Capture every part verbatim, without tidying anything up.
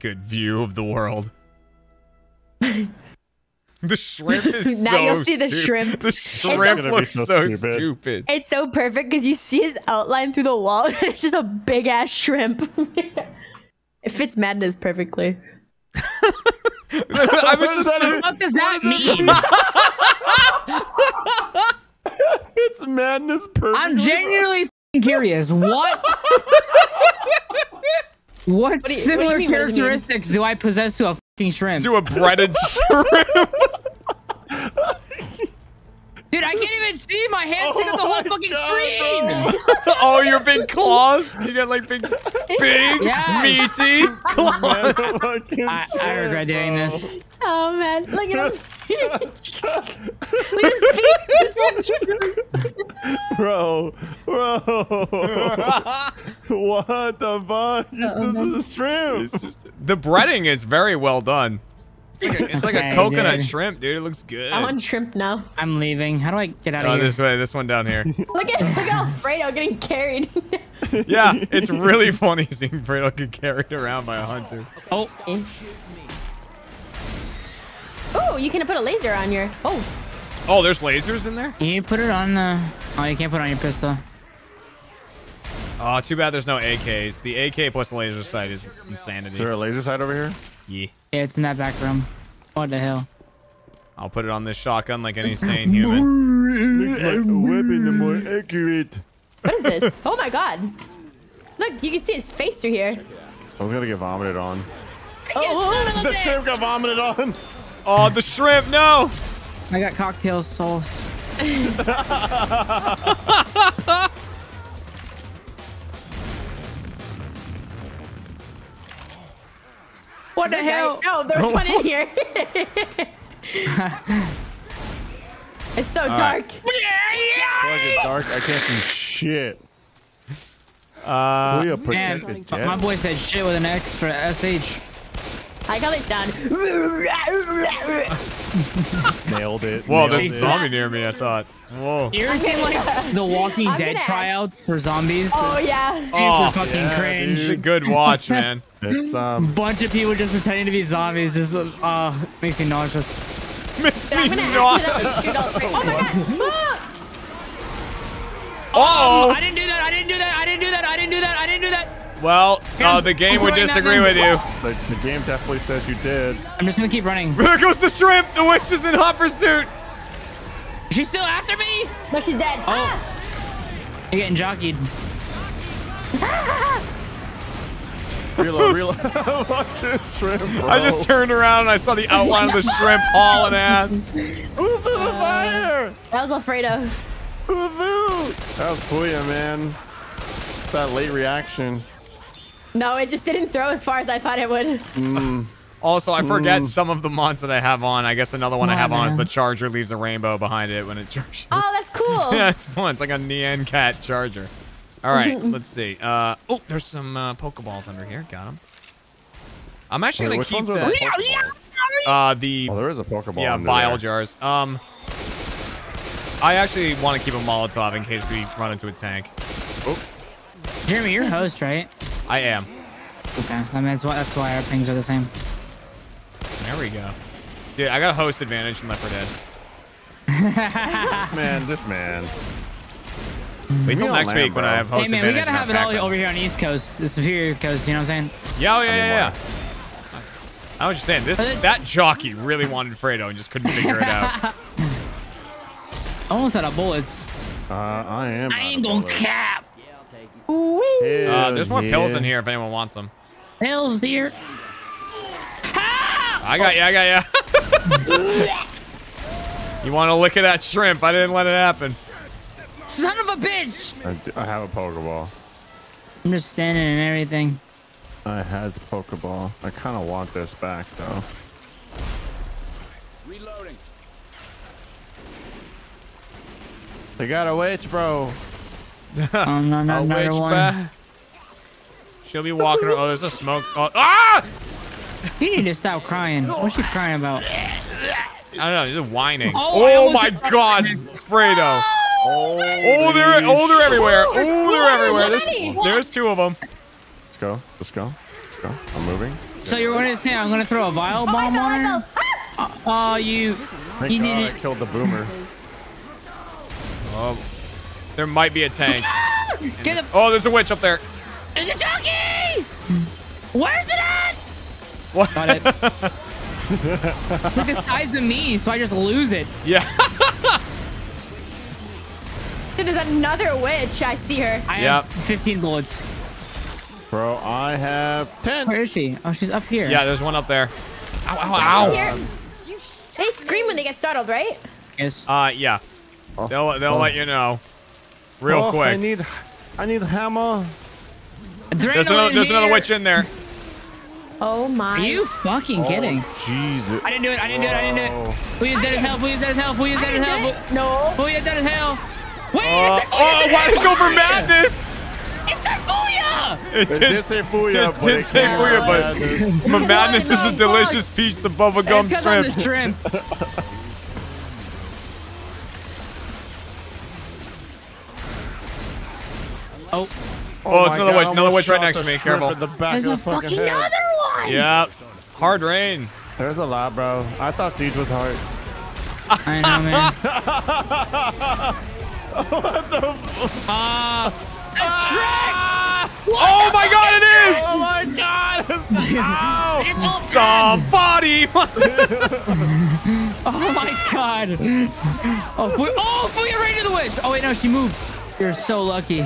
good view of the world. The shrimp is now so you'll see the shrimp. The shrimp so, looks so, so stupid. stupid. It's so perfect because you see his outline through the wall. It's just a big ass shrimp. It fits Madness perfectly. I was just what the fuck does that mean? It's Madness perfectly. I'm genuinely curious. What? What, what you, similar what characteristics do, do I possess to a fucking shrimp? To a breaded shrimp? Dude, I can't even see! My hands oh take up the whole fucking God, screen! No. Oh, your big claws? You got like big, big, yeah. meaty claws! I, I regret doing this. Oh man, look at him! Bro, bro, what the fuck? Oh, this man. is a shrimp. Just, the breading is very well done. It's like a, it's okay, like a coconut dude. shrimp, dude. It looks good. I want shrimp now. I'm leaving. How do I get out oh, of here? Oh, this way. This one down here. Look at, look at Alfredo getting carried. Yeah, it's really funny seeing Alfredo get carried around by a hunter. Oh. Okay. Oh, you can put a laser on your... Oh. Oh, there's lasers in there? You put it on the... Oh, you can't put it on your pistol. Oh, too bad there's no A Ks. The A K plus the laser sight is insanity. Is there a laser sight over here? Yeah. Yeah, it's in that back room. What the hell? I'll put it on this shotgun like any sane human. Makes my weapon the more accurate. What is this? Oh my god. Look, you can see his face through here. Someone's gonna get vomited on. Oh, the shrimp got vomited on. Oh, the shrimp, no! I got cocktail sauce. What the hell? No, there's one in here. It's so dark. It's dark. I can't see shit. Uh, man, my boy said shit with an extra S H. I got it done. Nailed it. Whoa, there's a zombie near me, I thought. Whoa. You ever seen like the Walking I'm Dead tryouts for zombies? Oh, yeah. Super oh, fucking yeah, cringe. It's a good watch, man. It's um... bunch of people just pretending to be zombies. Just, uh, makes me nauseous. Makes me nauseous. Oh, my God. Oh, I didn't do that. I didn't do that. I didn't do that. I didn't do that. I didn't do that. Well, uh, the game would disagree with you. The, the game definitely says you did. I'm just gonna keep running. There goes the shrimp! The witch is in hot pursuit! Is she still after me? No, she's dead. Oh. Ah. You're getting jockeyed. Reload, reload. Shrimp, bro. I just turned around and I saw the outline of the shrimp hauling ass. Who's through the fire? That was Alfredo. That was Fooya, man. That late reaction. No, it just didn't throw as far as I thought it would. Mm. Also, I forget mm. some of the mods that I have on. I guess another one oh, I have man. on is the charger leaves a rainbow behind it when it charges. Oh, that's cool. Yeah, it's fun. It's like a Nyan Cat charger. All right, let's see. Uh, oh, there's some uh, Pokeballs under here. Got them. I'm actually going to keep that. Uh, the, oh, there is a Pokeball. Yeah, bile there. jars. Um, I actually want to keep a Molotov in case we run into a tank. Oh. Jeremy, you're host, right? I am. Okay, I mean, that's why, that's why our pings are the same. There we go. Dude, I got a host advantage from Left four Dead. This man, this man. Wait till next week when I have host advantage. Hey man, we gotta have it all over here on the East Coast, the Superior Coast, you know what I'm saying? Yeah, oh, yeah, I mean, yeah, yeah. I was just saying, this that jockey really wanted Fredo and just couldn't figure it out. Almost out of bullets. Uh, I am. I ain't gonna cap. Uh, there's more yeah. pills in here if anyone wants them. Pills here. Ah! I got you, I got you. You want to look at that shrimp? I didn't let it happen. Son of a bitch! I, do, I have a Pokeball. I'm just standing and everything. I has a Pokeball. I kind of want this back though. Reloading. They got a witch, bro. um, no, no, another one. She'll be walking around. Oh, there's a smoke. Oh, ah! You need to stop crying. What's she crying about? I don't know. She's just whining. Oh, oh my God, Fredo. Oh, oh, they're, oh, they're everywhere. Oh, they're everywhere. There's, there's two of them. Let's go. Let's go. Let's go. I'm moving. So you're going to say I'm going to throw a vial bomb oh, on her? Oh, uh, you... Thank you God, did it. Killed the boomer. Oh, there might be a tank. Get this, oh, there's a witch up there. There's a donkey! Where's it at? What? Got it. It's like the size of me, so I just lose it. Yeah. There's another witch. I see her. I yep. have fifteen bullets. Bro, I have ten. Where is she? Oh, she's up here. Yeah, there's one up there. Ow, ow, ow. They scream when they get startled, right? Yes. Uh, yeah. Oh, they'll they'll oh. let you know. Real oh, quick. I need, I need hammer. There there's another, there's another witch in there. Oh my. Are you fucking oh, kidding? Jesus. I didn't do it. I didn't do it. I didn't do it. We use that as help. We use that as help. We use that as help. No. We use that as help. Wait, uh, it's a Fooya! Oh, why did it go for madness? It's a Fooya! It did say Fooya, but it did say Fooya, but my madness is a delicious piece of bubblegum shrimp. Oh. Oh, it's another witch. Another witch right next to me. Careful. There's a fucking other one! Yep. Hard rain. There's a lot, bro. I thought Siege was hard. I know, man. What the fuck? Uh, ah! Oh my god, it is! Oh my god! It's somebody! Oh my god! Oh, Fooya, oh, Fooya right into the witch! Oh wait, no, she moved. You're so lucky.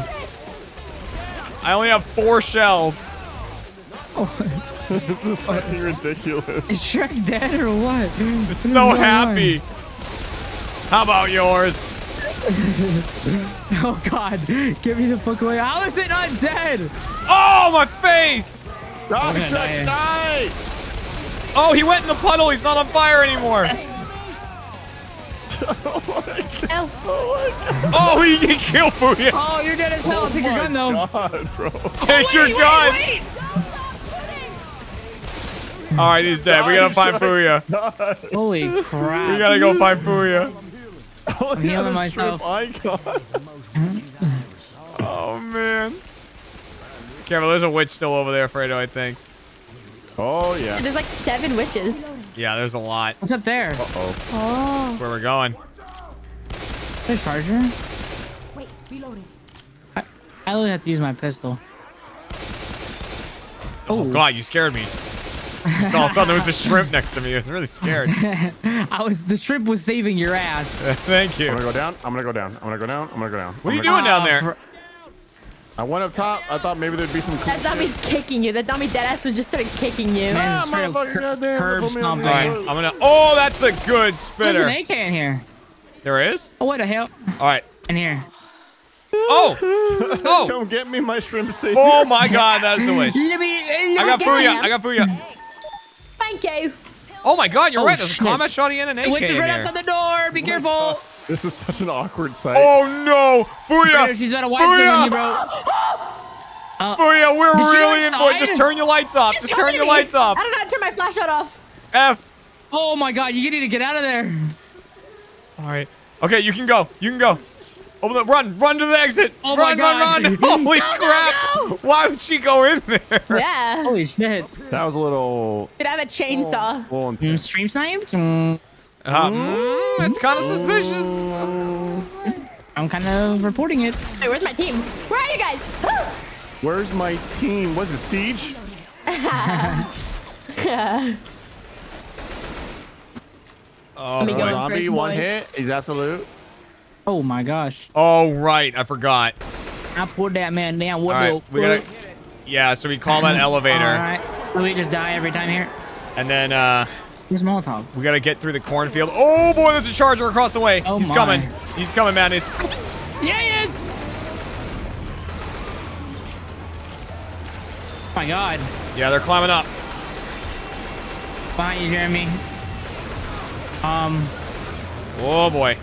I only have four shells. Oh. This is fucking ridiculous. Is Shrek dead or what? It's what so happy. On? How about yours? Oh god, get me the fuck away. How is it not dead? Oh, my face! Oh, Shrek die. Die. Oh, he went in the puddle. He's not on fire anymore. Oh my god. Oh, oh he, he killed Fooya. Oh, you're dead as hell. Oh, take your gun, though. God, bro. Take oh, wait, your wait, gun. Wait. All right, he's dead. Die, we gotta find Fooya. Die. Holy crap. We gotta go find Fooya. Oh, I'm yeah, healing myself. Oh, man. Careful, there's a witch still over there, Fredo, I think. Oh, yeah. There's like seven witches. Yeah, there's a lot. What's up there? Uh-oh. Oh. That's where we're going. Is there a charger? Wait, reloading. I, I only have to use my pistol. Oh, oh God, you scared me. I saw something. There was a shrimp next to me. I was really scared. I was. The shrimp was saving your ass. Thank you. I'm gonna go down. I'm gonna go down. I'm gonna go down. I'm gonna go down. What are you doing uh, down there? I went up top. I thought maybe there'd be some. Cool that zombie's shit. Kicking you. That zombie deadass was just sort of kicking you. Yeah, man, curb curb stomping. Right, I'm gonna. Oh, that's a good spitter. There's an A K in here. There is. Oh, what the hell? All right. In here. Oh! Oh! Come get me my shrimp savior. Oh my God, that is a witch. I got Fooya. I got Fooya. Thank you. Oh my God, you're oh, right. There's shit. A combat shot and an A K. The witch is right outside the door. Be oh careful. This is such an awkward sight. Oh no, Fooya! She's about a Fooya! You, bro. Uh, Fooya, we're really in for it. Just turn your lights off. Just, Just turn your me. Lights off. I don't know how to turn my flashlight off. F. Oh my God, you need to get out of there. All right. Okay, you can go. You can go. Over the run, run to the exit. Oh run, run, run! Holy no, crap! No, no. Why would she go in there? Yeah. Holy shit. That was a little. Did I have a chainsaw? Oh, oh, mm, stream snipe. Mm. Uh, mm, it's kind of suspicious. I'm kind of reporting it. Hey, where's my team? Where are you guys? Where's my team? Was it Siege? Oh, zombie one boys. Hit. He's absolute. Oh my gosh. Oh, right. I forgot. I pulled that man down. What right, we gotta, yeah, so we call that elevator. All right. So we just die every time here. And then, uh. Here's Molotov. We gotta get through the cornfield. Oh boy, there's a charger across the way. Oh, he's my. Coming. He's coming, Madness. Yeah, he is. Oh my God. Yeah, they're climbing up. Behind you, Jeremy. Um. Oh boy.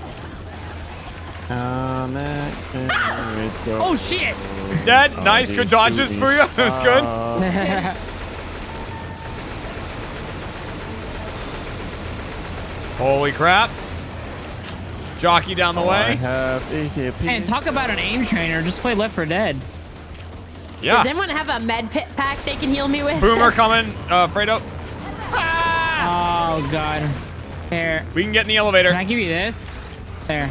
Um, ah! Oh shit! He's dead. Oh, nice, good dodges for you. That's good. Holy crap! Jockey down the oh, way. I have A C P. And talk about an aim trainer. Just play Left four Dead. Yeah. Does anyone have a med pit pack they can heal me with? Boomer coming. Uh, Fredo. Ah! Oh, God. There. We can get in the elevator. Can I give you this? There.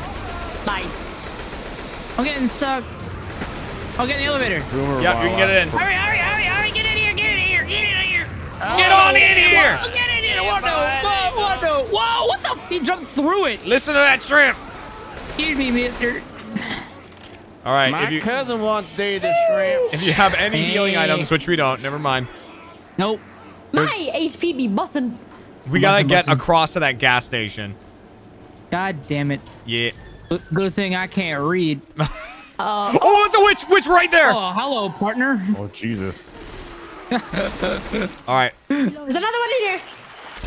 Nice. I'm getting sucked. I'll get in the elevator. Boomer, yeah, wow, you can get it in. Hurry, hurry, hurry, hurry. Get in here. Get in here. Get in here. Oh, get on in here. Whoa, get in here. Whoa, whoa, whoa, whoa. Whoa, what the? He jumped through it. Listen to that shrimp. Excuse me, mister. All right. My if you, cousin wants data shrimp. If you have any hey. healing items, which we don't, never mind. Nope. There's, my H P be bussin'. We bussin', gotta get bussin'. across to that gas station. God damn it. Yeah. Good thing I can't read. uh, oh, oh, it's a witch! Witch right there! Oh, hello, partner. Oh, Jesus. All right. There's another one in here.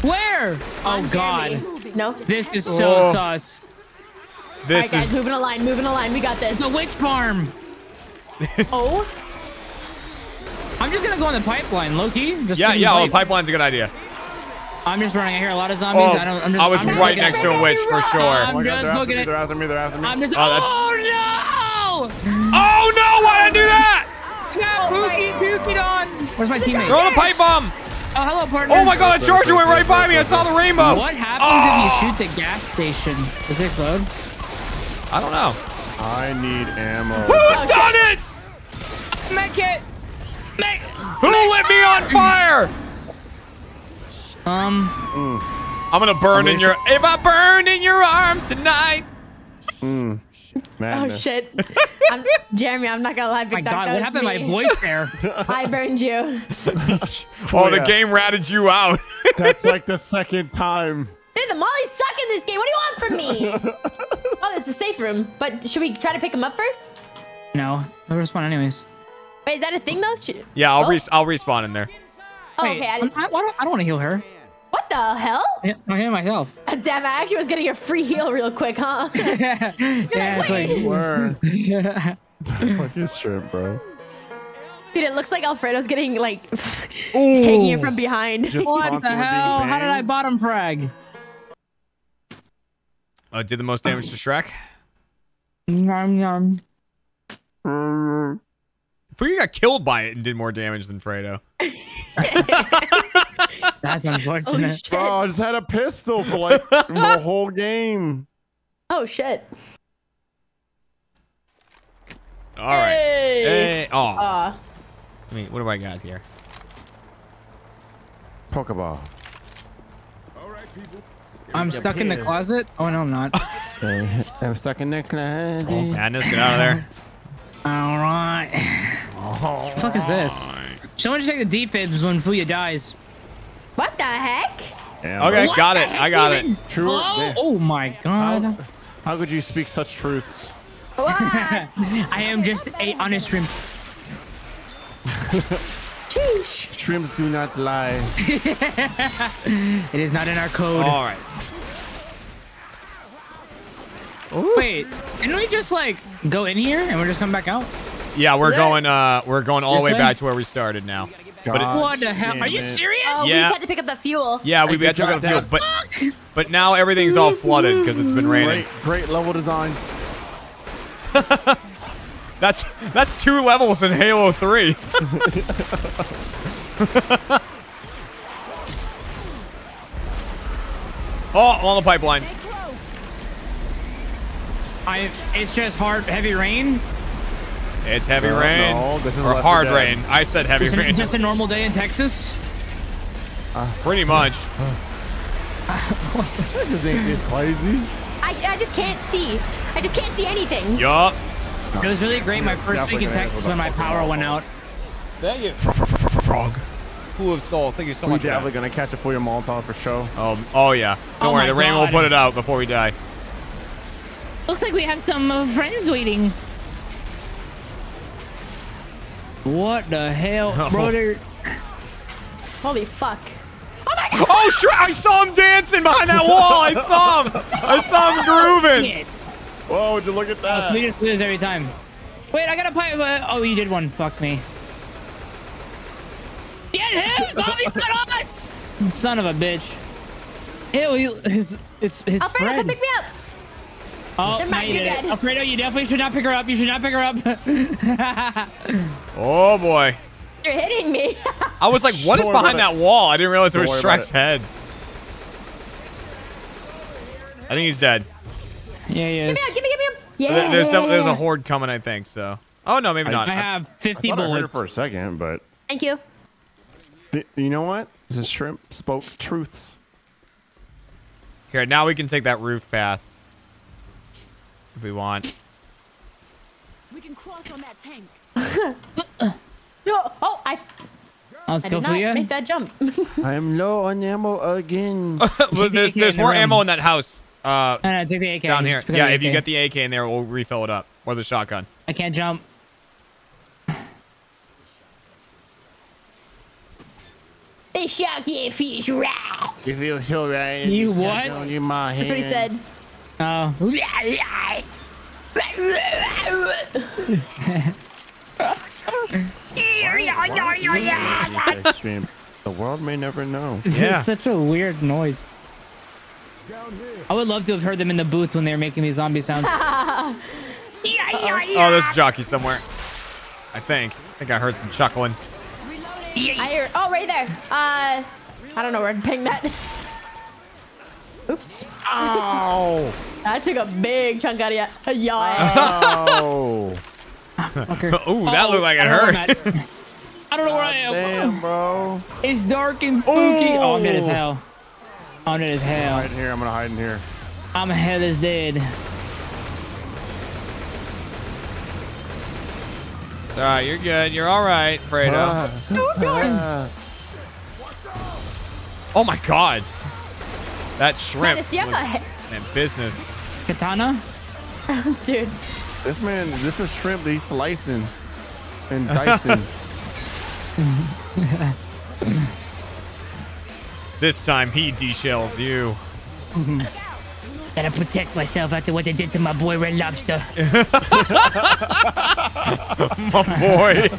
Where? Oh, God. No. This is so oh. sus. This All right, guys, is... moving a line, moving a line. We got this. It's a witch farm. Oh. I'm just going to go on the pipeline, Loki. Just yeah, yeah, oh, the pipeline's a good idea. I'm just running. I hear a lot of zombies. Oh, I, don't, I'm just, I was I'm right next to a witch for sure. I'm oh just God, looking at... They're after me, they're after me. I'm just... Oh, oh no! Oh, no! Why did I do that? I got pookie pukied on. Where's my teammate? Throw the pipe bomb. Oh, hello, partner. Oh, my God. A charger went right by me. I saw the rainbow. What happens oh. if you shoot the gas station? Does it explode? I don't know. I need ammo. Who's okay. done it? Make it. Make Who make lit me on fire? Um. Mm. I'm gonna burn in your. If I burn in your arms tonight. Mm. Madness. Oh shit. I'm, Jeremy, I'm not gonna lie. Big my God, what happened me. to my voice there? I burned you. Oh, the game ratted you out. That's like the second time. Dude, the mollies suck in this game. What do you want from me? Oh, it's the safe room. But should we try to pick him up first? No, I'll respawn anyways. Wait, is that a thing though? Should... Yeah, I'll oh. re I'll respawn in there. Oh, Wait, okay. I, didn't... I, I don't, I don't want to heal her. What the hell? Yeah, I heal myself. Damn, I actually was getting a free heal real quick, huh? yeah, yeah like, it's like word. yeah. Fucking shrimp, bro. Dude, it looks like Alfredo's getting like taking it from behind. Just what the hell? How did I bottom frag? Uh, did the most damage to Shrek? Nom, nom. Fooya got killed by it and did more damage than Fredo. That's unfortunate. Oh, I just had a pistol for like the whole game. Oh, shit. All right. Hey. Hey. Oh. Uh. I mean, what do I got here? Pokeball. All right, people. I'm stuck in the closet. Oh, no, I'm not. I'm stuck in the closet. Oh, Madness, get out of there. All right. All what the fuck right. is this? Someone just take the D-fibs when Fooya dies. What the heck? Yeah, okay, what got it. I got even? it. True. Oh, oh, my God. How, how could you speak such truths? I am just a honest shrimp. Shrimps do not lie. It is not in our code. All right. Ooh. Wait, didn't we just like go in here and we're just coming back out? Yeah, we're going. Uh, we're going all the way, way back to where we started now. But it, what the hell? Are you serious? Oh, yeah. We had to pick up the fuel. Yeah, we had to pick up the fuel. But but now everything's all flooded because it's been raining. Great, great level design. That's that's two levels in Halo three. Oh, I'm on the pipeline. I it's just hard heavy rain. It's heavy oh, rain no, this is or hard rain. I said heavy just rain. It's just a normal day in Texas. Uh, Pretty much. Uh, uh, I just think it's crazy. I I just can't see. I just can't see anything. Yup. It was really great. My first week in Texas when my power went out. Thank you. Frog. Pool of Souls. Thank you so much. We're definitely gonna catch it for your Molotov for show. Um, oh yeah. Don't worry. The rain will put it out before we die. Looks like we have some uh, friends waiting. What the hell, oh. brother? Holy fuck! Oh my God! Oh shit! I saw him dancing behind that wall. I saw him. I saw him grooving. Shit. Whoa, would you look at that? Oh, so we just lose every time. Wait, I got a pipe. Uh, oh, you did one. Fuck me. Get him! Zombies on us! Son of a bitch. Ew, his, his, his friend. Alfredo, pick me up. Oh, now you did it. Alfredo, you definitely should not pick her up. You should not pick her up. Oh, boy. You're hitting me. I was like, what sure is behind that wall? I didn't realize don't it was Shrek's head. I think he's dead. Yeah, he is. Give me up, give me, give me up. Yeah. There's, there's a horde coming, I think, so. Oh, no, maybe I, not. I have fifty I bullets. I heard it for a second, but. Thank you. You know what? This shrimp spoke truths. Here, now we can take that roof path. If we want. We can cross on that tank. No, oh, I. I did not Fooya. Make that jump. I am low on ammo again. there's there's more ammo in that house. Uh, no, no, take the A K. Down here. Yeah, if you get the A K in there, we'll refill it up. Or the shotgun. I can't jump. The shotgun feels right. It feels so right. You what? That's what he said. Oh. The world may never know. Yeah. It's such a weird noise. I would love to have heard them in the booth when they were making these zombie sounds. Uh-oh. Oh, there's a jockey somewhere. I think. I think I heard some chuckling. I hear, oh, right there. Uh, I don't know where to ping that. Oops. Ow. I took a big chunk out of ya. Oh. Ooh, that oh, looked like it hurt. I don't know where I am. Damn, bro. It's dark and spooky. Ooh. Oh, I'm dead as hell. I'm dead as hell. I'm gonna hide in here. I'm gonna hide in here. I'm hell as dead. All right, you're good. You're all right, Fredo. Uh, oh, God. Uh, oh my God. That shrimp. Is, yeah. And business. Katana. Dude. This man, this is shrimp that he's slicing and dicing. This time he deshells you. Gotta protect myself after what they did to my boy Red Lobster. My boy.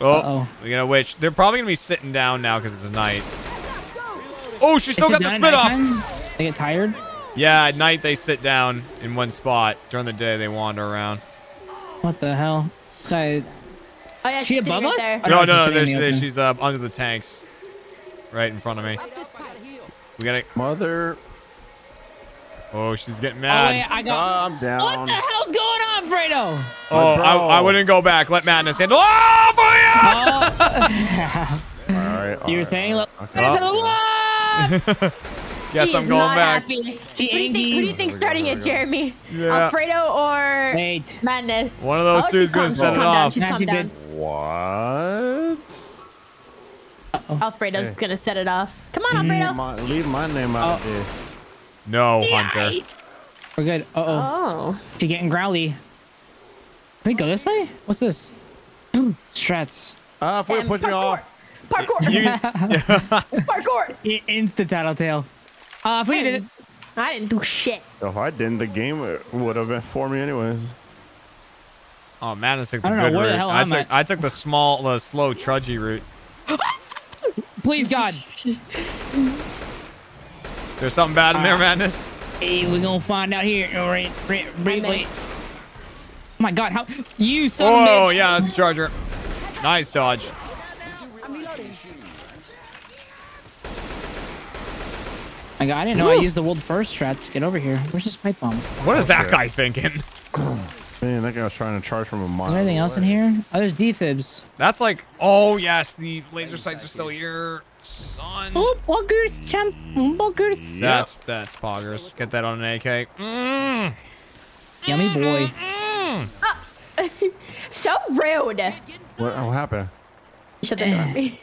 Oh, uh-oh. We got a witch. They're probably gonna be sitting down now because it's night. Oh, she still got the spit off. They get tired? Yeah, at night they sit down in one spot. During the day they wander around. What the hell? This guy. Oh, yeah, she above us? Right no, no, no. She's, there, she's uh, under the tanks. Right in front of me. We gotta. Mother. Oh, she's getting mad. Oh, wait, I got. Calm down. What the hell's going on, Fredo? Oh, I, I wouldn't go back. Let madness handle. Oh, Fooya! All right, all you were right, saying, right, okay. I said, what? Guess she I'm going back. Who do, think, who do you think's starting it, Jeremy? Yeah. Alfredo or Wait. Madness? One of those oh, two's gonna set it off. What? Uh-oh. Alfredo's hey. gonna set it off. Come on, Alfredo. Leave my, leave my name out oh. of this. No, yeah. Hunter. We're good. Uh oh. oh. She's getting growly. Can we go this way? What's this? Ooh, strats. Ah, uh, Fooya pushed me off. Parkour! You, yeah. Parkour! Insta tattletale. Uh, Fooya did it. I didn't do shit. If I didn't, the game would have been for me anyways. Oh, Madness took the good know, route. The I, took, I took the small, the slow, trudgy route. Please, God. There's something bad in there, Madness? Hey, we're gonna find out here. All right, briefly. Oh my God, how. You son of a bitch. Oh, yeah, that's a charger. Nice dodge. I didn't know Woo. I used the world first strats. Get over here. Where's this pipe bomb? What is that guy thinking? Man, that guy was trying to charge from a mile. Is there anything else in here? Oh, there's defibs. That's like, oh yes, the laser sights are still here. Son. Oh, buggers, champ, buggers. That's that's poggers. Get that on an A K. Mm. Yummy boy. Mm. Oh. So rude. What, what happened? Shut the door. me.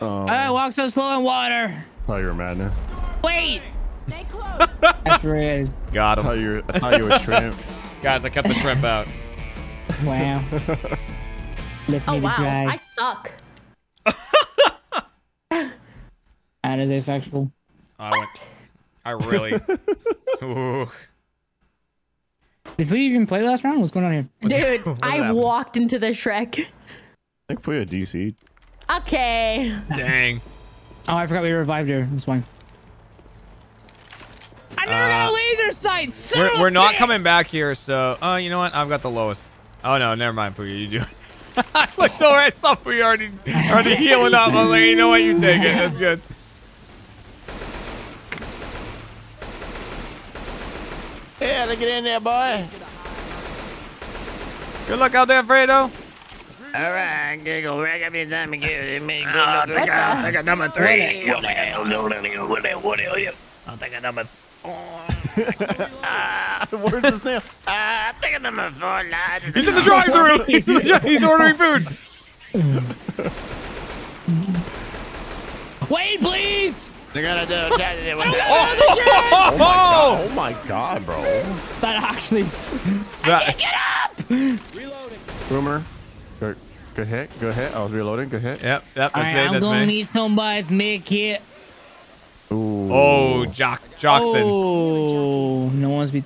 Um, I walk so slow in water. I thought you were Madness. Wait! Stay close! That's rude. Got him. I thought you were, I thought you were shrimp. Guys, I kept the shrimp out. Wow. Oh, wow. Dry. I suck. That is asexual. I went. I really. Ooh. Did we even play last round? What's going on here? Dude, I happened? walked into the Shrek. I think we had D C'd. Okay. Dang. Oh, I forgot we revived her. That's why. I never uh, got a laser sight. So we're we're not coming back here, so. Oh, uh, you know what? I've got the lowest. Oh no, never mind, Fooya. You do it. I looked over. I saw Fooya already already healing up. I was like, you know what? You take it. That's good. Yeah, they get in there, boy. Good luck out there, Fredo. All right, Giggle, rack up your time and give it to me. Good luck. I'll take a number three. What the hell? What the hell? What the hell? I'll take a number four. Where's his name? I'll take a number four. He's in the drive-thru. He's in the drive-thru. He's ordering food. Wait, please. They're gonna do it. Oh, oh, oh, oh my god, bro. That actually. I can't get up! Reloading. Boomer. Good, good hit. Good hit. I was reloading. Good hit. Yep. Yep. That's right, me. I'm that's gonna me. need somebody to make it. Ooh. Oh, Jock. Jockson. Oh, no one's be.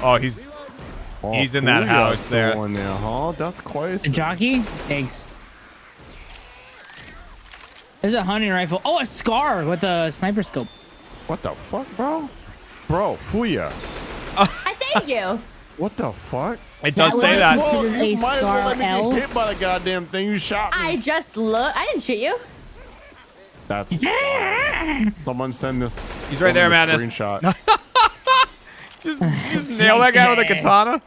Oh, he's. Oh, he's in that house there. One there, huh? That's close. Jockey? Thanks. There's a hunting rifle. Oh, a scar with a sniper scope. What the fuck, bro? Bro, Fooya. I saved you. What the fuck? It does say that. Whoa, you might as well let me get hit by the goddamn thing. You shot me. I just look. I didn't shoot you. That's. Yeah. Someone send this. He's right there, Madness. Screenshot. just just nail that guy with a katana.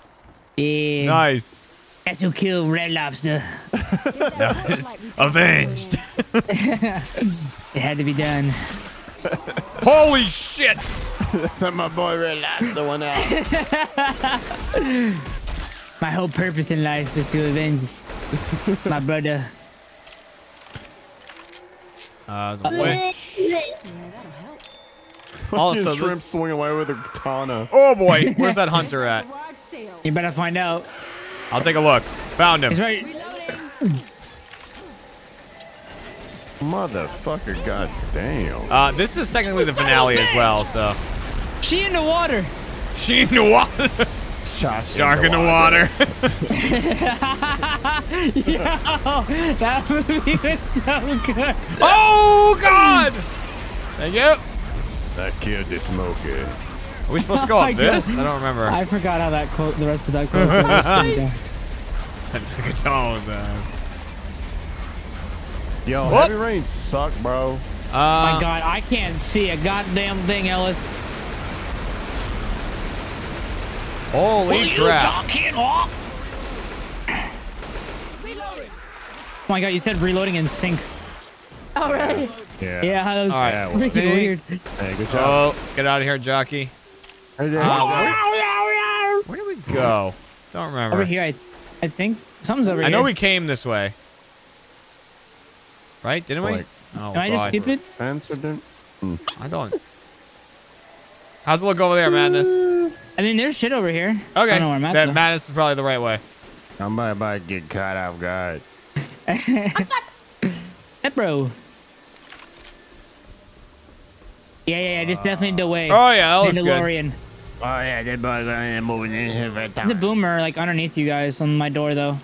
Yeah. Nice. Guess who killed Red Lobster? No, it's avenged. It had to be done. Holy shit! That my boy Red Lobster went out. My whole purpose in life is to avenge my brother. Uh, there's a witch. Yeah, that'll help. Also, shrimp this... swing away with a katana. Oh boy, where's that hunter at? You better find out. I'll take a look. Found him. He's right. Motherfucker, goddamn. Uh, this is technically the finale as well, so. She in the water. She in the water. Shark in the water. Yo, that movie was so good. Oh, God. Thank you. That killed the smoker. Are we supposed to go oh up this? God. I don't remember. I forgot how that quote, the rest of that quote. Yo, what? Heavy rain suck, bro. Uh, oh my God, I can't see a goddamn thing, Ellis. Holy crap! Oh my God, you said reloading in sync. Oh really? Yeah. Yeah, that was right, well, freaking weird. Hey, good job. Oh, get out of here, Jockey. Um, where, where did we go? Don't remember. Over here, I, I think something's over I here. I know we came this way, right? Didn't we? Like, oh, am I just stupid? Fence or didn't? Mm. I don't. How's it look over there, Madness? I mean, there's shit over here. Okay. I don't know where I'm at, that though. Madness is probably the right way. I'm about to get caught off guard. That bro. Yeah, yeah, yeah, just definitely the way. Oh, yeah, that DeLorean. Oh, yeah, that boy's moving in here right now. There's a boomer, like, underneath you guys on my door, though.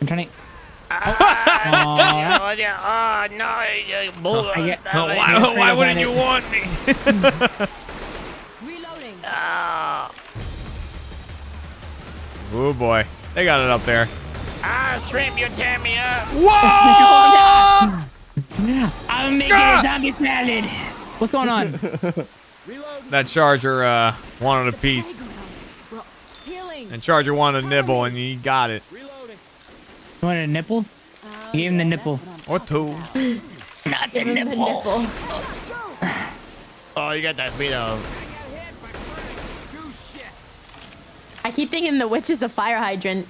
I'm trying to... oh, oh, no, oh, I get... oh, why, why wouldn't you want me? Reloading. Oh. Oh, boy. They got it up there. Ah, shrimp, you tear me up. Whoa! I'm making ah! a zombie salad. What's going on? That charger uh, wanted a piece. And charger wanted a nibble, and he got it. You wanted a nipple? You gave him the nipple. Or two. Not the nipple. Oh, you got that veto. I keep thinking the witch is a fire hydrant.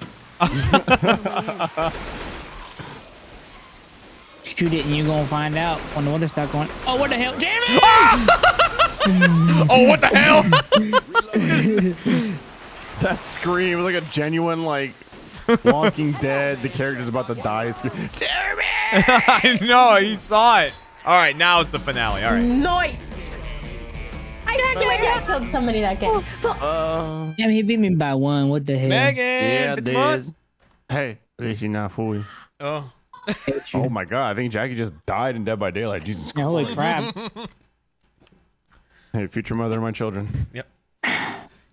Shoot it and you're gonna find out on the water stock going. Oh, what the hell? Jeremy! Oh, what the hell? That scream was like a genuine, like, Walking Dead. The character's about to die. Jeremy! I know, he saw it. All right, now it's the finale. All right. Nice. I swear I killed somebody that game. Uh, Damn, he beat me by one. What the hell? Megan! Yeah, fifty months. Hey, at least you're not fooling. Oh. Oh my god, I think Jackie just died in Dead by Daylight. Jesus Christ. Holy crap. Hey, future mother of my children. Yep.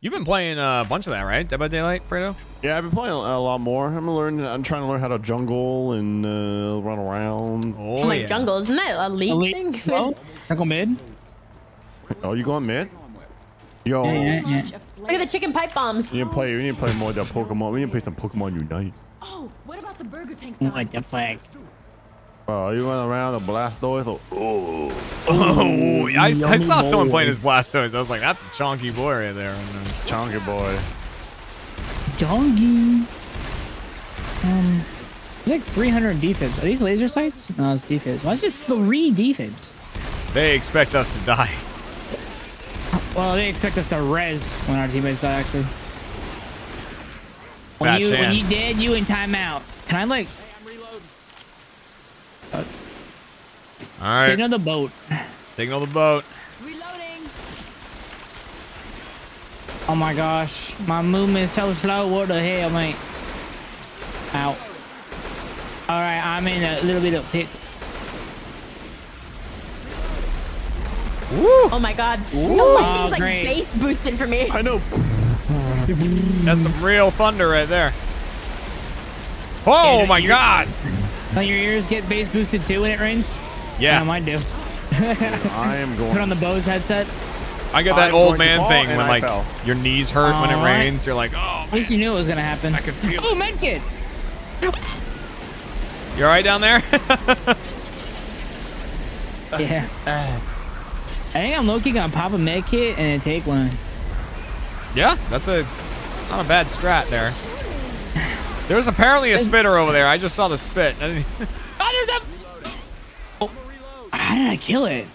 You've been playing a bunch of that, right? Dead by Daylight, Fredo? Yeah, I've been playing a, a lot more. I'm learning. I'm trying to learn how to jungle and uh, run around. Oh, like yeah. Jungle, isn't that a league Elite thing? Well, I go mid. Oh, you going mid? Yo. Yeah, yeah, yeah. Look at the chicken pipe bombs. We need to play. We need to play more of that Pokemon. We need to play some Pokemon Unite. Oh, what about the burger tank? Oh, like that flag. Oh, you went around the Blastoise. Oh, oh, oh I, I saw boy. someone playing his Blastoise. I was like, that's a chonky boy right there. Chonky boy. Chonky. Um, it's like three hundred defibs. Are these laser sights? No, it's defibs. Why is it three defibs? They expect us to die. Well, they expect us to res when our teammates die, actually. When Bad you, chance. When you dead, you in timeout. Can I, like... Uh, All right. Signal the boat. Signal the boat. Reloading. Oh my gosh. My movement is so slow. What the hell, mate? Ow. Alright, I'm in a little bit of pick. Woo. Oh my god. Woo. No lightning's oh, like base boosting for me. I know. That's some real thunder right there. Oh yeah, my god. Don't your ears get bass boosted too when it rains? Yeah. No, mine do. I am going. Put on the Bose headset. I get that I'm old man thing when like your knees hurt All when it right. rains. You're like, oh. At least you knew it was gonna happen. I could feel. Oh, medkit. You all right down there? Yeah. Uh, I think I'm looking on pop a medkit and then take one. Yeah, that's a it's not a bad strat there. There was apparently a spitter over there. I just saw the spit. I didn't... Oh, there's a... Oh. How did I kill it?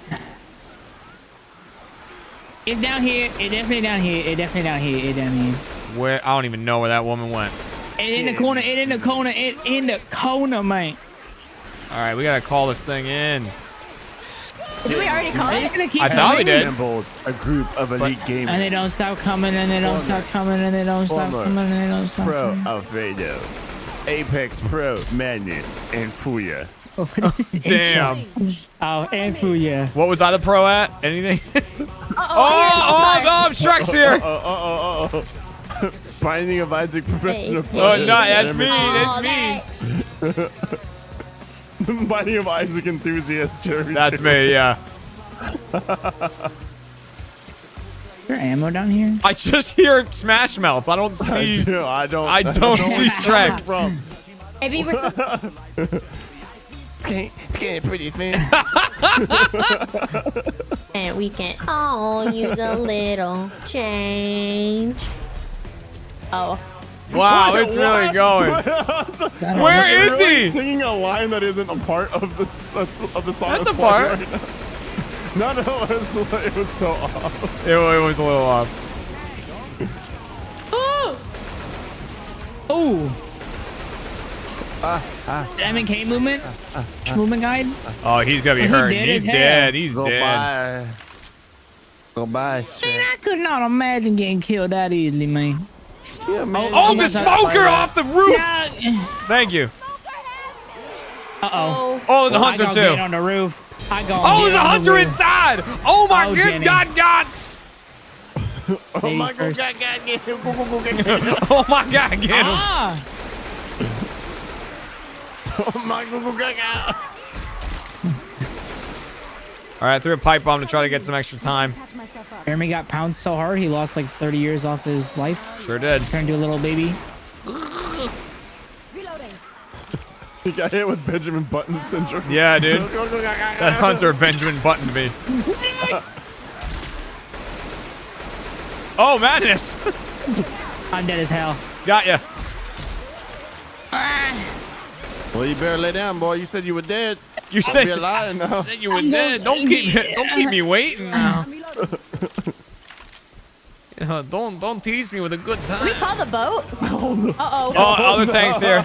It's down here. It definitely down here. It definitely down here. It down here. Where? I don't even know where that woman went. It in the corner. It in the corner. It in the corner, mate. All right, we gotta call this thing in. Did we already call it? Gonna keep I thought we did. A group of elite but, gamers. And they don't stop coming, and they don't Former. stop coming, and they don't Former. stop coming, and they don't stop Pro coming. Alfredo, Apex Pro, Madness, and Fooya. Oh, damn. Oh, and Fooya. What was I the pro at? Anything? Uh-oh, oh, oh, oh, oh, Shrek's here. Oh, oh, oh, oh, oh. Binding of Isaac Professional Pro. Oh, no, that's me. That's me. Oh, Body of Isaac enthusiast, Jeremy. That's Jeremy. me, yeah. Is there ammo down here? I just hear Smash Mouth. I don't see. I, do. I don't. I don't, I don't see Shrek. Maybe we're supposed. It's getting pretty thin. And we can all use a little change. Oh. Wow, what? it's really what? going. What? Where is really he? Singing a line that isn't a part of the of the song. That's a part. Right no, no, it was, it was so off. It, it was a little off. Oh, oh. Uh, uh, Diamond K movement, uh, uh, uh, movement guide. Oh, he's gonna be hurt. He's dead. He's dead. Goodbye. Man, I could not imagine getting killed that easily, man. Yeah, man. Oh, oh the smoker off the roof! Yeah. Thank you. Uh oh. Oh, there's a hunter well, too. Get on the roof. I go oh, there's a hunter the inside! Oh my oh, good Jenny. God, God! Oh my God, God, God, get him! Oh my God, get him! Ah. Oh my God, God, God! All right, I threw a pipe bomb to try to get some extra time. Jeremy got pounced so hard, he lost like thirty years off his life. Sure did. Turned to a little baby. Reloading. He got hit with Benjamin Button syndrome. Yeah, dude. That hunter Benjamin Buttoned me. Oh, madness. I'm dead as hell. Got ya. Well, you better lay down, boy. You said you were dead. You said, you said you were dead. Don't keep me, don't keep me waiting now. You know, don't don't tease me with a good time. Can we call the boat? Oh, no. Uh oh. Oh, oh other no. tanks here.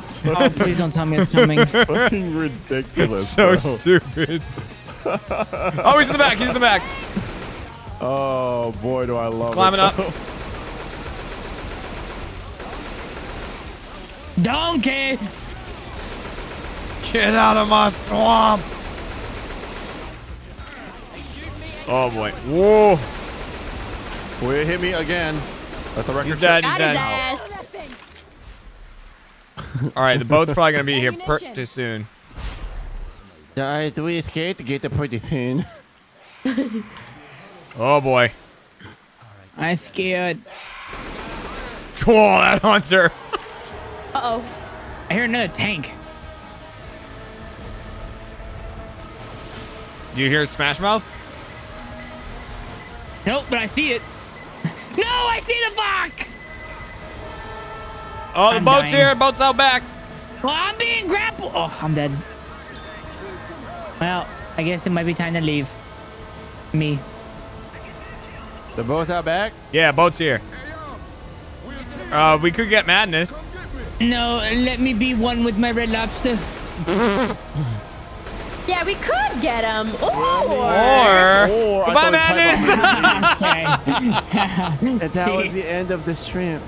So oh, please don't tell me it's coming. Fucking ridiculous. So bro. stupid. Oh, he's in the back. He's in the back. Oh boy, do I love. He's climbing it. climbing up. donkey! Get out of my swamp! Oh boy. Whoa! Fooya hit me again. Let the record he's dead, he's dead. Alright, the boat's probably gonna be here pretty soon. Guys, we escaped get pretty soon. Oh boy. I'm scared. Cool, that hunter. Uh oh. I hear another tank. Do you hear Smash Mouth? Nope, but I see it. No, I see the fuck! Oh, the I'm boat's dying. Here. Boat's out back. Well, I'm being grappled. Oh, I'm dead. Well, I guess it might be time to leave. Me. The boat's out back? Yeah, boat's here. Uh, we could get madness. No, let me be one with my red lobster. Yeah, we could get him. Or... Or... or goodbye, madness! And that was the end of the stream.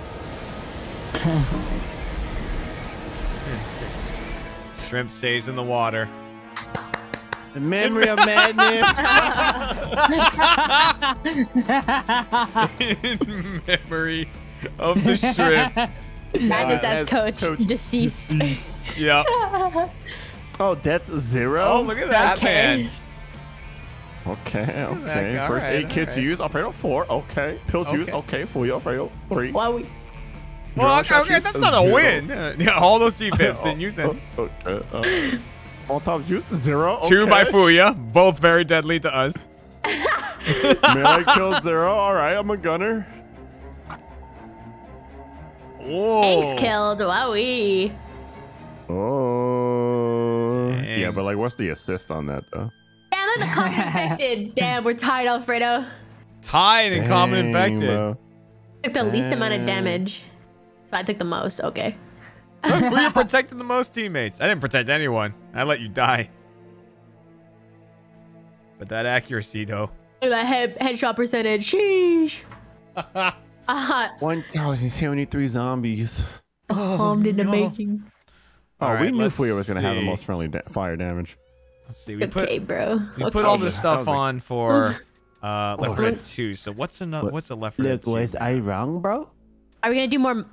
Shrimp stays in the water. The memory of madness. In memory of the shrimp. Madness uh, as coach, coach deceased. deceased. Yep. Oh, death zero. Oh, look at that, okay. Man. Okay, okay. That, first aid right, kits right. used. Alfredo four. Okay. Pills okay. used. Okay. Fooya. Alfredo three. Why we? Well, okay, okay, that's not a, a win. Yeah, all those defibs didn't use it. Okay. All top juice zero. Okay. Two by Fooya. Both very deadly to us. Melee kill zero. All right, I'm a gunner. Whoa. Ace killed. Wowee. Oh. Dang. Yeah, but like, what's the assist on that though? Damn, look at the common infected. Damn, we're tied, Alfredo. Tied and common infected. Bro. Took the Dang. least amount of damage, so I took the most. Okay. Fooya protected the most teammates. I didn't protect anyone. I let you die. But that accuracy, though. Look at that head headshot percentage. Sheesh. uh -huh. one thousand seventy-three zombies. Harmed oh, in the no. making. Oh, right, we knew Fooya was gonna see. have the most friendly da fire damage. Let's see. We okay, put, bro. We okay. put all this stuff like, on for uh, Left four Dead two. So what's another? What's a Left four Dead two? Look, was I wrong, bro? Are we gonna do more?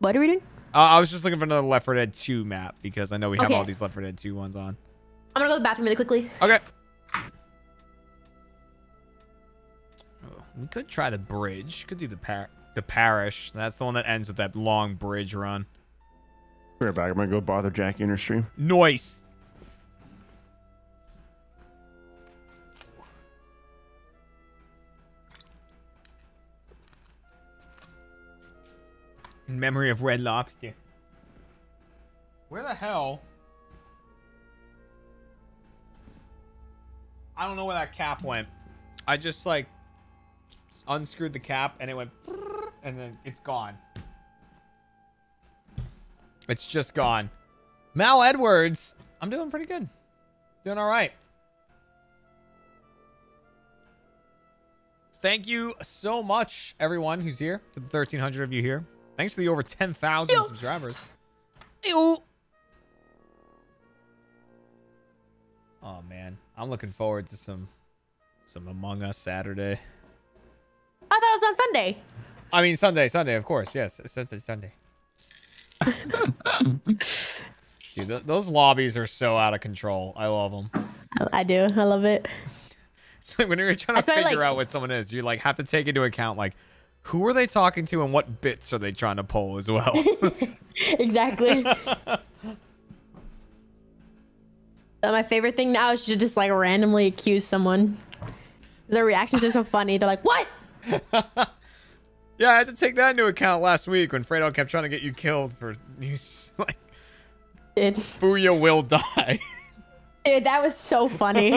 What are we doing? Uh, I was just looking for another Left four Dead two map because I know we have okay. all these Left four Dead two ones on. I'm gonna go to the bathroom really quickly. Okay. Oh, we could try the bridge. Could do the par the parish. That's the one that ends with that long bridge run. We're back. I'm gonna go bother Jackie in her stream. Nice. In memory of Red Lobster. Where the hell? I don't know where that cap went. I just like unscrewed the cap and it went and then it's gone. It's just gone. Mal Edwards. I'm doing pretty good. Doing all right. Thank you so much, everyone who's here. To the thirteen hundred of you here. Thanks to the over ten thousand subscribers. Ew. Oh man, I'm looking forward to some some Among Us Saturday. I thought it was on Sunday. I mean Sunday, Sunday, of course. Yes, it's Sunday. Dude, th those lobbies are so out of control. I love them. I do. I love it. It's like when you're trying to That's figure why, like, out what someone is, you like have to take into account like who are they talking to and what bits are they trying to pull as well? Exactly. So my favorite thing now is to just like randomly accuse someone. Their reactions are so funny. They're like, what? Yeah, I had to take that into account last week when Fredo kept trying to get you killed for news. Like, Dude. Fooya will die. Dude, that was so funny.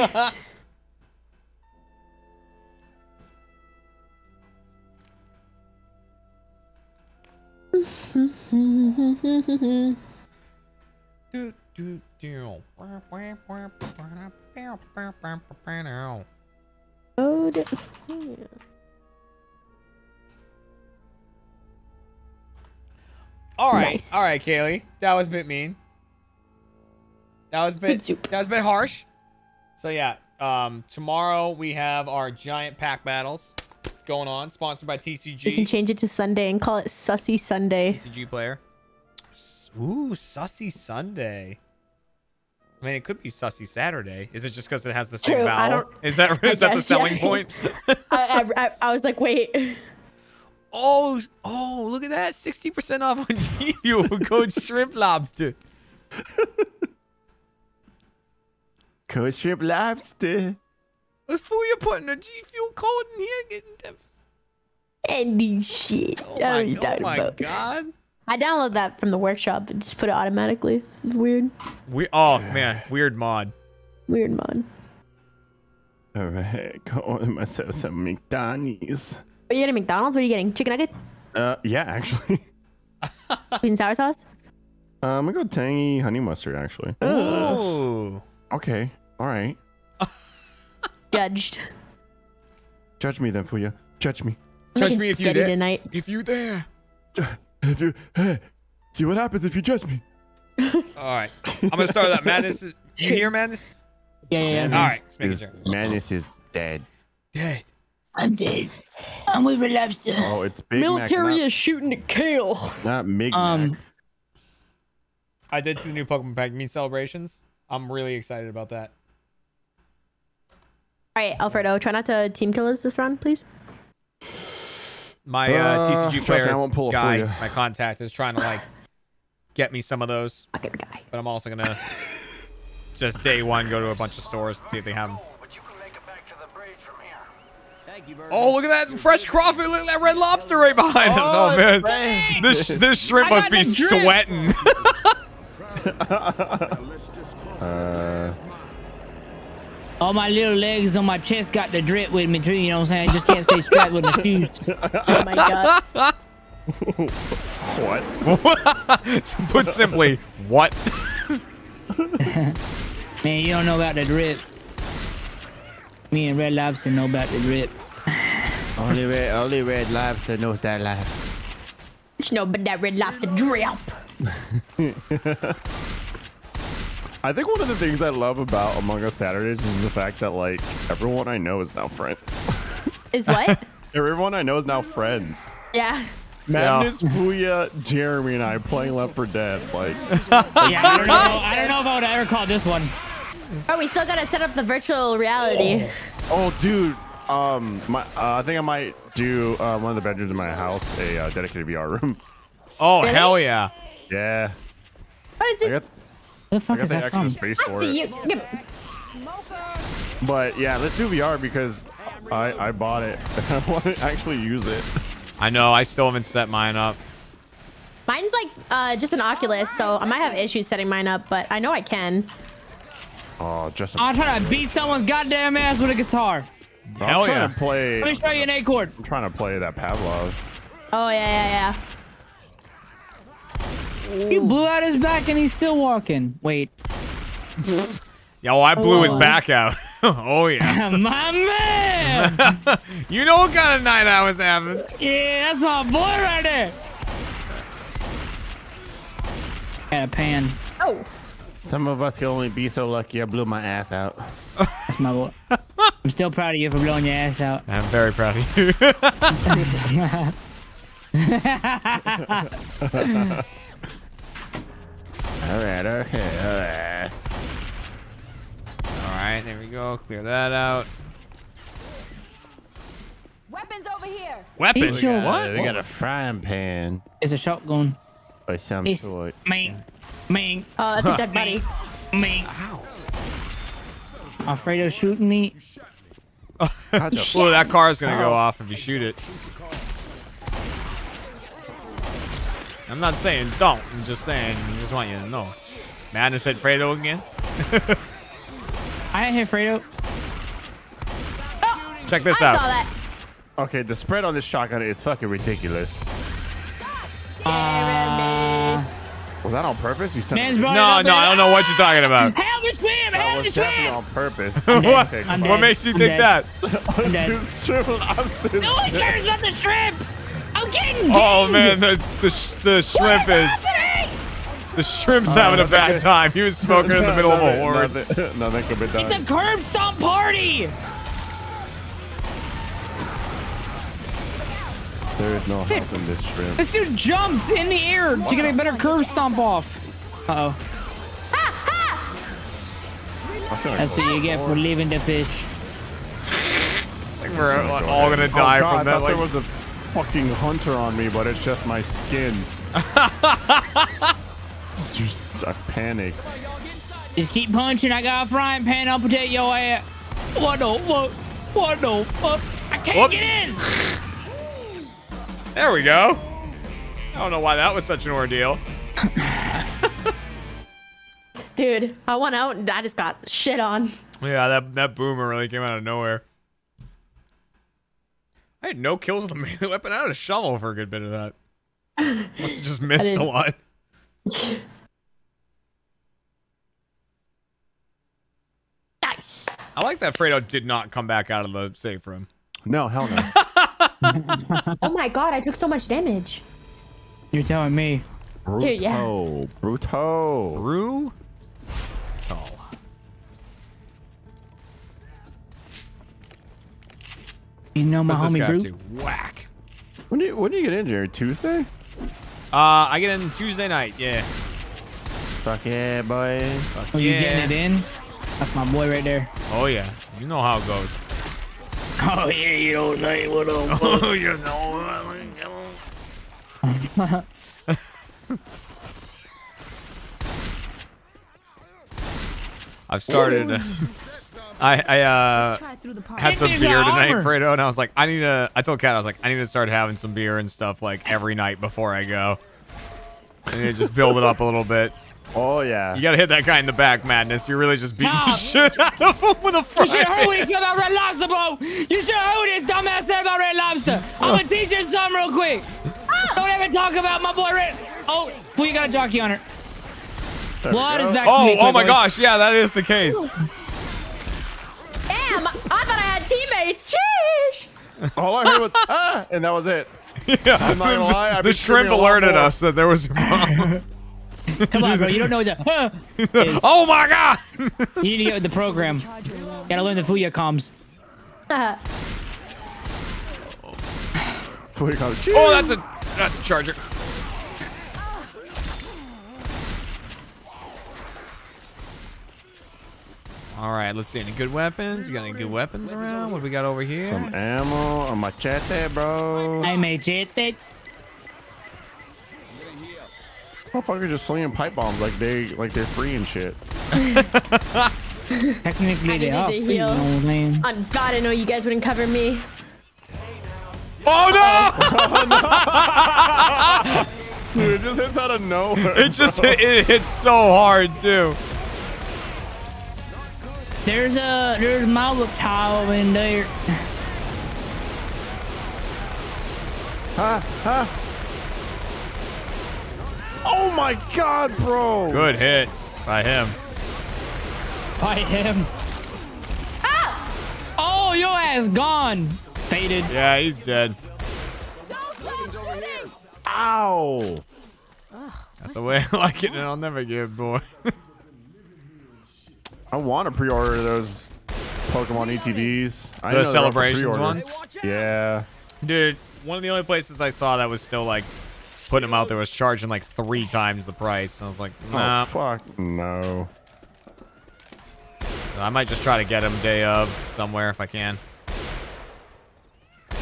Oh, All right, nice. All right, Kaylee. That was a bit mean. That was a bit. That was a bit harsh. So yeah, um, tomorrow we have our giant pack battles going on, sponsored by T C G. We can change it to Sunday and call it Sussy Sunday. T C G Player. Ooh, Sussy Sunday. I mean, it could be Sussy Saturday. Is it just because it has the same True, vowel? Is that is I that guess, the selling yeah. point? I, I I was like, wait. Oh, oh, look at that. sixty percent off on G Fuel. Code Shrimp Lobster. Code Shrimp Lobster. What's Fooya putting a G Fuel code in here? Getting ten percent. Andy shit. Oh my, I oh my about. God. I downloaded that from the workshop and just put it automatically. It's weird. We oh man, weird mod. Weird mod. All right, calling myself some McDonald's. Are you getting McDonald's? What are you getting? Chicken nuggets? Uh, yeah, actually. Sweet and sour sauce? Um, I'm gonna go tangy honey mustard actually. Ooh. Okay. All right. Judged. Judge me then, Fooya. Judge me. I'm Judge me if you dare. Tonight. If you dare. If you, hey, see what happens if you judge me. All right, I'm gonna start that. Madness, is, do you hear madness? Yeah, yeah. Madness, all right, let's make it sure. Madness is dead. Dead. I'm dead. I'm with a lobster. Oh, it's Big Military Mac, not, is shooting to kill. Not Big um, Mac. I did see the new Pokemon pack. Meet celebrations. I'm really excited about that. All right, Alfredo, try not to team kill us this round, please. My uh, T C G Player uh, guy, my contact, is trying to like get me some of those. Fucking guy. But I'm also gonna just day one go to a bunch of stores and see if they have them. Oh, look at that fresh crawfish! Look at that red lobster right behind us. Oh man, dang. this this shrimp must be sweating. uh. All my little legs on my chest got the drip with me too, you know what I'm saying? I just can't stay strapped with my shoes. Oh my God. What? So put simply, what? Man, you don't know about the drip. Me and Red Lobster know about the drip. Only Red, only Red Lobster knows that life. There's no but that Red Lobster drip. I think one of the things I love about Among Us Saturdays is the fact that like everyone I know is now friends. Is what? Everyone I know is now friends. Yeah. Madness, yeah. Fooya, Jeremy, and I playing Left four Dead. Like, yeah, I don't know. I don't know if I would ever call this one. Oh, we still gotta set up the virtual reality. Oh, oh dude. Um, my uh, I think I might do uh, one of the bedrooms in my house a uh, dedicated V R room. Oh really? Hell yeah. Yeah. What is this? The fuck I got the extra from? space for it. You. But yeah, let's do V R because I I bought it. I want to actually use it. I know. I still haven't set mine up. Mine's like uh, just an Oculus, so I might have issues setting mine up, but I know I can. Oh, just. I'm trying to beat someone's goddamn ass with a guitar. Bro, Hell I'm yeah! To play, Let me show you an A chord. I'm trying to play that Pavlov. Oh yeah, yeah, yeah. He blew out his back and he's still walking. Wait. Yo, I blew oh. his back out. Oh, yeah. My man! You know what kind of night I was having. Yeah, that's my boy right there. Got a pan. Oh. Some of us can only be so lucky I blew my ass out. That's my boy. I'm still proud of you for blowing your ass out. I'm very proud of you. All right, okay, all right. All right, there we go. Clear that out. Weapons over here. Weapons? We got, what? We got a frying pan. It's a shotgun. Or some it's sort. Ming. Ming. Oh, that's a dead body. Ming. Ow. Alfredo shooting me. Oh, that car is going to oh. go off if you shoot it. I'm not saying don't. I'm just saying I just want you to know. Madness hit Fredo again. I hit Fredo. Oh, Check this I out. Saw that. Okay, the spread on this shotgun is fucking ridiculous. Uh, was that on purpose? You sent no, no, I don't know what you're talking about. Hell, this man, hell, this man. on purpose. What? What makes you I'm think dead. that? I'm dead. No one cares about the shrimp. Okay, ding! Oh man, the the, the shrimp is the shrimp's uh, having a bad time. He was smoking in the middle of a horde. Nothing, nothing could be done. It's a curb stomp party. There is no help in this shrimp. This dude jumps in the air to get a better curb stomp off. Uh oh. That's what you get for leaving the fish. I think we're like, all gonna die oh, God, from that. I thought like... there was a fucking hunter on me, but it's just my skin. I panicked. Just keep punching. I got a frying pan. I'll protect your ass. What the fuck? What the fuck? I can't Whoops. get in. There we go. I don't know why that was such an ordeal. Dude, I went out and I just got shit on. Yeah, that, that boomer really came out of nowhere. I had no kills with a melee weapon. I had a shovel for a good bit of that. Must have just missed a lot. Nice. I like that Fredo did not come back out of the safe room. No, hell no. Oh my god, I took so much damage. You're telling me. Bruto. Dude, yeah. Bruto. Bruto. You know my What's homie, Bruto? Whack. When do you, when do you get in, Jared? Tuesday? Uh, I get in Tuesday night, yeah. Fuck yeah, boy. Fuck oh, yeah. You getting it in? That's my boy right there. Oh, yeah. You know how it goes. Oh, yeah, you don't know what I'm Oh, you know what I'm I've started. Uh, I, I uh, had some beer tonight, Fredo, and I was like, I need to. I told Kat, I was like, I need to start having some beer and stuff like every night before I go. I need to just build it up a little bit. Oh yeah. You gotta hit that guy in the back, Madness. You're really just beating no. the shit out of him with a fry. You should have heard this about Red Lobster, bro. You should have heard this dumbass said about Red Lobster. I'm gonna teach you something real quick. Don't ever talk about my boy Red. Oh, we got a jockey on her. Blood is back. Oh, oh my boys. gosh, yeah, that is the case. Damn, I thought I had teammates. Sheesh. All I heard was ah, and that was it. Yeah. I'm not gonna lie, I've the shrimp alerted us that there was a problem. Come on, bro, you don't know what the oh my god! You need to get with the program. You gotta learn the Fooya comms. Uh-huh. Fooya comms. Oh, that's a that's a charger. All right, let's see. Any good weapons? You got any good weapons around? What do we got over here? Some ammo, a machete, bro. I machete. Motherfucker just slinging pipe bombs like they like they're free and shit. Technically they are. I'm God, I know you guys wouldn't cover me. Oh no! Dude, it just hits out of nowhere. It just hit, it hits so hard too. There's a there's Molotov in there. Huh? Huh? Oh my God, bro! Good hit by him. By him. Ah! Oh, your ass gone. Faded. Yeah, he's dead. Don't stop shooting. Ow! Oh, that's the way I like it, and I'll never give, boy. I want to pre-order those Pokemon E T Bs. I the celebrations ones? Yeah. Dude, one of the only places I saw that was still like putting them out there was charging like three times the price. And I was like, nah. Oh, fuck no. I might just try to get them day of somewhere if I can.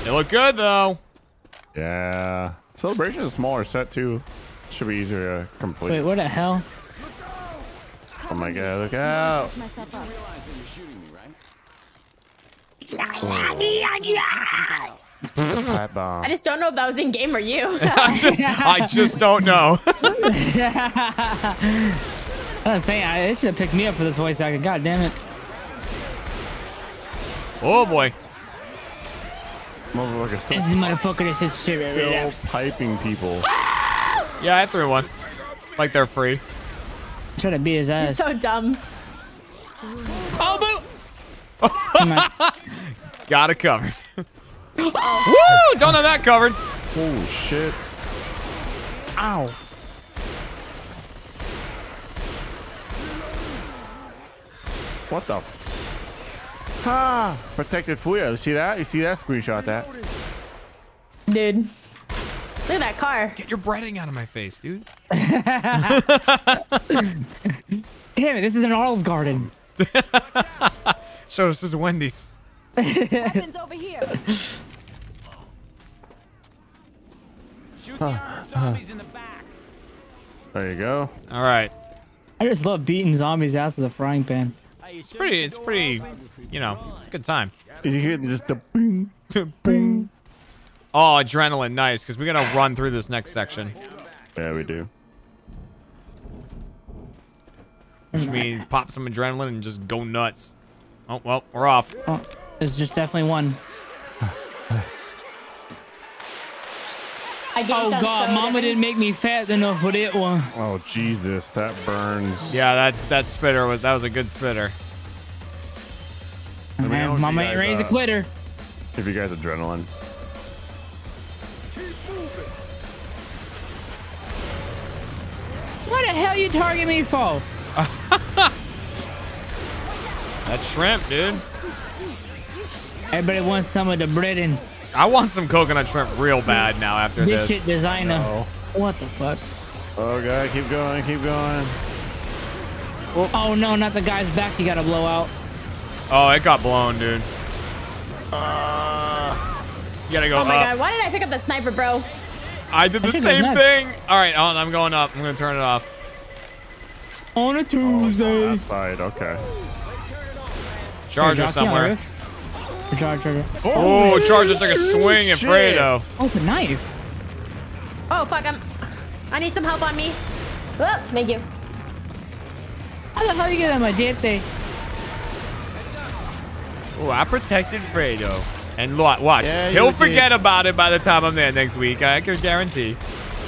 They look good though. Yeah. Celebration is a smaller set too. Should be easier to complete. Wait, what the hell? Oh my god, look out! I just don't know if that was in game or you. I, just, I just don't know. I was saying, I, they should have picked me up for this voice acting. God damn it. Oh boy. Motherfucker still this is motherfucker, this is shit right still right piping people. Yeah, I threw one. Like they're free. Trying to beat his ass. You're so dumb. Oh, boo! Got it covered. Uh-oh. Woo! Don't have that covered. Holy shit. Ow. What the? Ha! Ah, protected Fooya. You see that? You see that? Screenshot that. Dude. Look at that car. Get your breading out of my face, dude. Damn it. This is an Olive Garden. So this is Wendy's. Weapons over here. Shoot the armored zombies in the back. There you go. All right. I just love beating zombies out of the frying pan. It's pretty, it's pretty, you know, it's a good time. You hear just the boom, boom. Oh, adrenaline, nice, because we're going to run through this next section. Yeah, we do. Which means pop some adrenaline and just go nuts. Oh, well, we're off. Oh, there's just definitely one. I oh, God, so Mama didn't make me fat enough for that one. Oh, Jesus, that burns. Yeah, that's, that spitter was, that was a good spitter. I mean, Mama ain't raised a quitter. Give you guys adrenaline. Keep moving. What the hell you targeting me for? That's shrimp, dude. Everybody wants some of the breading. I want some coconut shrimp real bad now after this. This shit designer. No. What the fuck? Oh, God. Keep going. Keep going. Whoop. Oh, no. Not the guy's back. You got to blow out. Oh, it got blown, dude. Uh, you got to go up. Oh, my up. God. Why did I pick up the sniper, bro? I did the I same thing. All right. Oh, I'm going up. I'm going to turn it off. On a Tuesday. Oh, outside. Okay. Charger somewhere. Charger. Oh, Charger took a swing at Fredo. Oh, it's a knife. Oh, fuck. I'm, I need some help on me. Whoop, thank you. How the hell you get on my damn thing? Oh, I protected Fredo. And watch. Yeah, he'll forget did. about it by the time I'm there next week. I can guarantee.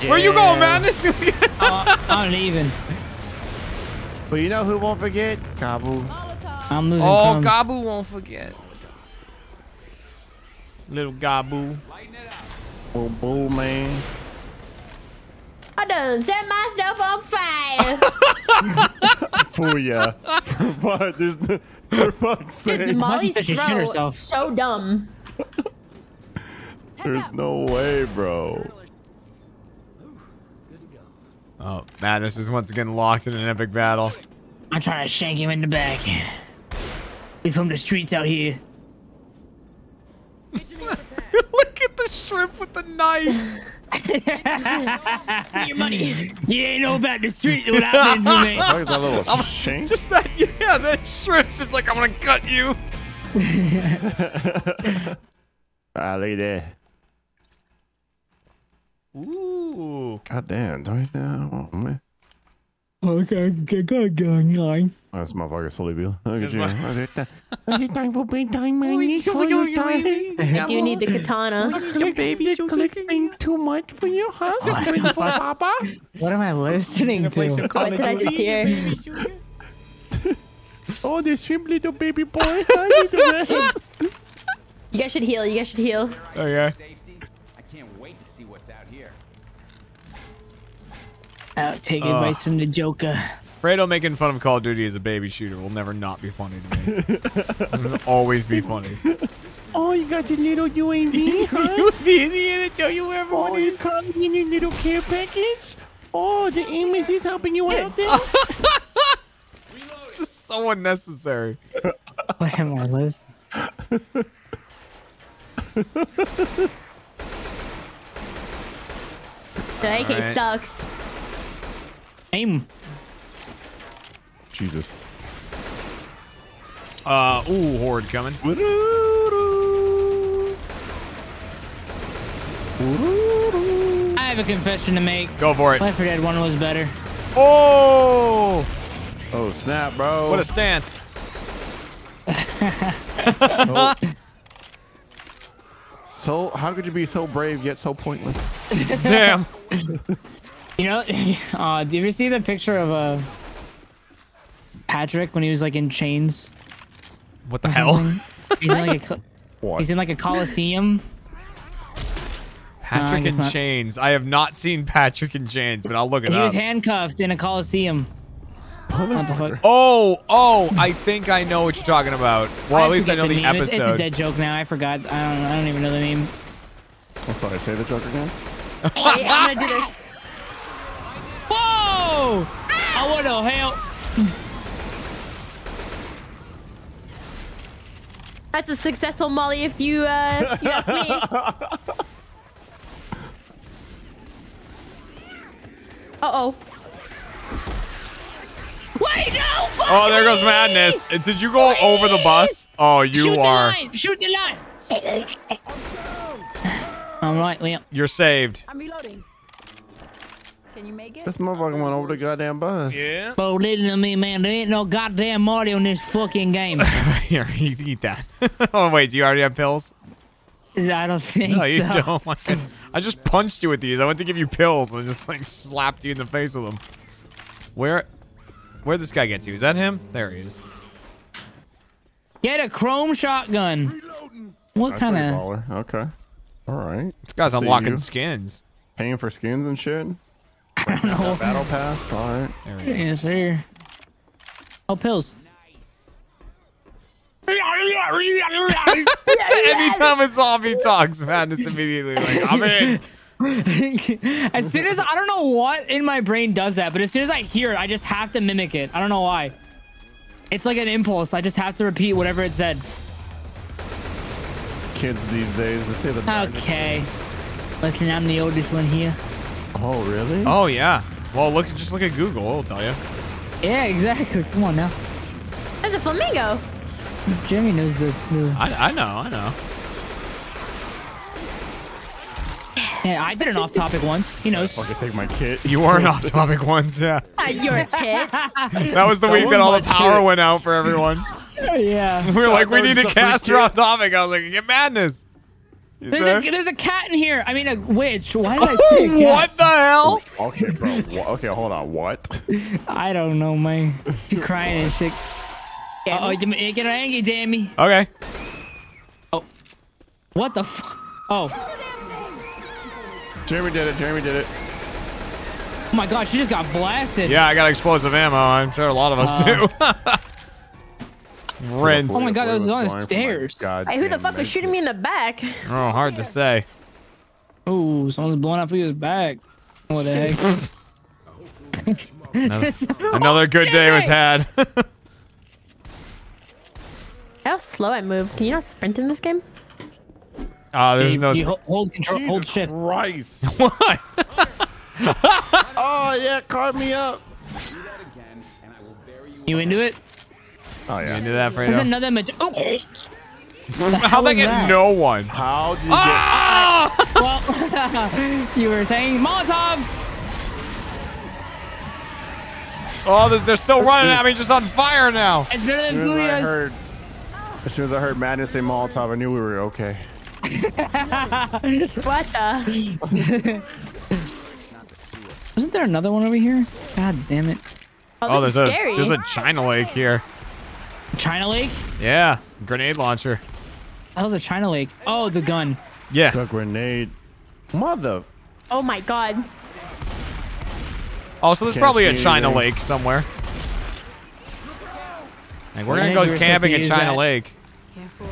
Yeah. Where you going, man? This uh, I'm leaving. But you know who won't forget? Kabu. I'm losing Oh, crumbs. Kabu won't forget. Little Gabu. Oh, boo, man. I done set myself on fire. Fooya. What? There's the, for fuck's sake. Dude, Molly's throw is so dumb. There's no way, bro. Oh, Madness is once again locked in an epic battle. I'm trying to shank him in the back. We from the streets out here. Look at the shrimp with the knife. Your money. You ain't know about the street without me, mate. Look at that little shrimp. Just that, yeah, that shrimp's just like, I'm gonna cut you. Ah, look at that. Ooh. Goddamn, don't you know? Oh, man. Okay, good going. Oh, this motherfucker slowly Bill. Look at you. Is it time for bedtime, man? Do you need the katana? Your baby collecting too much for you, huh? What, Papa? What am I listening to? What did I just hear? Oh, the shrimp little baby boy. You guys should heal. You guys should heal. Okay. I can't wait to see what's out here. Out, take uh, advice from the Joker. Fredo making fun of Call of Duty as a baby shooter will never not be funny to me. It'll always be funny. Oh, you got your little U A V, huh? You the idiot, I tell you where everyone oh, is. You come in your little care package? Oh, the Amos is helping you out there? This is so unnecessary. What am I listening? The A K right. sucks. Aim. Jesus. Uh, ooh, horde coming. I have a confession to make. Go for it. Left four Dead one was better. Oh! Oh, snap, bro. What a stance. Oh. So, how could you be so brave yet so pointless? Damn. You know, uh, did you ever see the picture of uh, Patrick when he was like in chains? What the hell? He's in like a, he's in like a coliseum. Patrick in Chains. I have not seen Patrick in Chains, but I'll look it up. He was handcuffed in a Coliseum. Oh, oh, I think I know what you're talking about. Well, at least I know the episode. It's a dead joke now. I forgot. I don't, I don't even know the name. I'm sorry. Say the joke again. Hey, I'm going to do this. Whoa! I want to help. That's a successful Molly if you, uh, if you ask me. Uh-oh. Wait, no! Oh, there goes Madness. Did you go Please. over the bus? Oh, you Shoot are. The line. Shoot the line. All right, Liam. You're saved. I'm reloading. Can you make it? This motherfucker went over the goddamn bus. Yeah. Bo, listen to me, man. There ain't no goddamn Marty on this fucking game. Here, you eat that. Oh, wait. Do you already have pills? I don't think so. No, you so. don't. I, could, I just punched you with these. I went to give you pills and I just, like, slapped you in the face with them. Where... Where'd this guy get to? Is that him? There he is. Get a chrome shotgun. Reloading. What That's kind of... Okay. All right. This guy's See unlocking you. skins. Paying for skins and shit? I don't know. That battle pass? All right. There we go. Yes, sir. Oh, pills. Anytime a zombie talks, Madness immediately like, I'm in. As soon as, I don't know what in my brain does that, but as soon as I hear it, I just have to mimic it. I don't know why. It's like an impulse. I just have to repeat whatever it said. Kids these days, they say the darkest Okay. thing. Listen, I'm the oldest one here. Oh, really? Oh, yeah. Well, look, just look at Google. It'll tell you. Yeah, exactly. Come on now. There's a flamingo. Jeremy knows the... the... I, I know, I know. Yeah, I did an off-topic once. He knows. I could take my kit. You were an off-topic once, yeah. Uh, you're a kid. That was the that week that all the power kid. went out for everyone. Yeah. We were like, we need to cast your off-topic. I was like, get Madness. There's a, there's a cat in here. I mean, a witch. Why did oh, I say a cat? What the hell? Okay, bro. Okay, hold on. What? I don't know, man. She's crying and shit. Uh oh, get her angry, Jamie. Okay. Oh. What the fuck? Oh. Jeremy did it. Jeremy did it. Oh my gosh, she just got blasted. Yeah, I got explosive ammo. I'm sure a lot of us uh, do. Rinse. Oh my god, that was on the stairs. Hey, who the fuck was shooting me in the back? Oh, hard to say. Ooh, someone's blowing up his back. What the heck? Another, another good day was had. How slow I move. Can you not sprint in this game? Ah, uh, there's you, no. You hold control. Jesus hold shift. Christ. What? Oh yeah, carve me up. You into it? Oh yeah. You into that, Fredo? There's another. Oh. The How'd I get that? no one? How did you oh! get? Well, you were saying Molotov. Oh, they're still running at me, just on fire now. It's better than Fooya's. As soon as I heard Madness say Molotov, I knew we were okay. What the? Wasn't there another one over here? God damn it. Oh, oh there's a scary. there's a China Lake here. China Lake? Yeah, grenade launcher. That was a China Lake. Oh, the gun. Yeah. The grenade. Mother. Oh my god. Oh, so there's probably a China anything. Lake somewhere. Like, we're I gonna go camping at China that. Lake. Careful.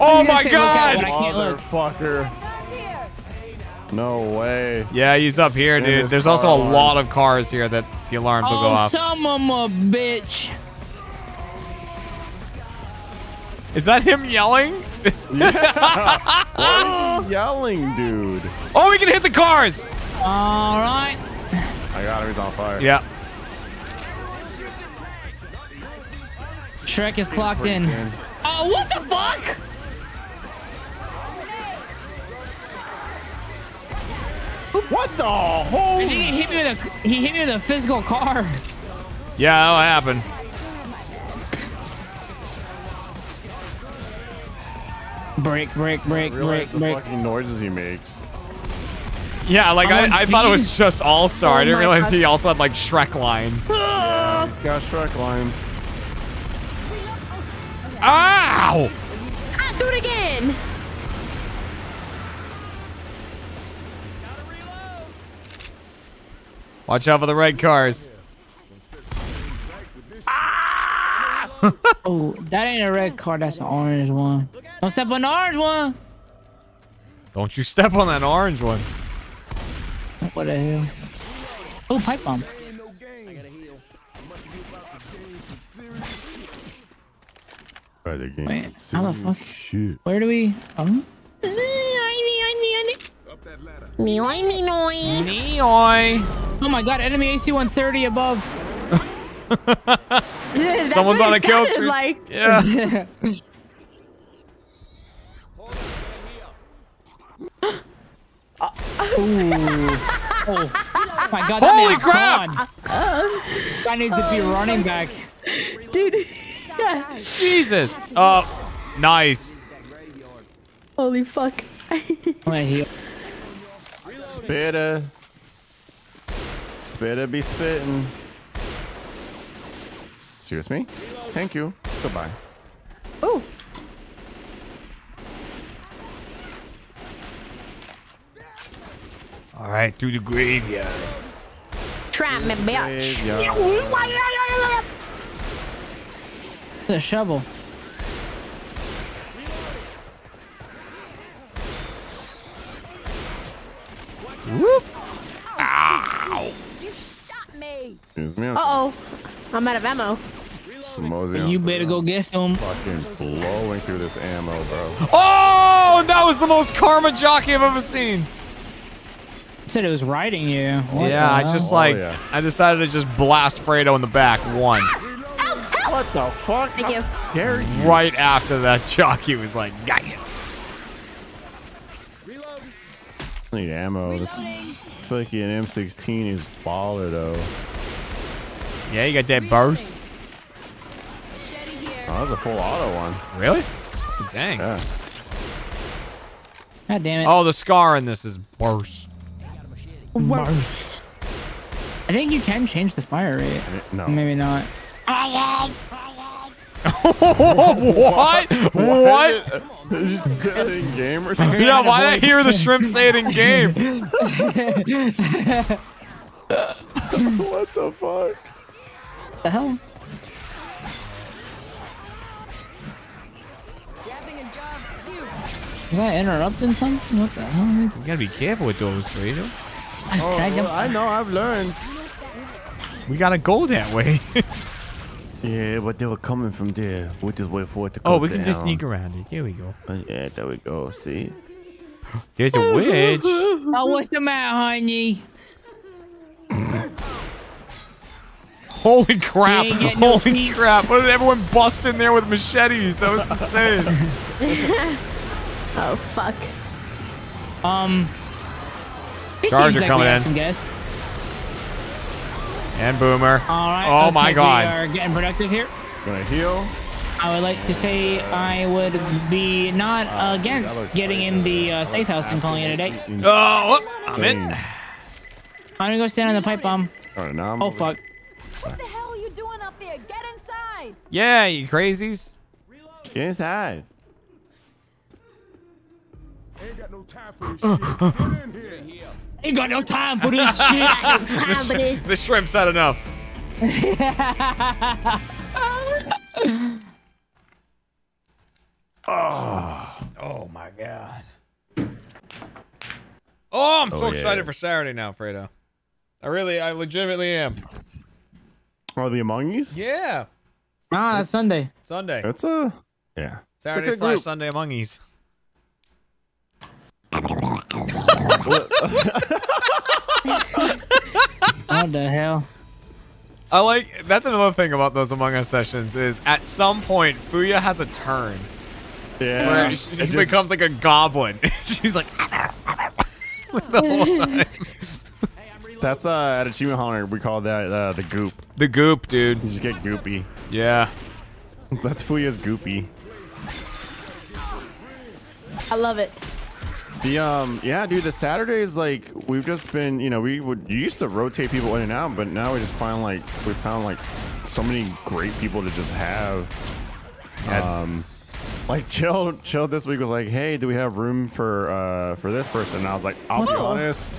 Oh my god! Motherfucker. No way. Yeah, he's up here, dude. There's, There's also alarm. a lot of cars here that the alarms oh, will go off. Some of a bitch. Is that him yelling? Yeah. What is he yelling, dude? Oh, we can hit the cars! Alright. I got him, he's on fire. Yeah. Shrek is clocked in. in. Oh, what the fuck? What the holy? I think he hit me with a he hit me with a physical car. Yeah, that'll happen. Break, break, break, break, the break. Fucking noises he makes. Yeah, like I, I thought it was just All Star. Oh, I didn't realize God. he also had like Shrek lines. Yeah, he's got Shrek lines. Ow! I'll do it again. Watch out for the red cars. Ah! Oh, that ain't a red car. That's an orange one. Don't step on the orange one. Don't you step on that orange one. What the hell? Oh, pipe bomb. Wait, how the fuck? Shit. Where do we? Um? Oh my god, enemy A C one thirty above. Dude, someone's on a kill streak. Like. Yeah. Oh my god, that holy crap! I need to be running back. Dude. Jesus. Uh, nice. Holy fuck. Spitter. Spitter be spitting. Excuse me? Thank you. Goodbye. Oh. All right, through the graveyard. Try me, bitch. The shovel. Whoop. Ow. You shot me. Uh oh, I'm out of ammo. You better go get him. Fucking blowing through this ammo, bro. Oh, that was the most karma jockey I've ever seen. I said it was riding you. What yeah, I just like oh, yeah. I decided to just blast Fredo in the back once. What the fuck? Thank you. you. Right after that, jockey was like, got you. Reload. I need ammo. Reloading. This fucking M sixteen is baller, though. Yeah, you got that burst. Oh, that was a full auto one. Really? Dang. Yeah. God damn it. Oh, the scar in this is burst. Burst. I think you can change the fire rate. No. Maybe not. What? What? What? Is that in game or something? Yeah, why did I hear the shrimp say it in game? What the fuck? What the hell? Was I interrupting something? What the hell? You gotta be careful with those, Fredo. Oh, I, I know, I've learned. We gotta go that way. Yeah, but they were coming from there. We'll just wait for it to come down. Oh, we can just sneak around it. Here we go. Oh, yeah, there we go. See? There's a witch. Oh, what's the matter, honey? Holy crap. Holy crap. What did everyone bust in there with machetes? That was insane. Oh, fuck. Um. Charge are coming in. Guess. And Boomer. All right, oh okay, my God. We are getting productive here. Gonna heal. I would like to say I would be not uh, against getting in the uh, safe house and calling it a day. Oh, I'm in. I'm gonna go stand on the pipe bomb. All right, now I'm oh fuck. What the hell are you doing up there? Get inside. Yeah, you crazies. Get inside. Ain't got no time for this shit. Get in here. Ain't got no time for this shit. Time the, sh for this. the shrimp's had enough. oh, oh my god. Oh, I'm oh, so yeah. excited for Saturday now, Fredo. I really, I legitimately am. Oh, the Among Us? Yeah. Ah, it's Sunday. Sunday. It's a yeah. Saturday it's a slash group. Sunday Among Us. What the hell? I like that's another thing about those Among Us sessions is at some point Fooya has a turn. Yeah. Where she, she just becomes like a goblin. She's like the whole time. That's uh, at Achievement Hunter we call that uh, the goop. The goop, dude. You just get goopy. Yeah. That's Fooya's goopy. I love it. The um yeah dude the Saturdays like we've just been you know we would used to rotate people in and out but now we just find like we found like so many great people to just have um like chill chill this week was like hey do we have room for uh for this person and I was like I'll Whoa. be honest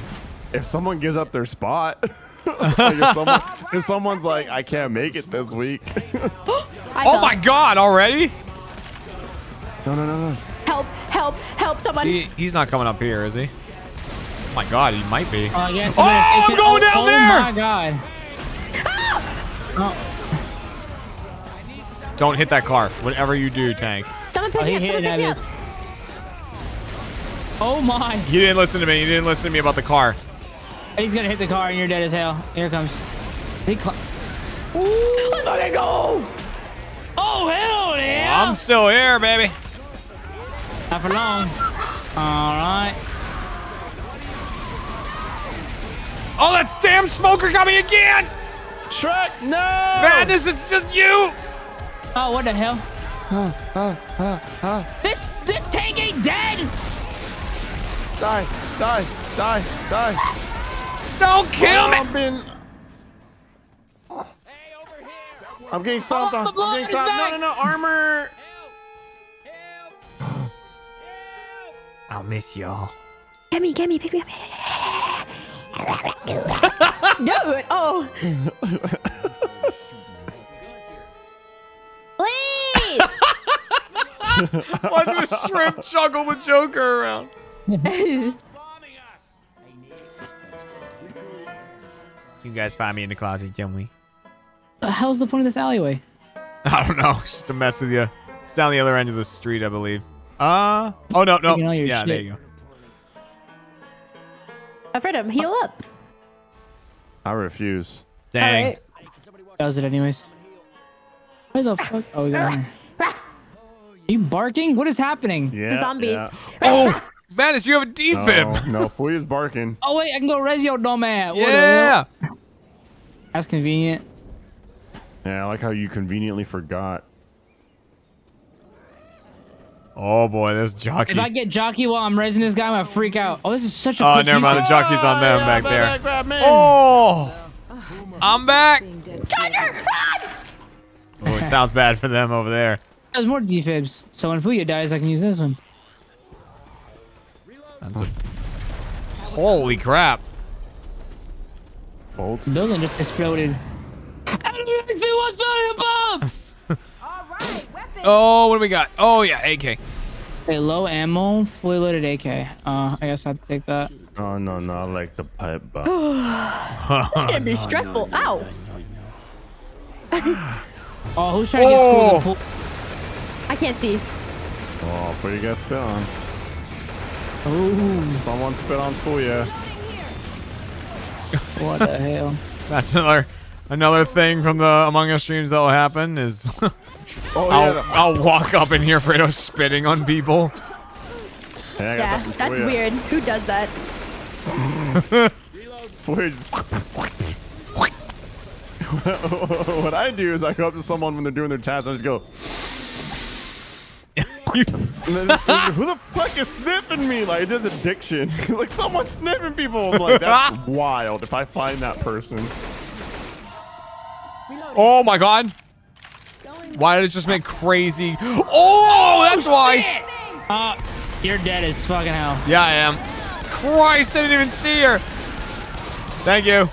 if someone gives up their spot Like if, someone, if someone's like, I can't make it this week. Oh my God! Already? No, no, no, no! Help! Help! Help! Someone! See, he's not coming up here, is he? Oh my God, he might be. Uh, yeah, oh, I'm going oh, down oh, there! Oh my God! Oh. Don't hit that car. Whatever you do, tank. Someone pick oh, me up! Someone pick me up! Oh my! You didn't listen to me. You didn't listen to me about the car. He's gonna hit the car and you're dead as hell. Here it comes. He cl Ooh, I'm gonna go! Oh hell yeah! I'm still here, baby. Not for long. All right. Oh, that damn smoker got me again! Shrek, no! Madness, it's just you! Oh, what the hell? Uh, uh, uh, uh. This this tank ain't dead! Die, die, die, die. Don't kill oh, me! I'm, being... oh. Hey, over here. I'm getting stomped on. I'm getting stomped. No, no, no, armor! Help. Help. Help. I'll miss y'all. Get me, get me, pick me up. Do it! Oh! Please! Why did a shrimp juggle the Joker around? You guys find me in the closet, can we? The hell's the point of this alleyway? I don't know. It's just to mess with you. It's down the other end of the street, I believe. Uh oh no no yeah shit. There you go. Alfredo, heal up. I refuse. Dang. Right. That was it, anyways. Where the fuck? Oh, yeah. Are you barking? What is happening? Yeah, the zombies. Yeah. Oh. Madness, you have a defib. No, no, Fooya's barking. Oh, wait, I can go Rezio Nomad. Yeah. That's convenient. Yeah, I like how you conveniently forgot. Oh, boy, this jockey. If I get jockey while I'm resing this guy, I'm going to freak out. Oh, this is such a Oh, never mind. The jockey's on them oh, back yeah, there. Back, back, oh, oh I'm back. Charger! Oh, it sounds bad for them over there. There's more defibs. So when Fooya dies, I can use this one. That's a... Holy crap! Bolts. The building just exploded. above. Oh, what do we got? Oh yeah, A K. Hey, low ammo, fully loaded A K. Uh, I guess I have to take that. Oh no, no, I like the pipe bomb. It's gonna be no, stressful. No, no, Ow! No, no, no. Oh, who's trying Whoa. to get screwed in the pool? I can't see. Oh, but you got spit on. Oh, someone spit on Fooya. What the hell? That's another another thing from the Among Us streams that'll happen is oh, I'll, yeah. I'll walk up in here, Fredo spitting on people. Yeah, yeah that's weird. Who does that? What I do is I go up to someone when they're doing their task. I just go. And then who the fuck is sniffing me? Like, it is addiction. Like, someone's sniffing people. I'm like, that's wild if I find that person. Oh, my God. Why did it just make crazy? Oh, that's why. Uh, you're dead as fucking hell. Yeah, I am. Christ, I didn't even see her. Thank you.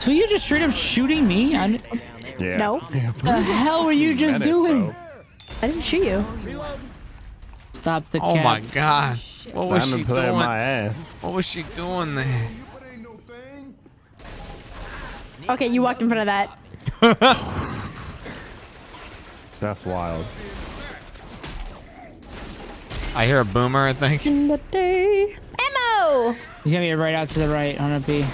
So you just straight up shooting me? I'm... Yeah. No. What the hell were you just Menace, doing? Bro. I didn't shoot you. Stop the cat. Oh my God. What was she doing? My ass. What was she doing there? Okay, you walked in front of that. That's wild. I hear a boomer, I think. In the day. Ammo! He's gonna be right out to the right on a B.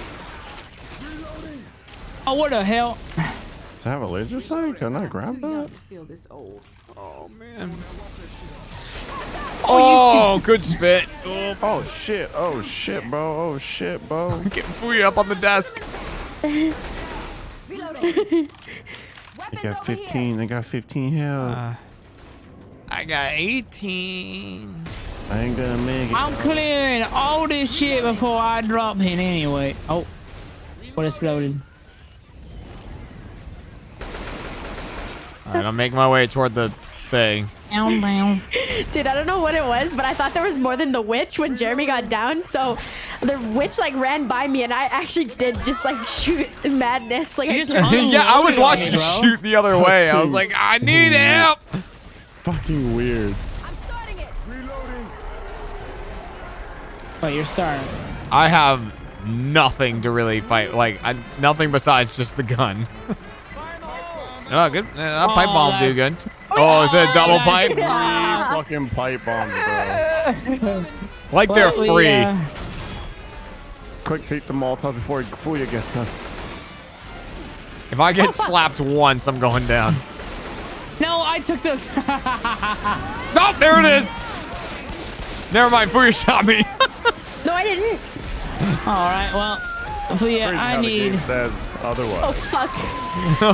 Oh, what the hell? Does I have a laser sight? Can I grab that? Oh, man. Oh, good spit. Oh, oh shit. Oh, shit, bro. Oh, shit, bro. I'm getting Fooya up on the desk. They got fifteen. They got fifteen health. Uh, I got eighteen. I ain't gonna make it. I'm clearing all this shit before I drop in anyway. Oh, what exploded? All right, I'm making my way toward the thing. Down, down. Dude, I don't know what it was, but I thought there was more than the witch when Jeremy got down. So the witch like ran by me, and I actually did just like shoot madness. Like, I yeah, I was watching you shoot the other way. I was like, I need help. Fucking weird. I'm starting it. Reloading. Oh, you're starting. I have nothing to really fight. Like, I, nothing besides just the gun. Oh, good. That pipe oh, bomb do good. Oh, is that a double pipe? Yeah. Fucking pipe bombs, bro. Like but they're free. We, uh... Quick, take the Molotov before Fooya gets done. If I get slapped once, I'm going down. No, I took the... Oh, there it is. Never mind, Fooya shot me. No, I didn't. All right, well. Fooya, I need. Says otherwise. Oh fuck!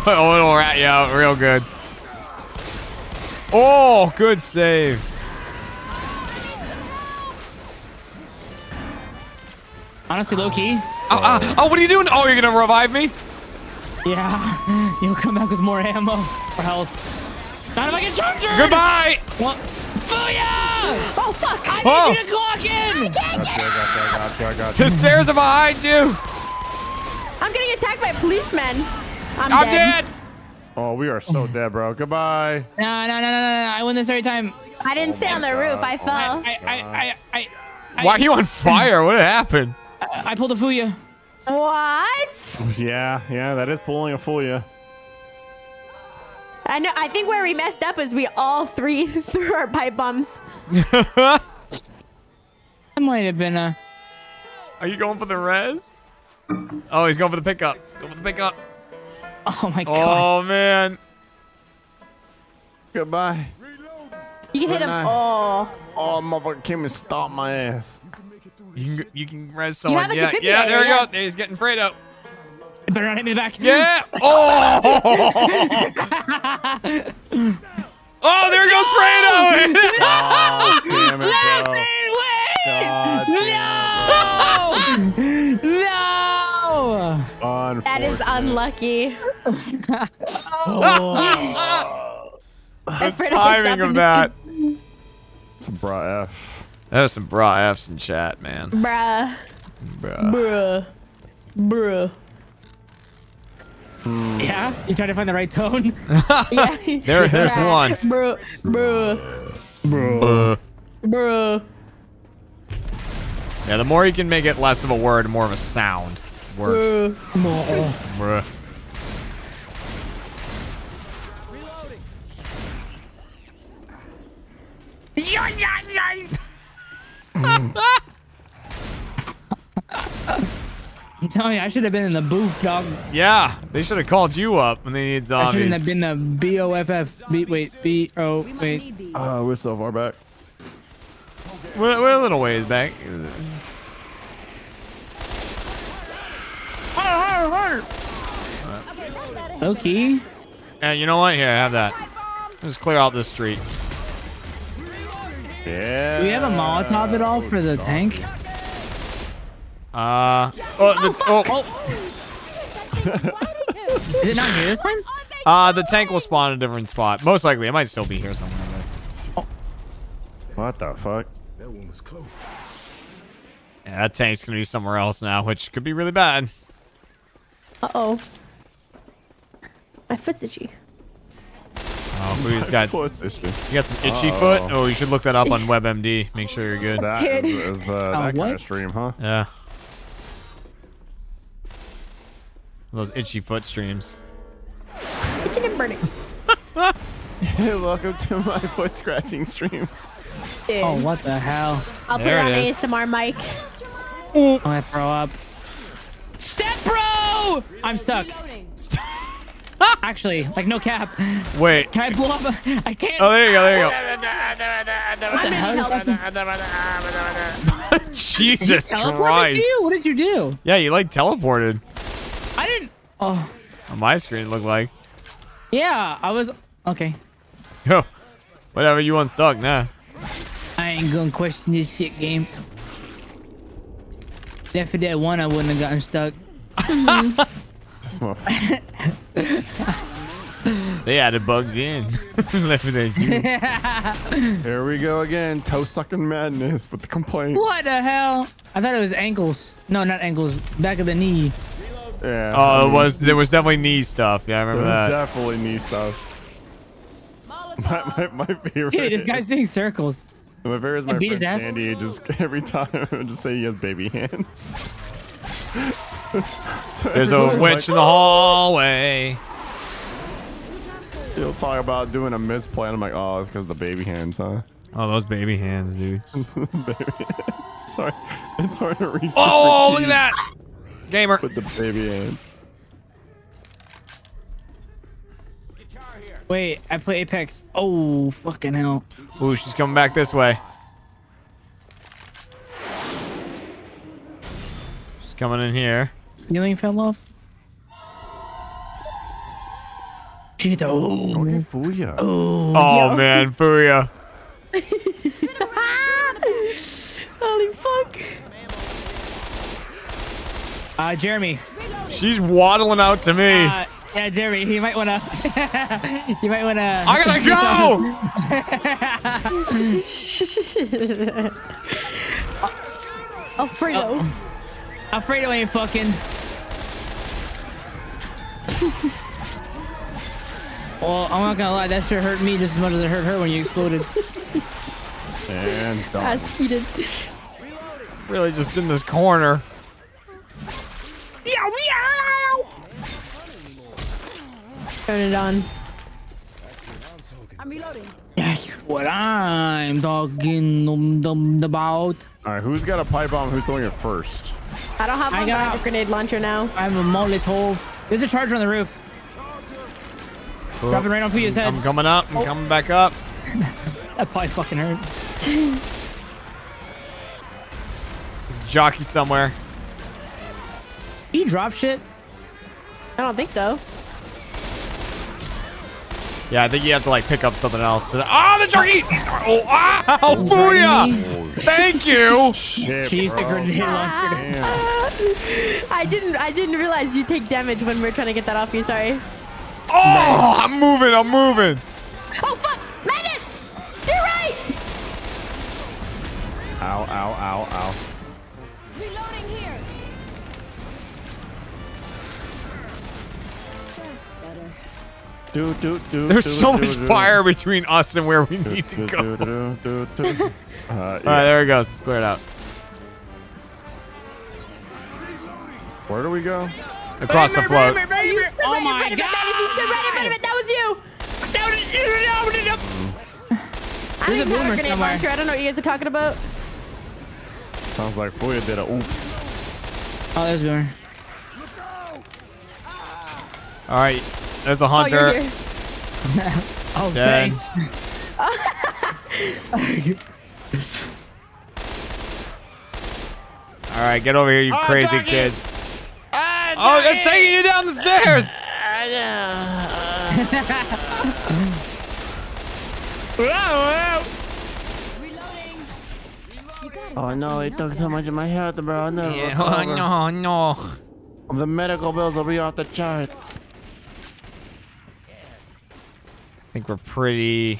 Oh, it'll rat you out real good. Oh, good save. Honestly, low key. Oh, uh, oh, what are you doing? Oh, you're gonna revive me? Yeah, you'll come back with more ammo or health. Not if I get charged. Goodbye. What? Fooya! Oh fuck! I oh. need you to clock in. I can't get out. Gotcha, the stairs are behind you. I'm getting attacked by policemen. I'm, I'm dead. dead. Oh, we are so dead, bro. Goodbye. No, no, no, no, no. I win this every time. I didn't oh stay on the God. roof. I fell. I, I, I, I, I, Why are you on fire? What happened? I, I pulled a Fooya. What? Yeah, yeah, that is pulling a Fooya. I know. I think where we messed up is we all three threw our pipe bombs. That might have been a... Are you going for the res? Oh, he's going for the pickup. Go for the pickup. Oh my god. Oh man. Goodbye. You can Good hit him. Night. Oh. Oh, motherfucker came and stomped my ass. You can, you can res someone. Yeah, yeah, there we go. There he's getting Fredo. It better not hit me in the back. Yeah. Oh. Oh, there goes Fredo. Oh, damn it, bro. God damn it, bro. No. No! That is unlucky. Oh. The timing of that. That's a bra F. That was some bra Fs in chat, man. Bruh. Bruh. Bruh. Bruh. Mm. Yeah? You trying to find the right tone? Yeah. There, there's bruh. one. Bruh. Bruh. Bruh. Bruh. Yeah, the more you can make it less of a word, more of a sound. Works. Uh, no. Bruh. Reloading. I'm telling you, I should have been in the booth, dog. Yeah, they should have called you up when they needed zombies. I shouldn't have been the B O F F. B wait, B O wait. Uh, we're so far back. We're, we're a little ways back. Okay. And you know what? Here, have that. Just clear out this street. Yeah. Do we have a Molotov at all for the tank? Uh. Oh. The oh. oh. Is it not here this time? Uh, the tank will spawn in a different spot. Most likely, it might still be here somewhere. Oh. What the fuck? That one was close. Yeah, that tank's gonna be somewhere else now, which could be really bad. Uh oh. My foot's itchy. Oh, Fooya's got. Foot's itchy. You got some itchy uh -oh. foot? Oh, you should look that up on Web M D. Make sure you're good. That is, is uh, uh, that kind of stream, huh? Yeah. Those itchy foot streams. Itching and burning. Welcome to my foot scratching stream. Dude. Oh, what the hell? I'll there put it on is. A S M R mic. I'm gonna throw up. Step, bro! I'm stuck. Actually, like, no cap. Wait. Can I blow up? A I can't. Oh, there you go. There you go. Jesus Christ. You? What did you do? Yeah, you, like, teleported. I didn't. Oh. On my screen, it looked like. Yeah, I was. Okay. Yo. Whatever, you unstuck, nah. I ain't gonna question this shit game. Dead for Dead one, I wouldn't have gotten stuck. That's my fault. They added bugs in. Levitate you. Here we go again. Toe sucking madness with the complaint. What the hell? I thought it was ankles. No, not ankles. Back of the knee. Yeah. Oh, I mean, it was. There was definitely knee stuff. Yeah, I remember there was that. Definitely knee stuff. My, my, my favorite. Dude, this guy's doing circles. My favorite is my friend Sandy. Just every time, I just say he has baby hands. So there's a witch like, in the hallway. He'll talk about doing a misplay, and I'm like, oh, it's because of the baby hands, huh? Oh, those baby hands, dude. Baby. Sorry, it's hard to reach. Oh, look at that, gamer. Put the baby hand. Wait, I play Apex. Oh, fucking hell. Ooh, she's coming back this way. She's coming in here. Kneeling fell off. Cheeto. Oh, okay, Fooya. Oh, oh yo. Man, Fooya. Holy fuck. Uh, Jeremy. She's waddling out to me. Uh, Yeah, Jeremy, he might wanna. You might wanna. I gotta go. Alfredo. Oh. Alfredo ain't fucking. Well, I'm not gonna lie, that sure hurt me just as much as it hurt her when you exploded. And dumb. Cheated. Really, just in this corner. Meow meow. Turn it on. I'm reloading. That's what I'm talking about. Alright, who's got a pipe bomb? Who's throwing it first? I don't have one, I got, I have a grenade launcher now. I have a Molotov. There's a charger on the roof. Oh. Dropping right on Puya's head. I'm coming up. I'm oh. coming back up. That pipe fucking hurt. There's a jockey somewhere. Did you drop shit? I don't think so. Yeah, I think you have to like pick up something else. Ah, oh, the jerky! Oh, ah! Oh, Fooya! Thank you. Shit, she used the grenade launcher. Ah, I didn't. I didn't realize you take damage when we're trying to get that off you. Sorry. Oh, nice. I'm moving. I'm moving. Oh fuck! Madness! You're right. Ow! Ow! Ow! Ow! Reloading here. That's better. Do, do, do, There's do, so do, much do, fire do. between us and where we do, need to do, go. Do, do, do, do. Uh, yeah. All right, there it goes. It's cleared out. Where do we go? Across the float. Oh my God! That was you. That was you. I didn't have a grenade launcher. I don't know what you guys are talking about. Sounds like Fooya did a oops. Oh, there's Boomer. All right. There's a hunter. Oh, oh thanks. All right, get over here, you oh, crazy doggy. kids. Uh, oh, it's taking you down the stairs. Oh no, it took so much of my health, bro. No, yeah, oh no, no. The medical bills will be off the charts. I think we're pretty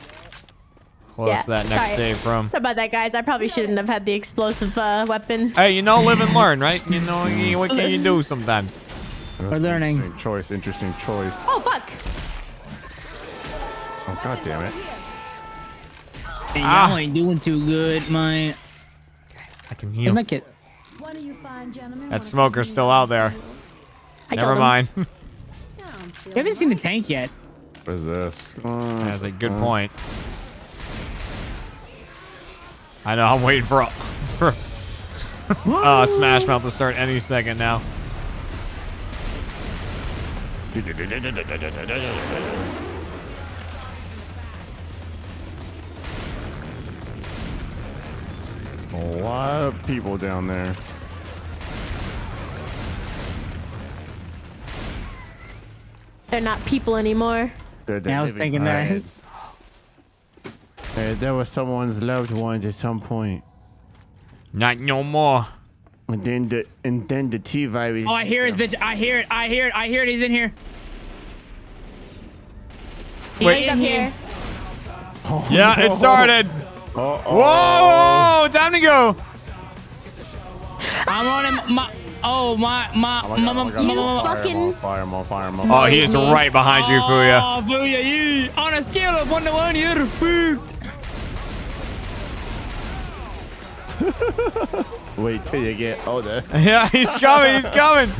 close yeah, to that next sorry. save from. Sorry about that, guys. I probably shouldn't have had the explosive uh, weapon. Hey, you know, live and learn, right? You know, you, what can you do sometimes? We're learning. Interesting choice. Interesting choice. Oh, fuck. Oh, God damn it. Hey, ah. Y'all ain't doing too good, my... I can heal. Make it. That smoker's still out there. I Never mind. You haven't seen the tank yet. What is this? Oh, that's a good oh. point. I know. I'm waiting for, for uh, Smash Mouth to start any second now. A lot of people down there. They're not people anymore. Yeah, I was thinking that. Hey, there was someone's loved ones at some point. Not no more. And then the and then the T virus. Oh, I hear his bitch. I hear it. I hear it. I hear it. He's in here. Wait, he's in here. Oh, yeah, no. It started. Uh-oh. Whoa, whoa, time to go. I'm on him. My, oh, my, my, oh my, God, my, my, my, my fucking. Fire, more fire, more fire. Oh, he is right behind you, Fooya. Oh, Fooya, you. On a scale of one to one, you're fucked. Wait till you get older. Yeah, he's coming, he's coming.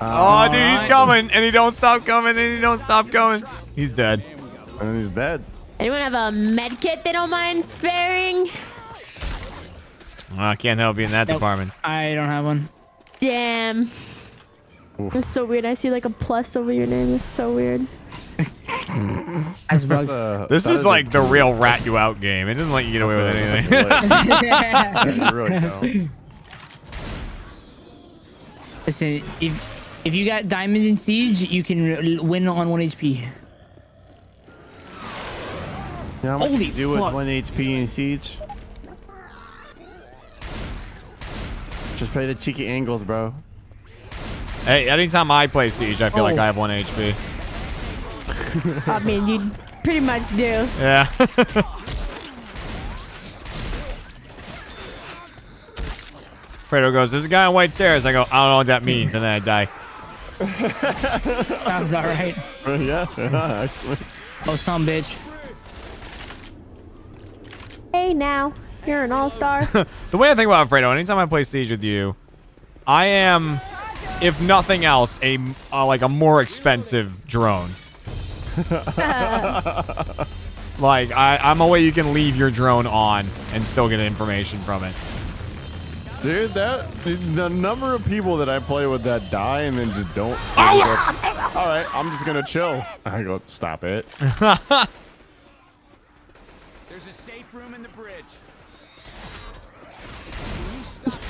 Uh, oh, dude, he's coming, and he don't stop coming, and he don't stop coming. He's dead. And he's dead. Anyone have a med kit they don't mind sparing? Well, I can't help you in that nope. department. I don't have one. Damn. Oof. That's so weird. I see like a plus over your name. It's so weird. That's uh, this that is, is like the real rat you out game. It doesn't let you get away with anything. That's really dumb. Listen, if... If you got diamonds in Siege, you can win on one H P. Now, how much do you do with one H P in Siege? Just play the cheeky angles, bro. Hey, anytime I play Siege, I feel oh. like I have one H P. I mean, you pretty much do. Yeah. Fredo goes, there's a guy on white stairs. I go, I don't know what that means, and then I die. Sounds about right. Yeah, yeah, actually. Oh, some bitch. Hey, now. You're an all-star. The way I think about it, Fredo, anytime I play Siege with you, I am, if nothing else, a uh, like a more expensive drone. Like, I, I'm a way you can leave your drone on and still get information from it. Dude, that the number of people that I play with that die and then just don't. Oh, all right, I'm just gonna chill. I go, stop it. There's a safe room in the bridge.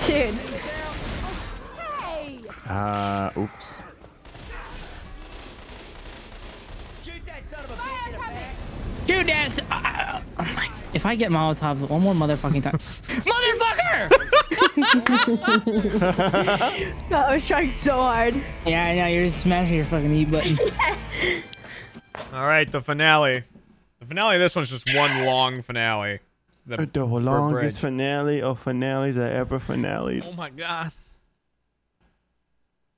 Dude. Uh, oops. Shoot that son of a bitch in the back. Shoot that. Uh, oh my. If I get Molotov one more motherfucking time. Motherfucker! That was trying so hard. Yeah, I know. You're just smashing your fucking E button. All right, the finale. The finale of this one's just one long finale. The, the longest finale of finales I ever finale. Oh my god.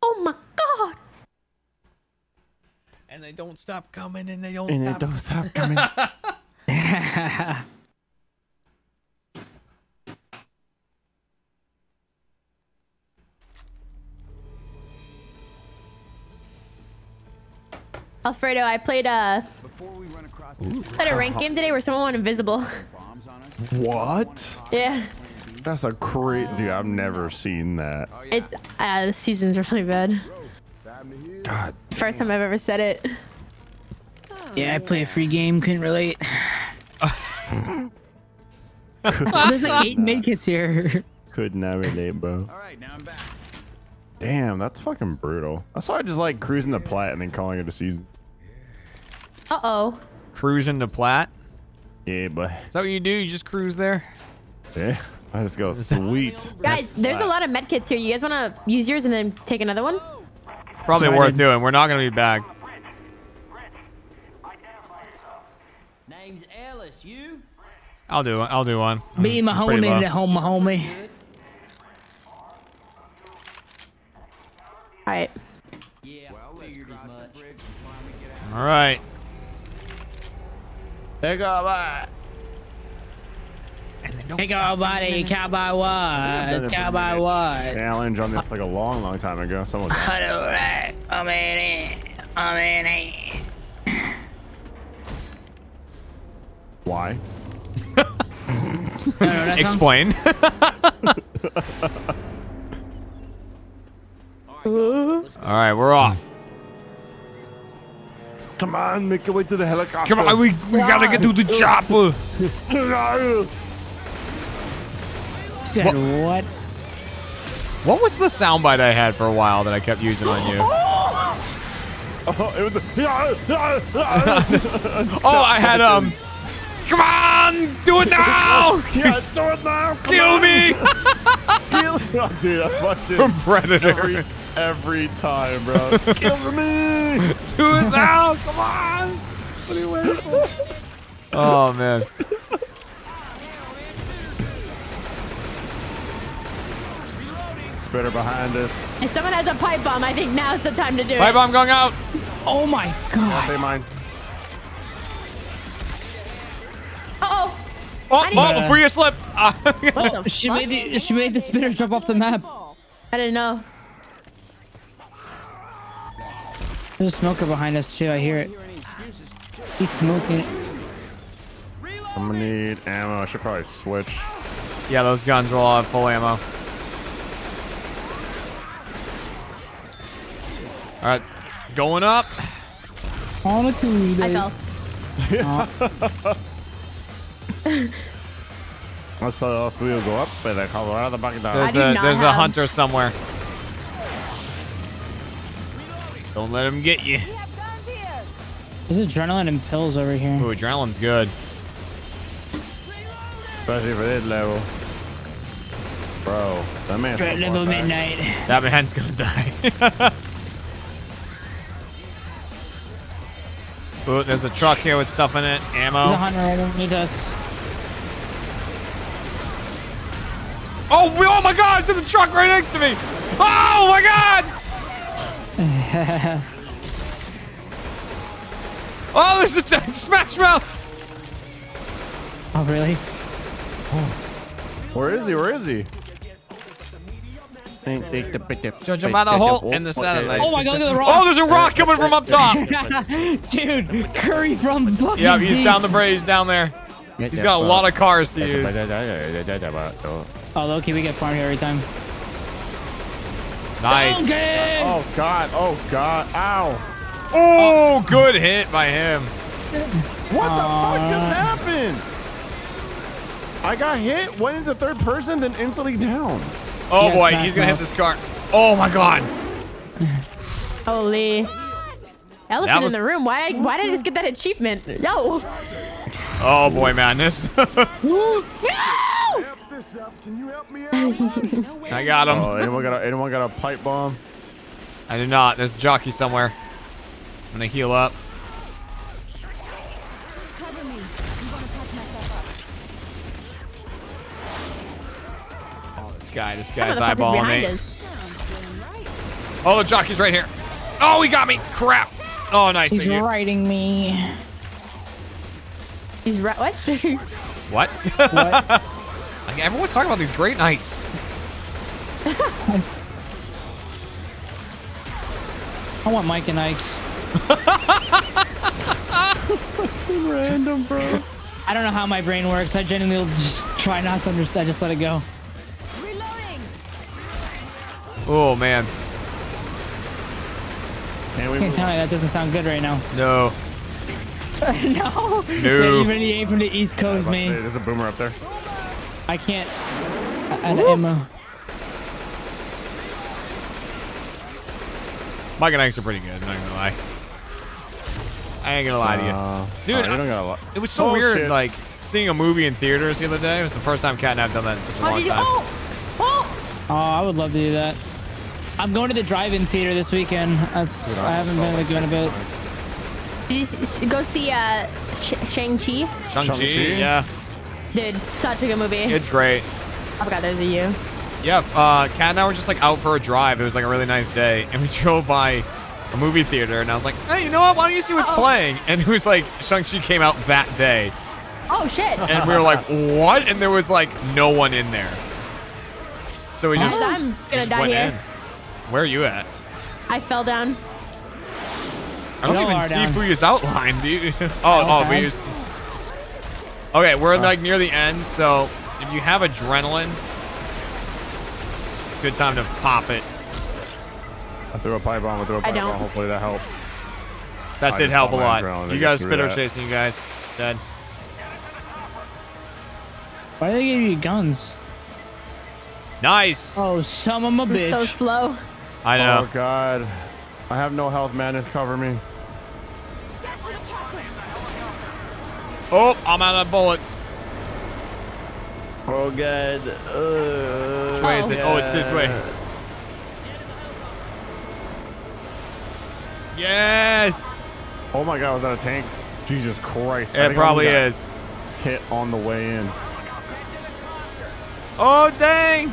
Oh my god. And they don't stop coming and they don't, and stop. They don't stop coming. Alfredo, I played a, we run Ooh, played a ranked uh, game today where someone went invisible. What? Yeah. That's a crazy dude. I've never seen that. Oh, yeah. It's uh, the season's really bad. God. First time I've ever said it. Oh, yeah, I play a free game. Couldn't relate. Well, there's like eight mid kits here. Could not relate, bro. All right, now I'm back. Damn, that's fucking brutal. I saw I just like cruising the Plat and then calling it a season. Uh oh. Cruising the Plat? Yeah, but. Is that what you do? You just cruise there? Yeah. I just go sweet. Guys, that's there's flat. A lot of med kits here. You guys want to use yours and then take another one? Probably so worth doing. We're not going to be back. Name's Alice. You? I'll do one. I'll do one. Be my homie at home, my homie. All right. Yeah, well, let's cross the bridge and get out. All right. Take our body. Take our body, cowboy was. Cowboy was. Challenge on this like a long, long time ago. Someone. I'm in it. I'm in it. Why? Explain. All right, we're off. Come on, make your way to the helicopter. Come on, we, we gotta get to the chopper. Said what? what? What was the soundbite I had for a while that I kept using on you? Oh, it was a oh, I had um. Come on, do it now! Yeah, do it now! Come Kill on. me! Kill oh, dude, I fucked it. Predator. Every time, bro. Kill me! Do it now! Come on! company waiting for. Oh, man. Spitter behind us. If someone has a pipe bomb, I think now's the time to do it. Pipe bomb going out. Oh, my God. I'll say mine. Uh-oh. Oh, oh, oh before you slip. Oh, she, made the, she made the spinner jump off the map. I didn't know. There's a smoker behind us, too. I hear it. He's smoking. I'm going to need ammo. I should probably switch. Yeah, those guns will all have full ammo. All right. Going up. On a two. I fell. Oh. I saw if we'll go up, but I call out of the bucket down. There's, a, there's a hunter somewhere. Don't let him get you. We have guns here. There's adrenaline and pills over here. Ooh, adrenaline's good. Especially for this level. Bro, that man's gonna level midnight. That man's gonna die. Ooh, there's a truck here with stuff in it. Ammo. There's a hunter right underneath us. Oh, oh my God, it's in the truck right next to me. Oh my God. Oh, there's a Smash Mouth! Oh, really? Oh. Where is he? Where is he? Judge him by the hole and the satellite. Oh my God, look at the rock! Oh, there's a rock coming from up top! Dude, Curry from fucking Yeah, he's down the bridge down there. He's got a lot of cars to use. Oh, Loki, we get farm here every time. Nice. Okay. Oh, God. Oh, God. Ow. Oh, good hit by him. What the uh, fuck just happened? I got hit, went into third person, then instantly down. Oh, boy. He's going to hit this car. Oh, my God. Holy. Elephant was... in the room. Why, why did I just get that achievement? Yo. Oh, boy, madness. No! Can you help me out? I got him. Oh, anyone got a, anyone got a pipe bomb? I do not. There's a jockey somewhere. I'm gonna heal up. Cover me. I'm gonna patch myself up. Oh, this guy, this guy's eyeballing me. Us. Oh, the jockey's right here. Oh, he got me. Crap. Oh, nice. He's riding me. He's right. What? What? What? Like, everyone's talking about these great nights. I want Mike and Ike's. Fucking random, bro. I don't know how my brain works. I genuinely just try not to understand. I just let it go. Reloading. Oh, man. Man, we can't tell me that doesn't sound good right now. No. No. No. You really aim from the East Coast, man. There's a boomer up there. I can't add ammo. Mike and Ike's are pretty good, I'm not gonna lie. I ain't gonna lie uh, to you. Dude, uh, I, gotta it was so oh, weird shit. Like seeing a movie in theaters the other day. It was the first time Kat and I have done that in such a oh, long you, time. Oh, oh. oh, I would love to do that. I'm going to the drive-in theater this weekend. That's, Dude, I, I haven't been able to go in a bit. Did you go see uh, Sh Shang-Chi? Shang-Chi, yeah. Dude, such a good movie. It's great. I forgot those are you. Yeah, uh, Kat and I were just like out for a drive. It was like a really nice day. And we drove by a movie theater. And I was like, hey, you know what? Why don't you see what's uh-oh. playing? And it was like Shang-Chi came out that day. Oh, shit. And we were like, what? And there was like no one in there. So we just, oh, I'm gonna just die went here. in. Where are you at? I fell down. I don't we even see down. Fooya's outline, dude. Oh, okay. oh, we used... Okay, we're like near the end, so if you have adrenaline, good time to pop it. I threw a pipe bomb. I threw a pipe bomb. Hopefully that helps. That did help a lot. You guys spitter chasing you guys. It's dead. Why do they give you guns? Nice. Oh, some of them a bitch. So slow. I know. Oh God, I have no health. Madness, cover me. Oh, I'm out of bullets. Oh, God. Uh, Which way is it? God. Oh, it's this way. Yes. Oh, my God. Was that a tank? Jesus Christ. It probably is. Hit on the way in. Oh, dang!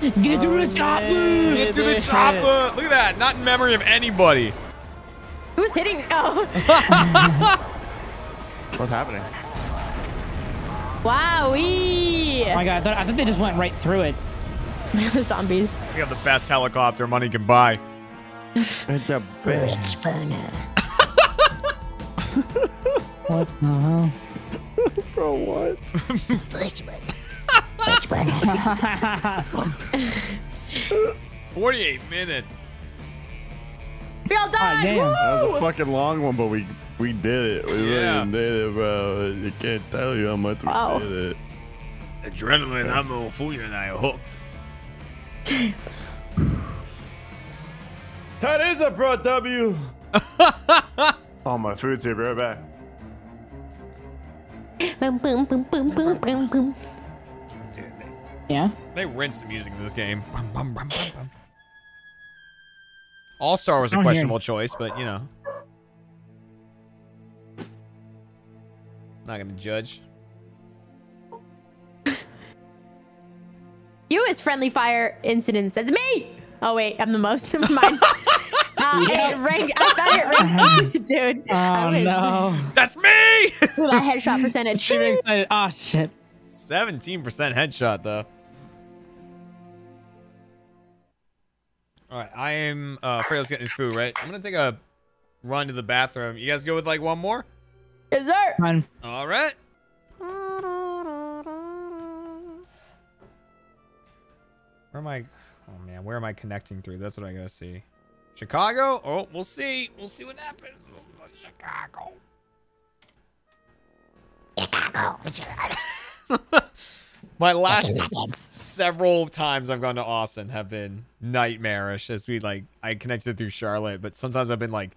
Get through the chopper! Get through the chopper! Look at that. Not in memory of anybody. Who's hitting? Oh. What's happening? Wowee! Oh my god, I thought, I thought they just went right through it. The zombies. We have the best helicopter money can buy. The best. Rich burner. What the hell? Bro, what? Rich burner. Rich burner. forty-eight minutes. We all died. Oh, that was a fucking long one, but we we did it. We yeah. really did it, bro. I can't tell you how much we oh. did it. Adrenaline, yeah. I'm old Fooya and I are hooked. That is a broad W. All my food's here. Be right back. Boom, boom, boom, boom, boom, boom, boom. Yeah. They rinse the music in this game. Bum, bum, bum, bum, bum. All-Star was a questionable choice, but you know. Not gonna judge. You is friendly fire incidents. That's me! Oh wait, I'm the most of mine. uh, I rank, I thought it ranked. Dude. Oh I mean, no. That's me! Ooh, that headshot percentage. Shooting excited. Oh shit. seventeen percent headshot though. All right, I am uh, Fredo's getting his food, right? I'm gonna take a run to the bathroom. You guys go with like one more? Yes, sir. Fine. All right. Where am I? Oh man, where am I connecting through? That's what I gotta see. Chicago? Oh, we'll see. We'll see what happens. Chicago. Chicago. My last several times I've gone to Austin have been nightmarish as we like, I connected through Charlotte, but sometimes I've been like,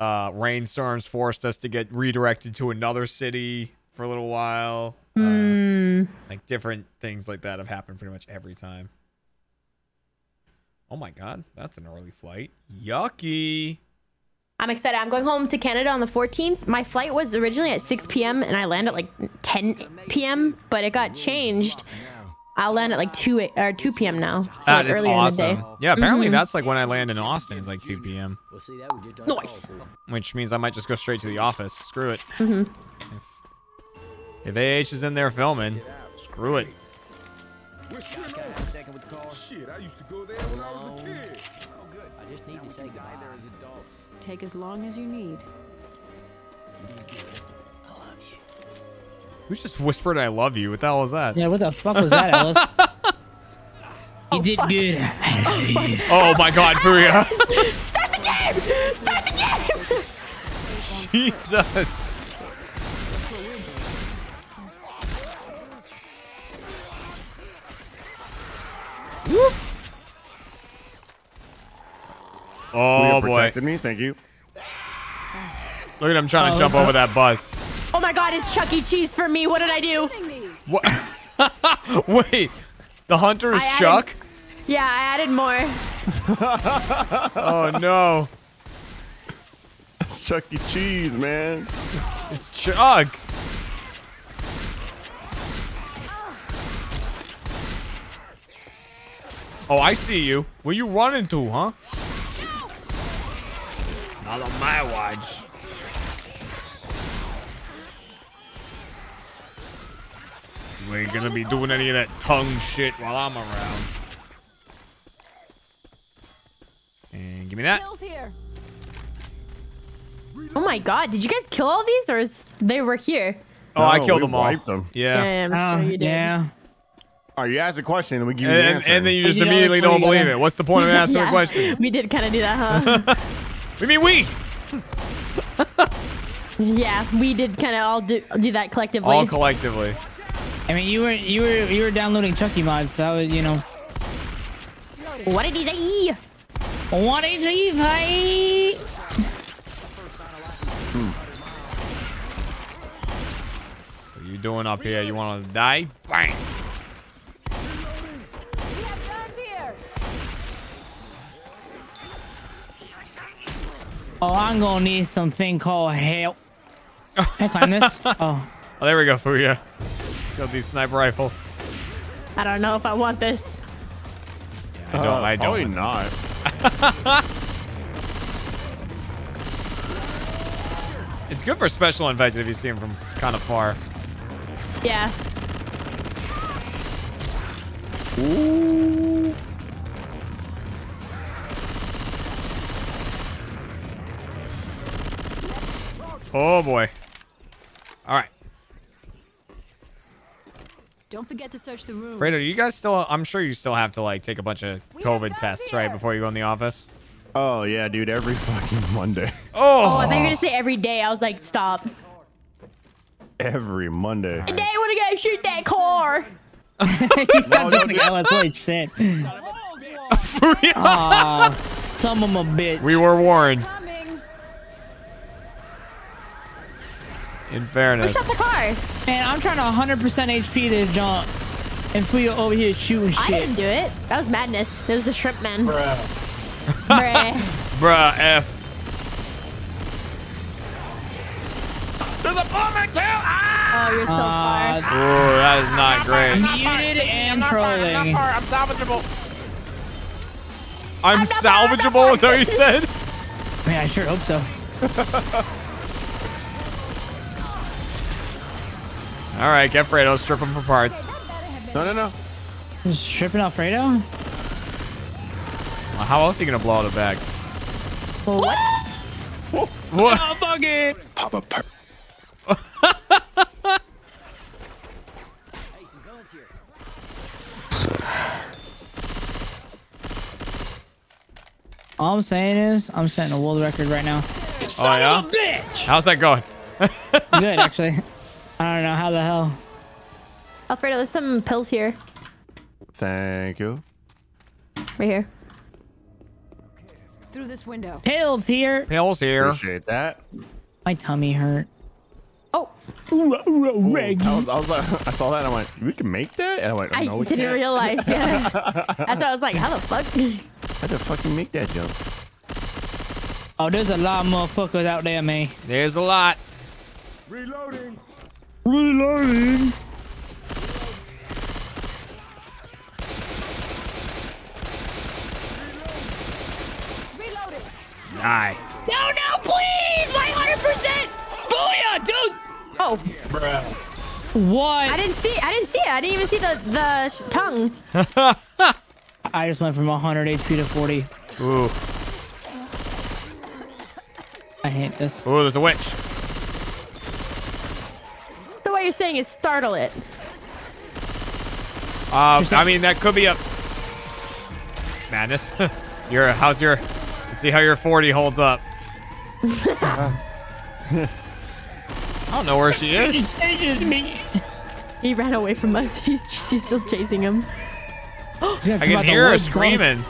uh, rainstorms forced us to get redirected to another city for a little while. Mm. Uh, like different things like that have happened pretty much every time. Oh my God, that's an early flight. Yucky. I'm excited. I'm going home to Canada on the fourteenth. My flight was originally at six p m and I land at like ten p m, but it got changed. I'll land at like two or two p m now. So that is awesome. Yeah, apparently mm-hmm. that's like when I land in Austin is like two p m Nice. Which means I might just go straight to the office. Screw it. Mm-hmm. If, if A H is in there filming, screw it. Shit, I used to go there when I was a kid. Oh, good. I just need to say goodbye there as adults. Take as long as you need. I love you. Who just whispered I love you? What the hell was that? Yeah, what the fuck was that, Alice? You oh, did fuck. good. Oh, fuck. Oh my god, Fooya. Start the game! Start the game! Jesus. Whoop. Oh boy. Me. Thank you. Look at him trying oh, to jump no. over that bus. Oh my god, it's Chuck E. Cheese for me. What did I do? What? Wait, the hunter is I Chuck? Added, yeah, I added more. Oh no. It's Chuck E. Cheese, man. It's, it's Chuck. Oh, I see you. Where you running to, huh? Not on my watch. You ain't gonna be doing any of that tongue shit while I'm around. And give me that. Oh my god, did you guys kill all these or is they were here? Oh, no, I killed them all. Them. Yeah. Yeah, I'm sure you did. Yeah. All right, you ask a question and we give you and, the answer. And then you just you immediately don't believe gonna... it. What's the point of asking yeah, a question? We did kind of do that, huh? We mean we. Yeah, we did kind of all do, do that collectively. All collectively. I mean, you were you were you were downloading Chucky mods, so I was, you know. What did he say? What did he say? Hmm. What are you doing up here? You want to die? Bang. Oh, I'm gonna need something called help. Can I climb this? Oh. Oh, there we go, Fooya. Got these sniper rifles. I don't know if I want this. I don't. Uh, I don't. Probably not. It's good for special infected if you see him from kind of far. Yeah. Ooh. Oh boy. All right. Don't forget to search the room. Fredo, you guys still, I'm sure you still have to like take a bunch of COVID tests, right? Before you go in the office. Oh yeah, dude, every fucking Monday. Oh, oh I thought you were gonna say every day. I was like, stop. Every Monday. Right. And then we're gonna go shoot that car. You sound just like L S. Holy shit. Aw, some of my bitch. We were warned. In fairness. Who shot the car? Man, I'm trying to one hundred percent H P this jump. And Fooya over here shooting shit. I didn't do it. That was madness. It was the shrimp man. Bruh. Bruh. Bruh, F. There's a bomber too! Ah! Oh, you're so uh, far. Ooh, that is not great. Muted and trolling. I'm, I'm salvageable. I'm, I'm salvageable, is that what you said? Man, I sure hope so. All right, get Fredo, strip him for parts. No, no, no. You're stripping Alfredo? Well, how else are you gonna blow out a bag? Well, what? What? What? Oh, fuck it. Pop a perk. All I'm saying is, I'm setting a world record right now. Oh, son yeah? Of a bitch! How's that going? Good, actually. I don't know how the hell. Alfredo, there's some pills here. Thank you. Right here. Through this window. Pills here. Pills here. Appreciate that. My tummy hurt. Oh. Ooh, ooh, ooh, I, was, I, was, I saw that and I went, we can make that? And I went, oh, no, I we didn't can't. realize. Yeah. That's why I was like, how the fuck? How the fuck you make that jump? Oh, there's a lot of motherfuckers out there, man. There's a lot. Reloading. Reloading. Reloading. Die. No, no, please! My one hundred percent! Booyah, dude! Oh. Bruh. What? I didn't see. I didn't see it. I didn't even see the the sh tongue. I just went from one hundred H P to forty. Ooh. I hate this. Ooh, there's a witch. What you're saying is startle it. Uh, I mean that could be a madness. Your how's your? Let's see how your forty holds up. uh, I don't know where she is. He ran away from us. He's she's still chasing him. I can hear her screaming.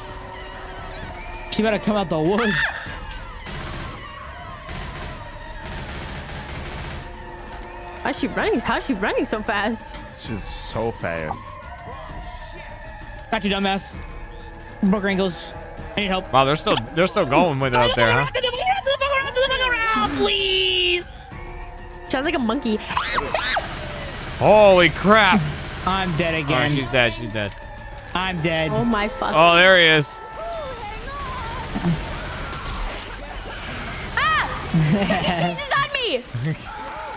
She better come out the woods. Why is she running? How is she running so fast? She's so fast. Got you, dumbass. Broke her ankles. I need help. Wow, they're still they're still going with it out there, huh? Please. Sounds like a monkey. Holy crap! I'm dead again. Oh, she's dead. She's dead. I'm dead. Oh my fuck. Oh, there he is. Ah! He chases on me.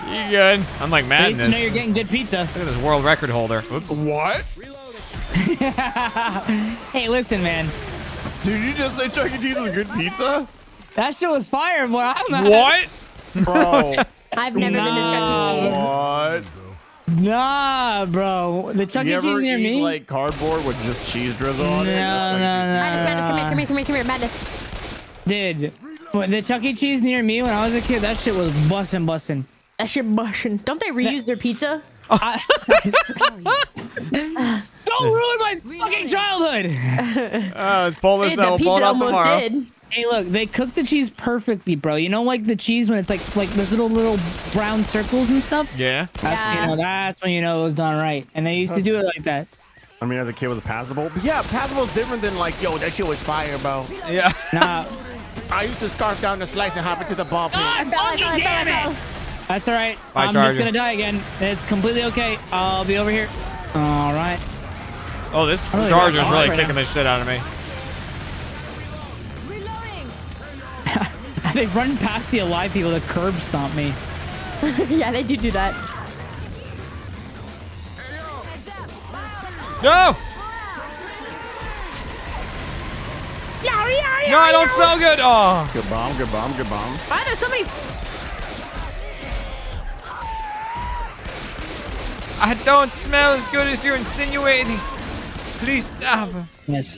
You good? I'm like madness. You know you're getting good pizza. Look at this world record holder. Oops. What? Hey, listen, man. Did you just say Chuck E. Cheese is good pizza? That shit was fire, boy. I'm at. What? Bro. I've never nah. been to Chuck E. Cheese. What? Nah, bro. The Chuck E. Cheese near eat, me? You like cardboard with just cheese drizzle on no, it? No, no, no. Madness, come here, come here, come here, come here. Madness. Dude, the Chuck E. Cheese near me when I was a kid, that shit was bussin', bussin'. That shit mushing. Don't they reuse their pizza? I, don't ruin my fucking childhood. Uh, let's pull this out. We'll pull it out tomorrow. Did. Hey, look, they cook the cheese perfectly, bro. You know, like the cheese when it's like like those little little brown circles and stuff. Yeah. That's, yeah. You know, that's when you know it was done right. And they used that's to do it like that. I mean, as a kid, was it passable? But yeah, passable is different than like, yo, that shit was fire, bro. Yeah. Nah. I used to scarf down the slice and hop into the ball pit. God, God, God, God, God, God, God. That's all right. Bye, I'm Charger. Just gonna die again. It's completely okay. I'll be over here. All right. Oh, this really Charger's really right kicking now. This shit out of me. Reloading. They've run past the alive people to curb stomp me. Yeah, they do do that. No! No, I don't smell good. Oh, good bomb, good bomb, good bomb. Why there's so many? I don't smell as good as you're insinuating. Please stop. Yes.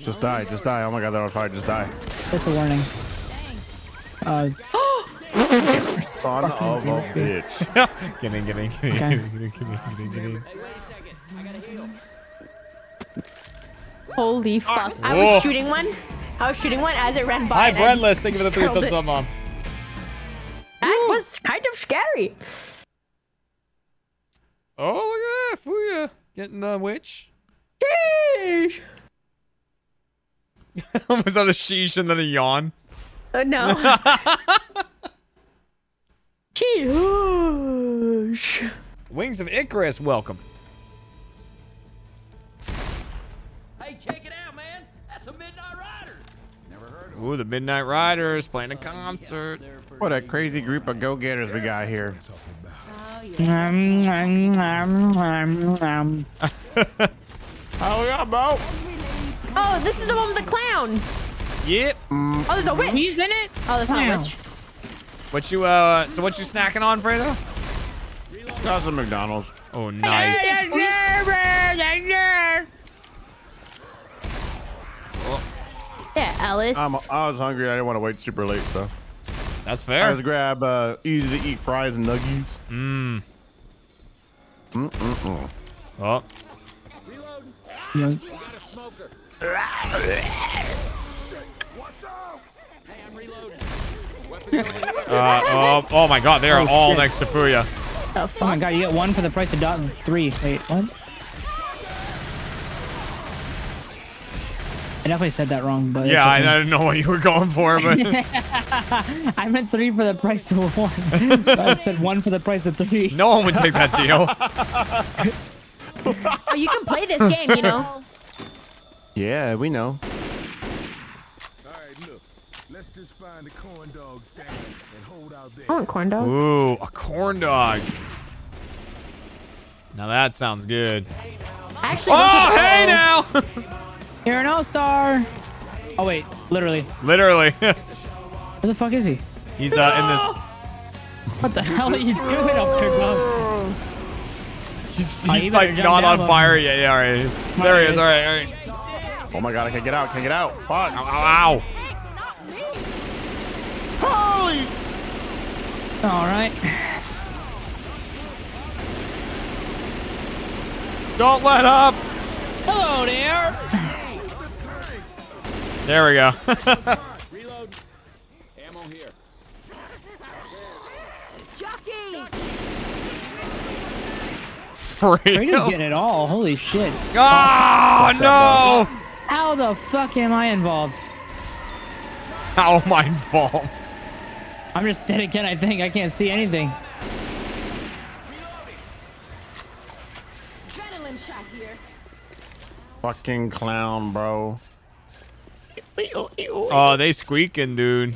Just die, just die. Oh my God, they're on fire. Just die. That's a warning. Uh. Son of a bitch. Get in, get in, get in, get in, get in, get in. Hey, wait a second. I gotta heal. Holy fuck. I was Whoa. shooting one. I was shooting one as it ran by. Hi, Breadless. Thank you for the three subs, Mom. That Ooh. was kind of scary. Oh, look at that. Fooya. Getting the witch. Sheesh. Was that a sheesh and then a yawn? Uh, no. Sheesh. Wings of Icarus, welcome. Hey, check it out, man. That's a Midnight Rider. Never heard of it. Ooh, the Midnight Riders playing a concert. What a crazy group of go-getters we got here. Oh, yeah. um, um, um, um. Oh, yeah, Bo. Oh, this is the one with the clown. Yep. Oh, there's a witch. He's in it. Oh, there's not a witch. What you, uh, so what you snacking on, Fredo? Got some McDonald's. Oh, nice. Yeah, Alice. I'm, I was hungry. I didn't want to wait super late, so. That's fair. I was grab uh, easy to eat fries and nuggies. Mmm. Mm mm mm. Oh. Reload. Yeah. Got a smoker. What's up? Hey, I'm reloading. uh, oh, oh my God, they are oh, all shit. next to Fooya. Oh, oh my God, you get one for the price of dot three. Wait, what? I definitely said that wrong, but yeah, I, I didn't know what you were going for, but I meant three for the price of one. I said one for the price of three. No one would take that deal. Oh, you can play this game, you know. Yeah, we know. All right, look, let's just find a corn dog stand and hold out there. I want corn dog. Ooh, a corn dog. Now that sounds good. I actually oh, hey now. You're an all-star. Oh wait, literally. Literally. Where the fuck is he? He's uh no! in this. What the hell are you doing up there, bro? He's, he's oh, like not on fire him. yet. Yeah, all right. There all right. he is. All right, all right. Oh my God, I can't get out. Can't get out. Fuck. Ow. ow, ow. Holy. All right. Don't let up. Hello there. There we go. Reload. Ammo here. Jockey. Fredo's getting it all. Holy shit. Oh, oh no. How the fuck am I involved? How am I involved? I'm just dead again, I think. I can't see anything. Adrenaline shot here. Fucking clown, bro. Oh, they squeaking, dude.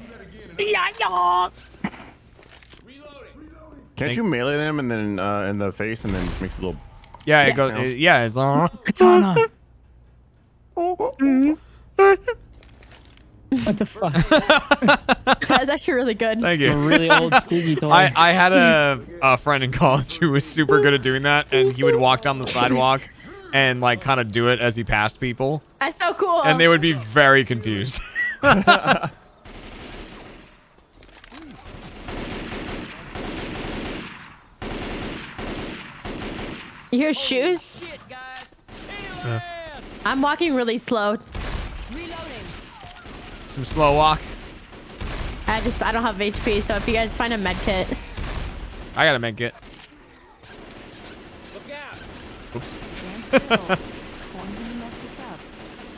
Can't you melee them and then uh, in the face and then makes a little? Yeah, it yeah. goes. It, yeah, it's on. It's on. What the fuck? That was actually really good. Thank you. A really old squeaky toy. I, I had a, a friend in college who was super good at doing that, and he would walk down the sidewalk and like kind of do it as he passed people. That's so cool. And they would be very confused. Your shoes? Shit, guys. Uh. I'm walking really slow. Reloading. Some slow walk. I just, I don't have H P, so if you guys find a med kit. I got a med kit. Look out. Oops.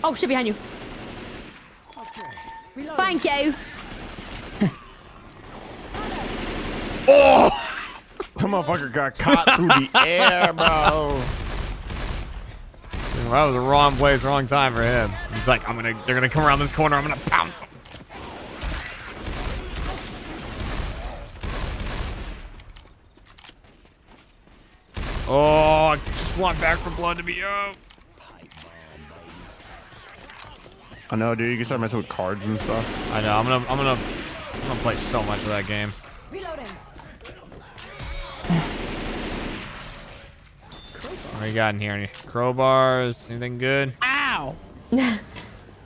Oh, shit behind you. Okay. Thank you. Oh! That motherfucker got caught through the air, bro. Dude, that was the wrong place, wrong time for him. He's like, I'm gonna, they're gonna come around this corner, I'm gonna pounce him. Oh, I just want Back for Blood to be up. I know, dude. You can start messing with cards and stuff. I know. I'm gonna, I'm gonna, I'm gonna play so much of that game. Reloading. What do you got in here? Any crowbars? Anything good? Ow!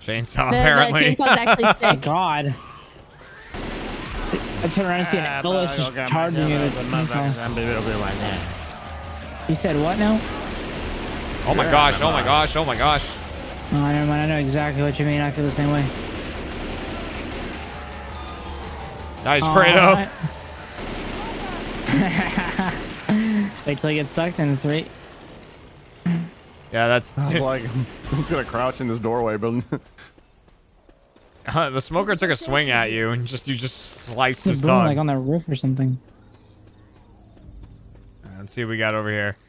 Chainsaw, the, apparently. The chainsaw's actually sick. God. I turn around and see an Oculus just charging you. You said what now? Oh my gosh! Oh my gosh! Oh my gosh! Oh, never mind. I know exactly what you mean. I feel the same way. Nice, oh, Fredo. I... Wait till he gets sucked in three. Yeah, that's not like I'm just gonna crouch in this doorway, but uh, the smoker took a swing at you and just you just sliced his tongue. Like on that roof or something. Right, let's see what we got over here. I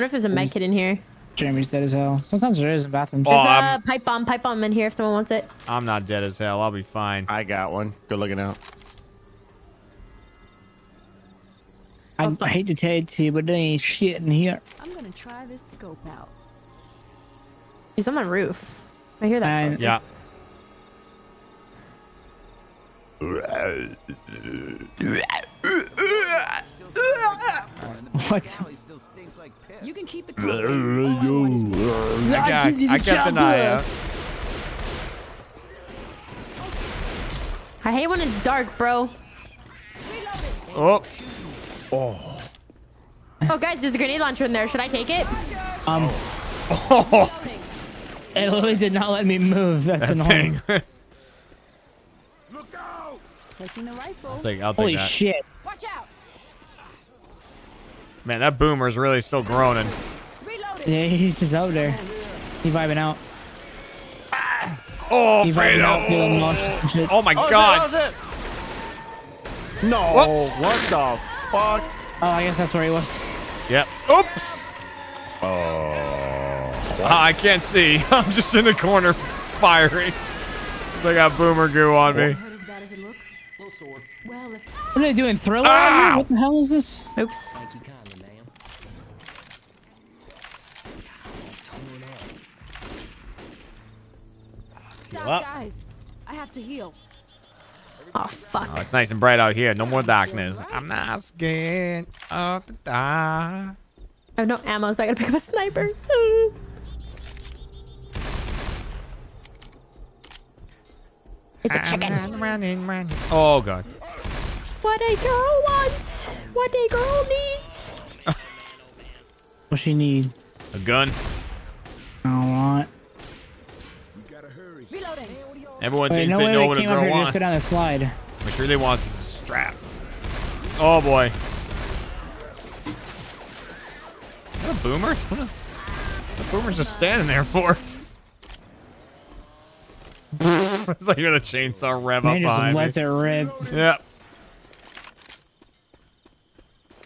wonder if there's a med kit in here. Jeremy's dead as hell. Sometimes there is a bathroom. There's oh, a pipe bomb, pipe bomb in here if someone wants it. I'm not dead as hell. I'll be fine. I got one. Good looking out. I, I hate to tell it to you, but there ain't shit in here. I'm gonna try this scope out. He's on the roof. I hear that. I, yeah. What? You can keep it cool. I, got, I got the Naya. I hate when it's dark, bro. Oh. Oh. Oh, guys, there's a grenade launcher in there. Should I take it? Um. Oh. It literally did not let me move. That's that annoying. Look out! Taking the rifle. I'll take, I'll take Holy that. shit. Watch out. Man, that boomer's really still groaning. Yeah, he's just out there. He vibing out. Ah. Oh, he vibing out, feeling nauseous and shit. Oh my oh, god. That was it. No. Whoops. What the fuck? Oh, I guess that's where he was. Yep. Oops. Oh. Uh, I can't see. I'm just in the corner firing. I got boomer goo on me. What are they doing? Thriller? Ah! What the hell is this? Oops. Stop, guys. I have to heal. Oh, fuck. Oh, it's nice and bright out here. No more darkness. I'm not scared of the dark. I have no ammo, so I gotta pick up a sniper. It's a chicken. Running, running. Oh, God. What a girl wants. What a girl needs. What she need? A gun. I don't want. Everyone Wait, thinks no they know what a girl wants. Just go down the slide. What she really wants is a strap. Oh, boy. What a boomer? What a, what a boomer's just standing there for? It's like you're the chainsaw rev up behind me. Just lets it rip. Yeah.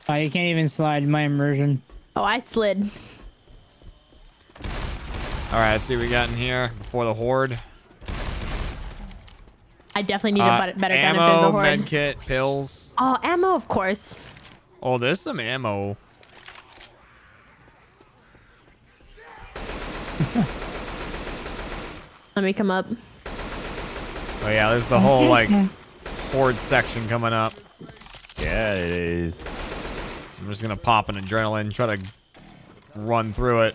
Oh, you can't even slide. My immersion. Oh, I slid. All right, let's see what we got in here before the horde. I definitely need uh, a better ammo, gun if there's a horde. Ammo, med kit, pills. Oh, ammo, of course. Oh, there's some ammo. Let me come up. Oh yeah, there's the whole like horde section coming up. Yeah, it is. I'm just gonna pop an adrenaline, try to run through it.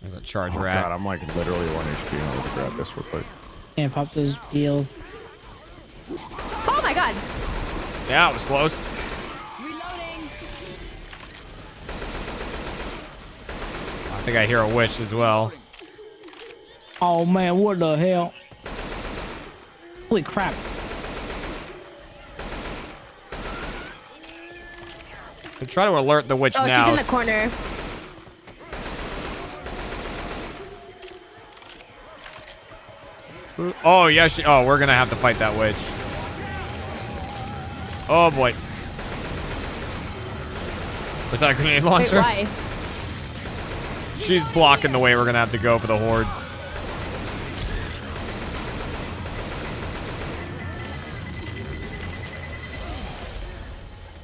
There's a charge oh, rat. God, I'm like literally one H P. I'm gonna grab this real quick. Yeah, pop those peels. Oh my god. Yeah, it was close. Reloading. I think I hear a witch as well. Oh man, what the hell? Holy crap. They're trying to alert the witch oh, now. Oh, she's in the corner. Oh, yeah, she. Oh, we're going to have to fight that witch. Oh boy. Was that a grenade launcher? Wait, why? She's blocking the way we're gonna have to go for the horde.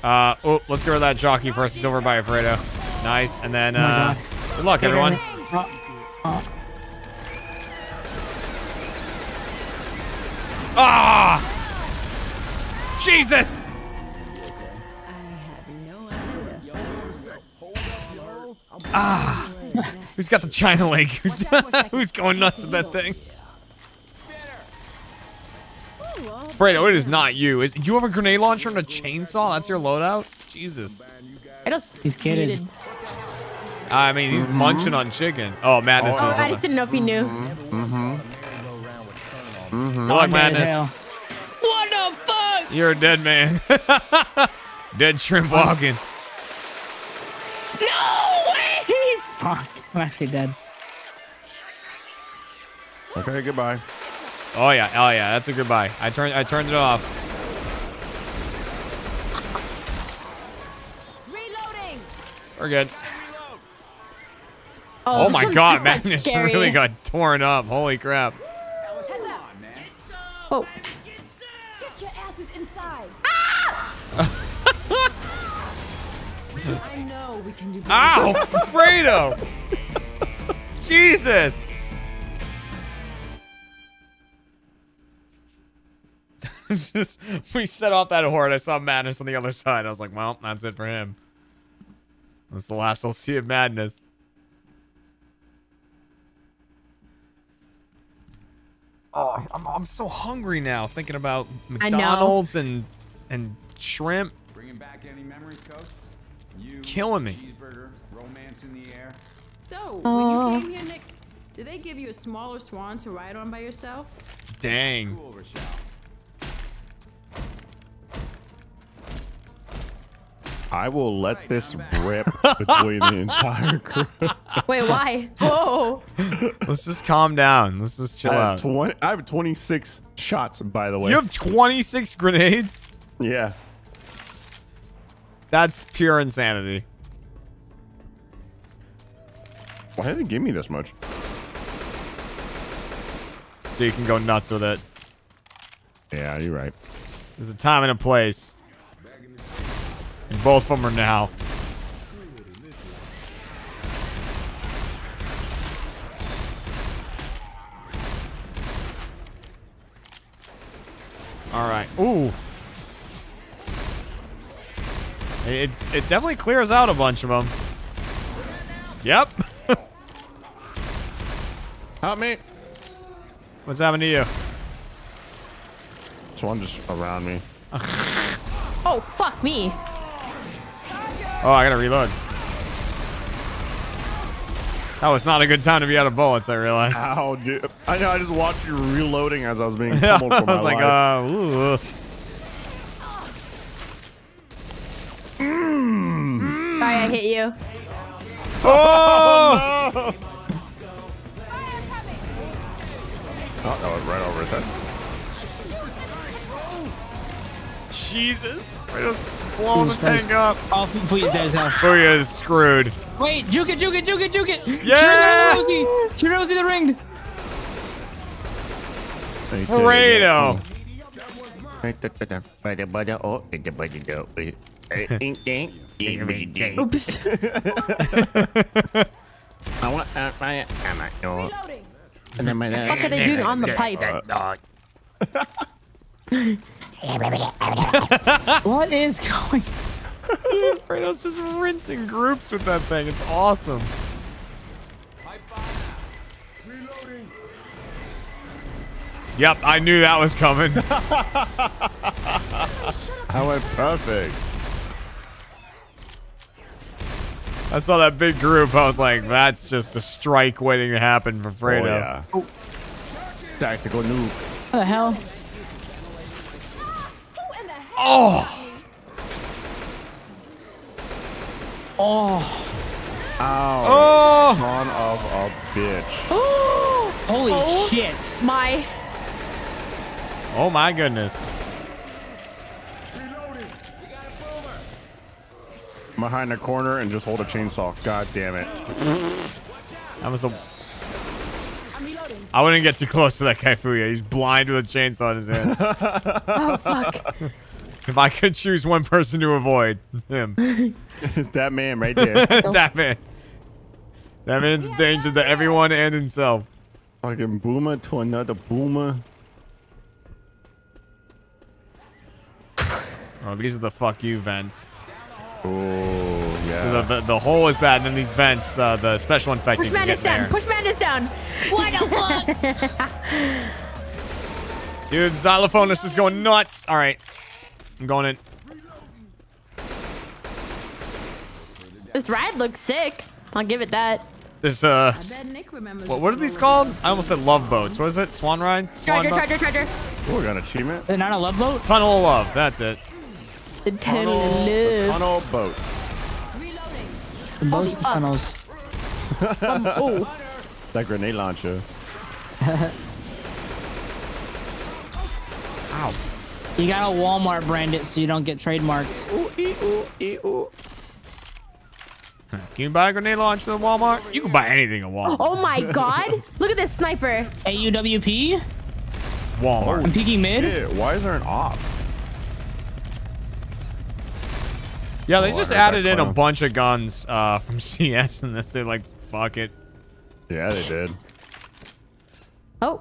Uh, oh, let's go with that jockey first. It's over by Alfredo. Nice, and then, uh, oh good luck, everyone. Uh, uh. Ah! Jesus! Ah! Who's got the China leg? Who's, who's going nuts with that thing? Fredo, it is not you. Is you have a grenade launcher and a chainsaw? That's your loadout? Jesus. I just he's kidding. I mean, he's mm-hmm. munching on chicken. Oh, Madness. Oh, is I just didn't know if he knew. Mm-hmm. Mm-hmm. Look, Madness. What the fuck? You're a dead man. Dead shrimp walking. No way! Fuck. I'm actually dead. Okay, goodbye. Oh yeah, oh yeah, that's a goodbye. I turned I turned it off. Reloading. We're good. Oh, oh my god, Madness really got torn up. Holy crap. Oh. Get your asses inside. Ah! I know we can do better. Ow, Fredo! Jesus! Just, we set off that horde. I saw Madness on the other side. I was like, well, that's it for him. That's the last I'll see of Madness. Oh, I'm, I'm so hungry now thinking about McDonald's and and shrimp. Bringing back any memories, Coach? You, it's killing me. Cheeseburger, romance in the air. So, when you came here, Nick, did they give you a smaller swan to ride on by yourself? Dang. I will let this rip between the entire crew. Wait, why? Whoa. Let's just calm down. Let's just chill I out. twenty, I have twenty-six shots, by the way. You have twenty-six grenades? Yeah. That's pure insanity. Why did they give me this much? So you can go nuts with it. Yeah, you're right. There's a time and a place. Both of them are now. All right. Ooh. It it definitely clears out a bunch of them. Yep. Help me. What's happening to you? There's one just around me. Oh fuck me. Oh, I gotta reload. That was not a good time to be out of bullets, I realized. Ow, dude. I know, I just watched you reloading as I was being pummeled for my life. I was like, uh, ooh. Mm. Sorry, I hit you. Oh! Oh, no. Oh, that was right over his head. Jesus. Right. Blow the tank up. Oh, please, there's hell. Fooya is screwed. Wait, juke it, juke it, juke it, juke it. Yeah! Chirozi the ringed. Fredo. Oops. I want to my ammo. Reloading. What the fuck are they doing on the pipe? What is going on? Dude, Fredo's just rinsing groups with that thing. It's awesome. Reloading. Yep, I knew that was coming. I went perfect. I saw that big group. I was like, that's just a strike waiting to happen for Fredo. Oh, yeah. Oh. Tactical noob. What the hell? Oh! Oh! Ow! Oh. Son of a bitch! Oh. Holy oh. shit! My! Oh my goodness! Reloading. I'm behind a corner and just hold a chainsaw. God damn it. That was the... I wouldn't get too close to that guy, Fooya. He's blind with a chainsaw in his hand. Oh, fuck. If I could choose one person to avoid, him. It's that man right there. That man. That man's a danger to everyone and himself. Fucking boomer to another boomer. Oh, these are the fuck you vents. Oh, yeah. The, the, the hole is bad, and then these vents, uh, the special infecting. Push madness down. Push madness down. What the fuck? Dude, Xylophonus is going nuts. All right. I'm going in. This ride looks sick. I'll give it that. This, uh. What, what are these called? I almost said love boats. What is it? Swan ride? Swan Charger, Charger, Charger. Oh, we got an achievement. Is it not a love boat? Tunnel of love. That's it. The tunnel, the tunnel boats. The boats oh, tunnels. um, oh. That grenade launcher. Ow. You gotta Walmart brand it so you don't get trademarked. Ooh, ee, ooh, ee, ooh. Can you buy a grenade launcher at Walmart? You can buy anything at Walmart. Oh my god! Look at this sniper. A U W P? Walmart. I'm peeking mid. Shit, why is there an op? Yeah, they oh, just added in a bunch of guns uh, from C S in this. They're like, fuck it. Yeah, they did. Oh. Ooh,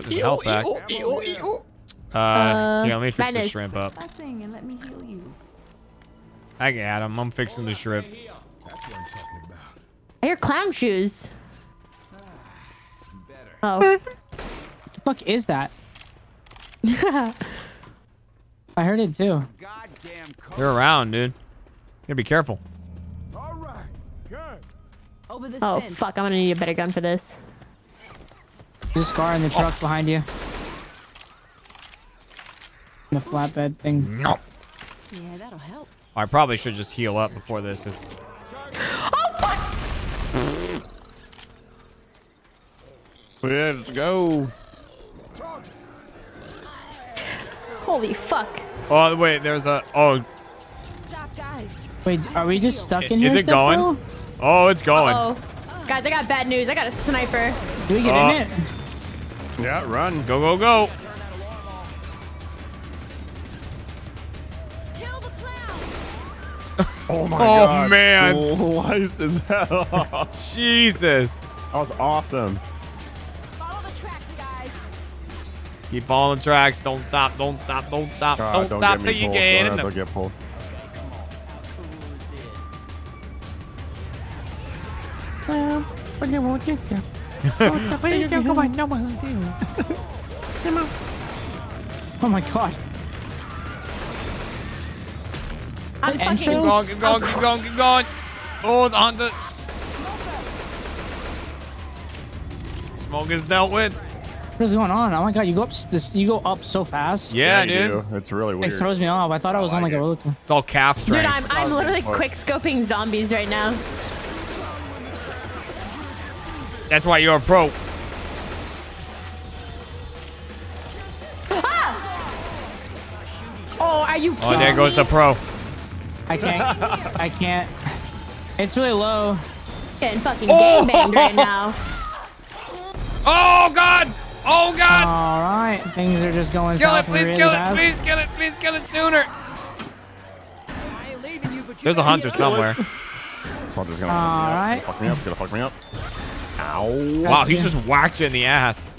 there's a health back. Ew, ew, ew. Uh, uh, yeah, let me fix this shrimp up. And let me heal you. I got him. I'm fixing the shrimp. That's what I'm talking about. I hear clown shoes. Oh. What the fuck is that? I heard it too. They're around, dude. You gotta be careful. All right, good. Over this oh fence. Fuck! I'm gonna need a better gun for this. There's a car in the truck oh. behind you. In the flatbed thing. No. Yeah, that'll help. I probably should just heal up before this is. Oh fuck! Let's go. Holy fuck! Oh wait, there's a oh. Wait, are we just stuck in here? Is it going? Though? Oh, it's going. Uh oh, guys, I got bad news. I got a sniper. Do we get uh, in it? Yeah, run, go, go, go. Kill the clown. Oh my god. Oh man. Oh, why is this hell? Jesus. That was awesome. Keep following the tracks. Don't stop. Don't stop. Don't stop. God, don't, don't stop till you get in. Don't get pulled. Oh my god. I'm fucking. Keep going. Keep going. Keep going. Keep going. Oh, it's on the. Smoke is dealt with. What is going on? Oh my god, you go up this, you go up so fast. Yeah, yeah dude. Do. It's really weird. It throws me off. I thought I was I like on like it. a roller coaster. It's all calf strength. Dude, I'm, I'm literally quick scoping zombies right now. That's why you're a pro. Ah! Oh, are you kidding me? Oh, there goes the pro. I can't. I can't. It's really low. Getting fucking oh! gangbanged right now. Oh god! Oh god! All right, things are just going. Kill it! Please really kill it! Bad. Please kill it! Please kill it sooner! I ain't leaving you, but you There's a hunter somewhere. This hunter's gonna All right. fuck me up. Gonna fuck me up. Ow! Wow, he just whacked you in the ass.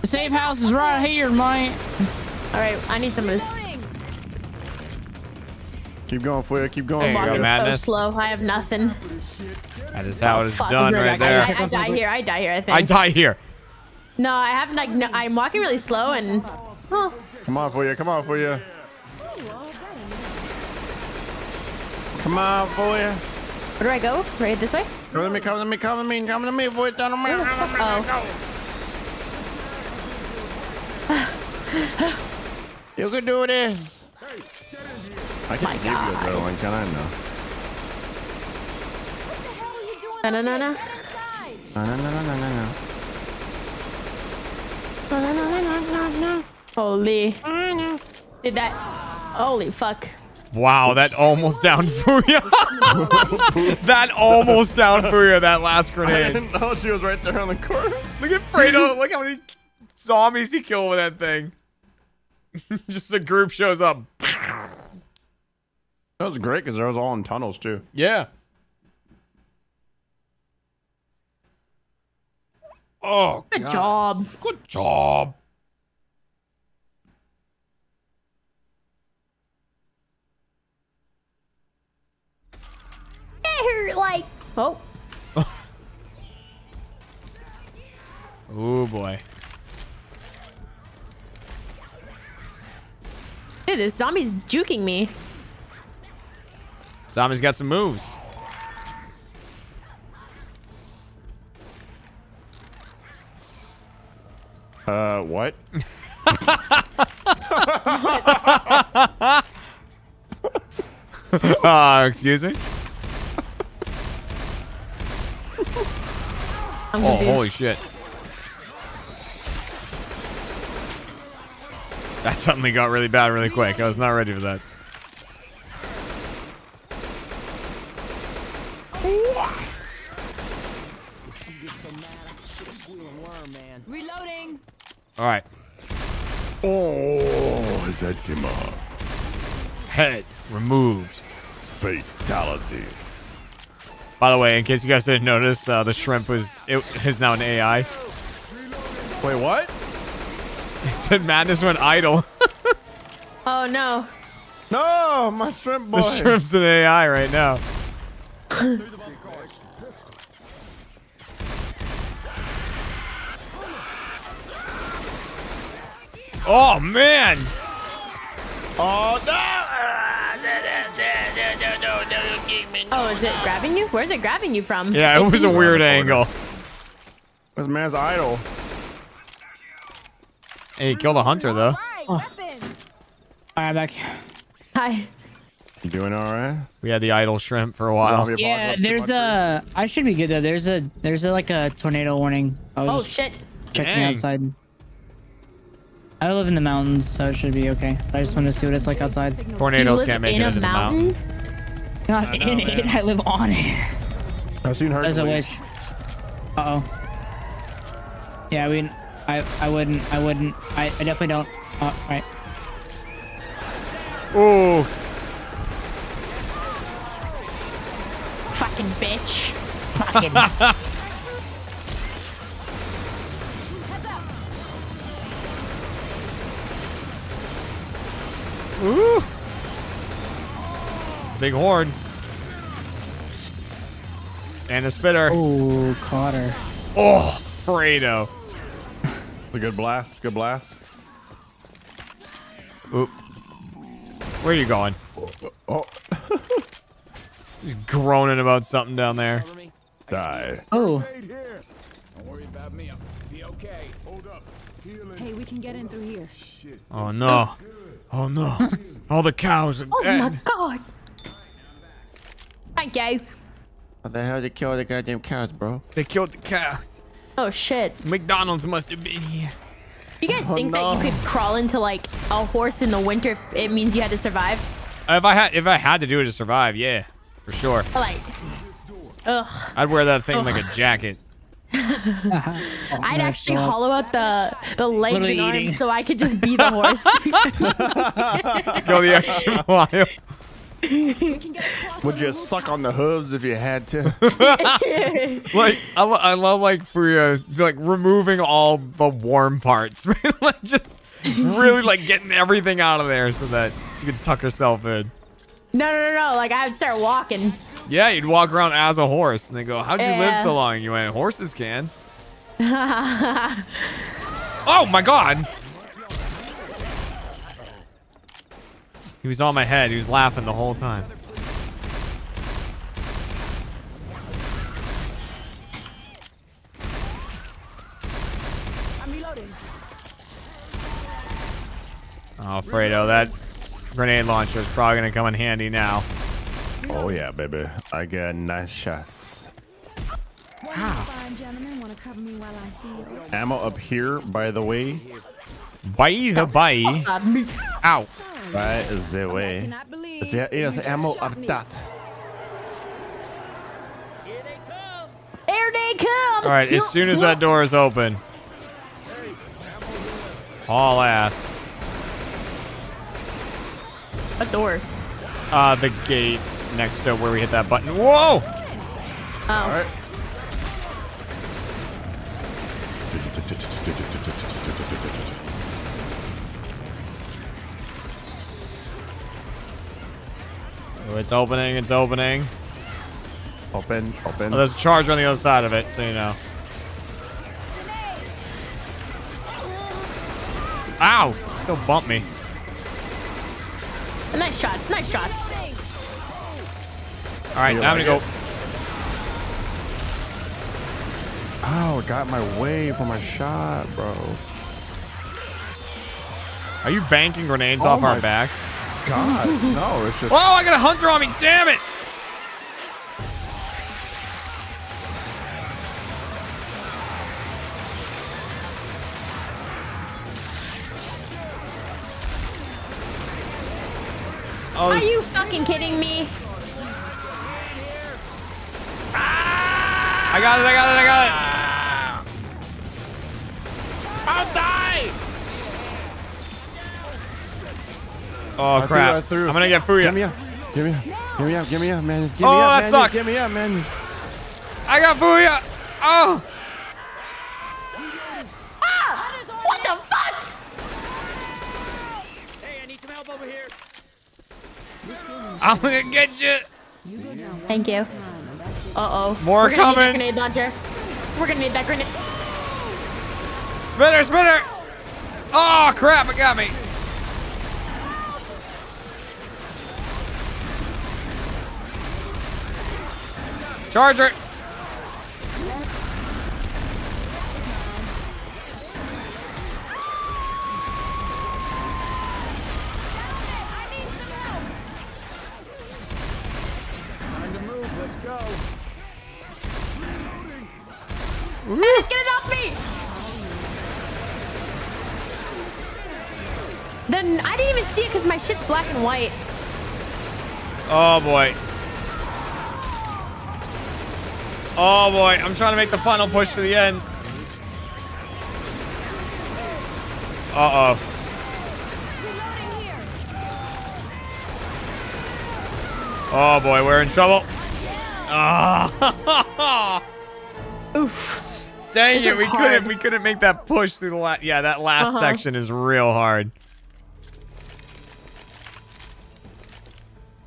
The safe house is right here, mate. All right, I need some of this. Keep going, Fooya. Keep going. There you go, madness. So slow. I have nothing. That is how oh, it is done right there. I, I, I die here. I die here, I think. I die here. No, I have like, no, I'm walking really slow and... Oh. Come on, Fooya. Come on, Fooya. Come on, Fooya. Where do I go? Right this way? Come to me, come to me, come to me, come to me, Fooya. Down on me. Oh. You can do this. I can't give you adrenaline, can I? No. What the hell are you doing? No, no, no, no. No, no, no, no, no, no. Holy. Did that. Holy fuck. Wow, that almost downed Fooya. That almost downed Fooya, that last grenade. I didn't know she was right there on the corner. Look at Fredo. Look how many zombies he killed with that thing. Just the group shows up. That was great because there was all in tunnels too. Yeah. Oh, good God. Job. Good job. Like, oh. Oh boy. Dude, this zombie's juking me. Zombie's got some moves. Uh, what? Uh, excuse me? Oh, holy shit. That suddenly got really bad really quick. I was not ready for that. Reloading. All right. Oh, his head came off. Head removed. Fatality. By the way, in case you guys didn't notice, uh, the shrimp was it is now an A I. Wait, what? It said Madness went idle. Oh no! No, my shrimp boy. The shrimp's an A I right now. Oh man! Oh no! Oh, is it grabbing you? Where's it grabbing you from? Yeah, it was a weird angle. This man's idle. Hey, he killed a hunter though. Oh. Hi, I'm back. Hi. You doing all right? We had the idle shrimp for a while. Yeah, there's a. I should be good though. There's a. There's a, like a tornado warning. I was oh shit! Checking Dang. outside. I live in the mountains, so it should be okay. I just want to see what it's like outside. Tornadoes can't make it into the mountain. Not in it. I live on it. I've seen her. There's a witch. Uh oh. Yeah, I mean, I I wouldn't. I wouldn't. I, I definitely don't. Uh, all right. Oh. Fucking bitch. Fucking. Ooh. Big horn. And a spitter. Oh, caught her. Oh, Fredo. It's a good blast. Good blast. Oop. Where are you going? Oh. He's groaning about something down there. Die. Oh. Don't worry about me. I'll be okay. Hold up. Hey, we can get in through here. Oh, no. Oh no! All the cows are oh dead. Oh my god! Thank you. How the hell did they kill the goddamn cows, bro? They killed the cows. Oh shit! McDonald's must have been here. You guys oh, think no. that you could crawl into like a horse in the winter? If it means you had to survive. If I had, if I had to do it to survive, yeah, for sure. Like, ugh. I'd wear that thing ugh. like a jacket. uh-huh. oh, I'd actually God. hollow out the the legs Literally and arms eating. so I could just be the horse. Go the extra mile. Would you suck on the hooves if you had to? Like I, lo I love like Fooya uh, like removing all the warm parts, like just really like getting everything out of there so that she could tuck herself in. No, no, no, no! Like I would start walking. Yeah, you'd walk around as a horse, and they go, "How'd you yeah. live so long?" You went, "Horses can." Oh my god! He was on my head. He was laughing the whole time. I'm reloading. Oh, Fredo, that grenade launcher is probably gonna come in handy now. Oh yeah, baby. I got nice shots. Ow. Ammo up here, by the way. By the by. Ow. By the way. There is ammo up that. Here they come. Here they come. All right, as soon as that door is open. All ass. A door. Uh, the gate next to where we hit that button. Whoa! Oh. All right. Oh, it's opening. It's opening. Open. Open. Oh, there's a charge on the other side of it, so you know. Ow! Still bumped me. Nice shots. Nice shots. All right, now I'm gonna go. Oh, it got my way for my shot, bro. Are you banking grenades oh off our backs? God, no, it's just. Oh, I got a hunter on me. Damn it. Oh, are you fucking kidding me? I got it, I got it, I got it. I'll die. Oh, crap. I threw, I threw. I'm going to get Fooya. Give me up. Give me up. Give me up. Give me up, man. Give me oh, up, that man. Sucks. Give me up, man. I got Fooya. Oh. Ah, what the fuck? Hey, I need some help over here. I'm gonna get you. Thank you. Uh oh. More We're coming. Gonna need that grenade launcher. We're gonna need that grenade. Spinner, spinner. Oh crap! It got me. Charger. Just get it off me! Then I didn't even see it because my shit's black and white. Oh boy. Oh boy, I'm trying to make the final push to the end. Uh oh. Oh boy, we're in trouble. Oh. Oof. Dang it, it we hard. couldn't we couldn't make that push through the last yeah, that last uh-huh. section is real hard.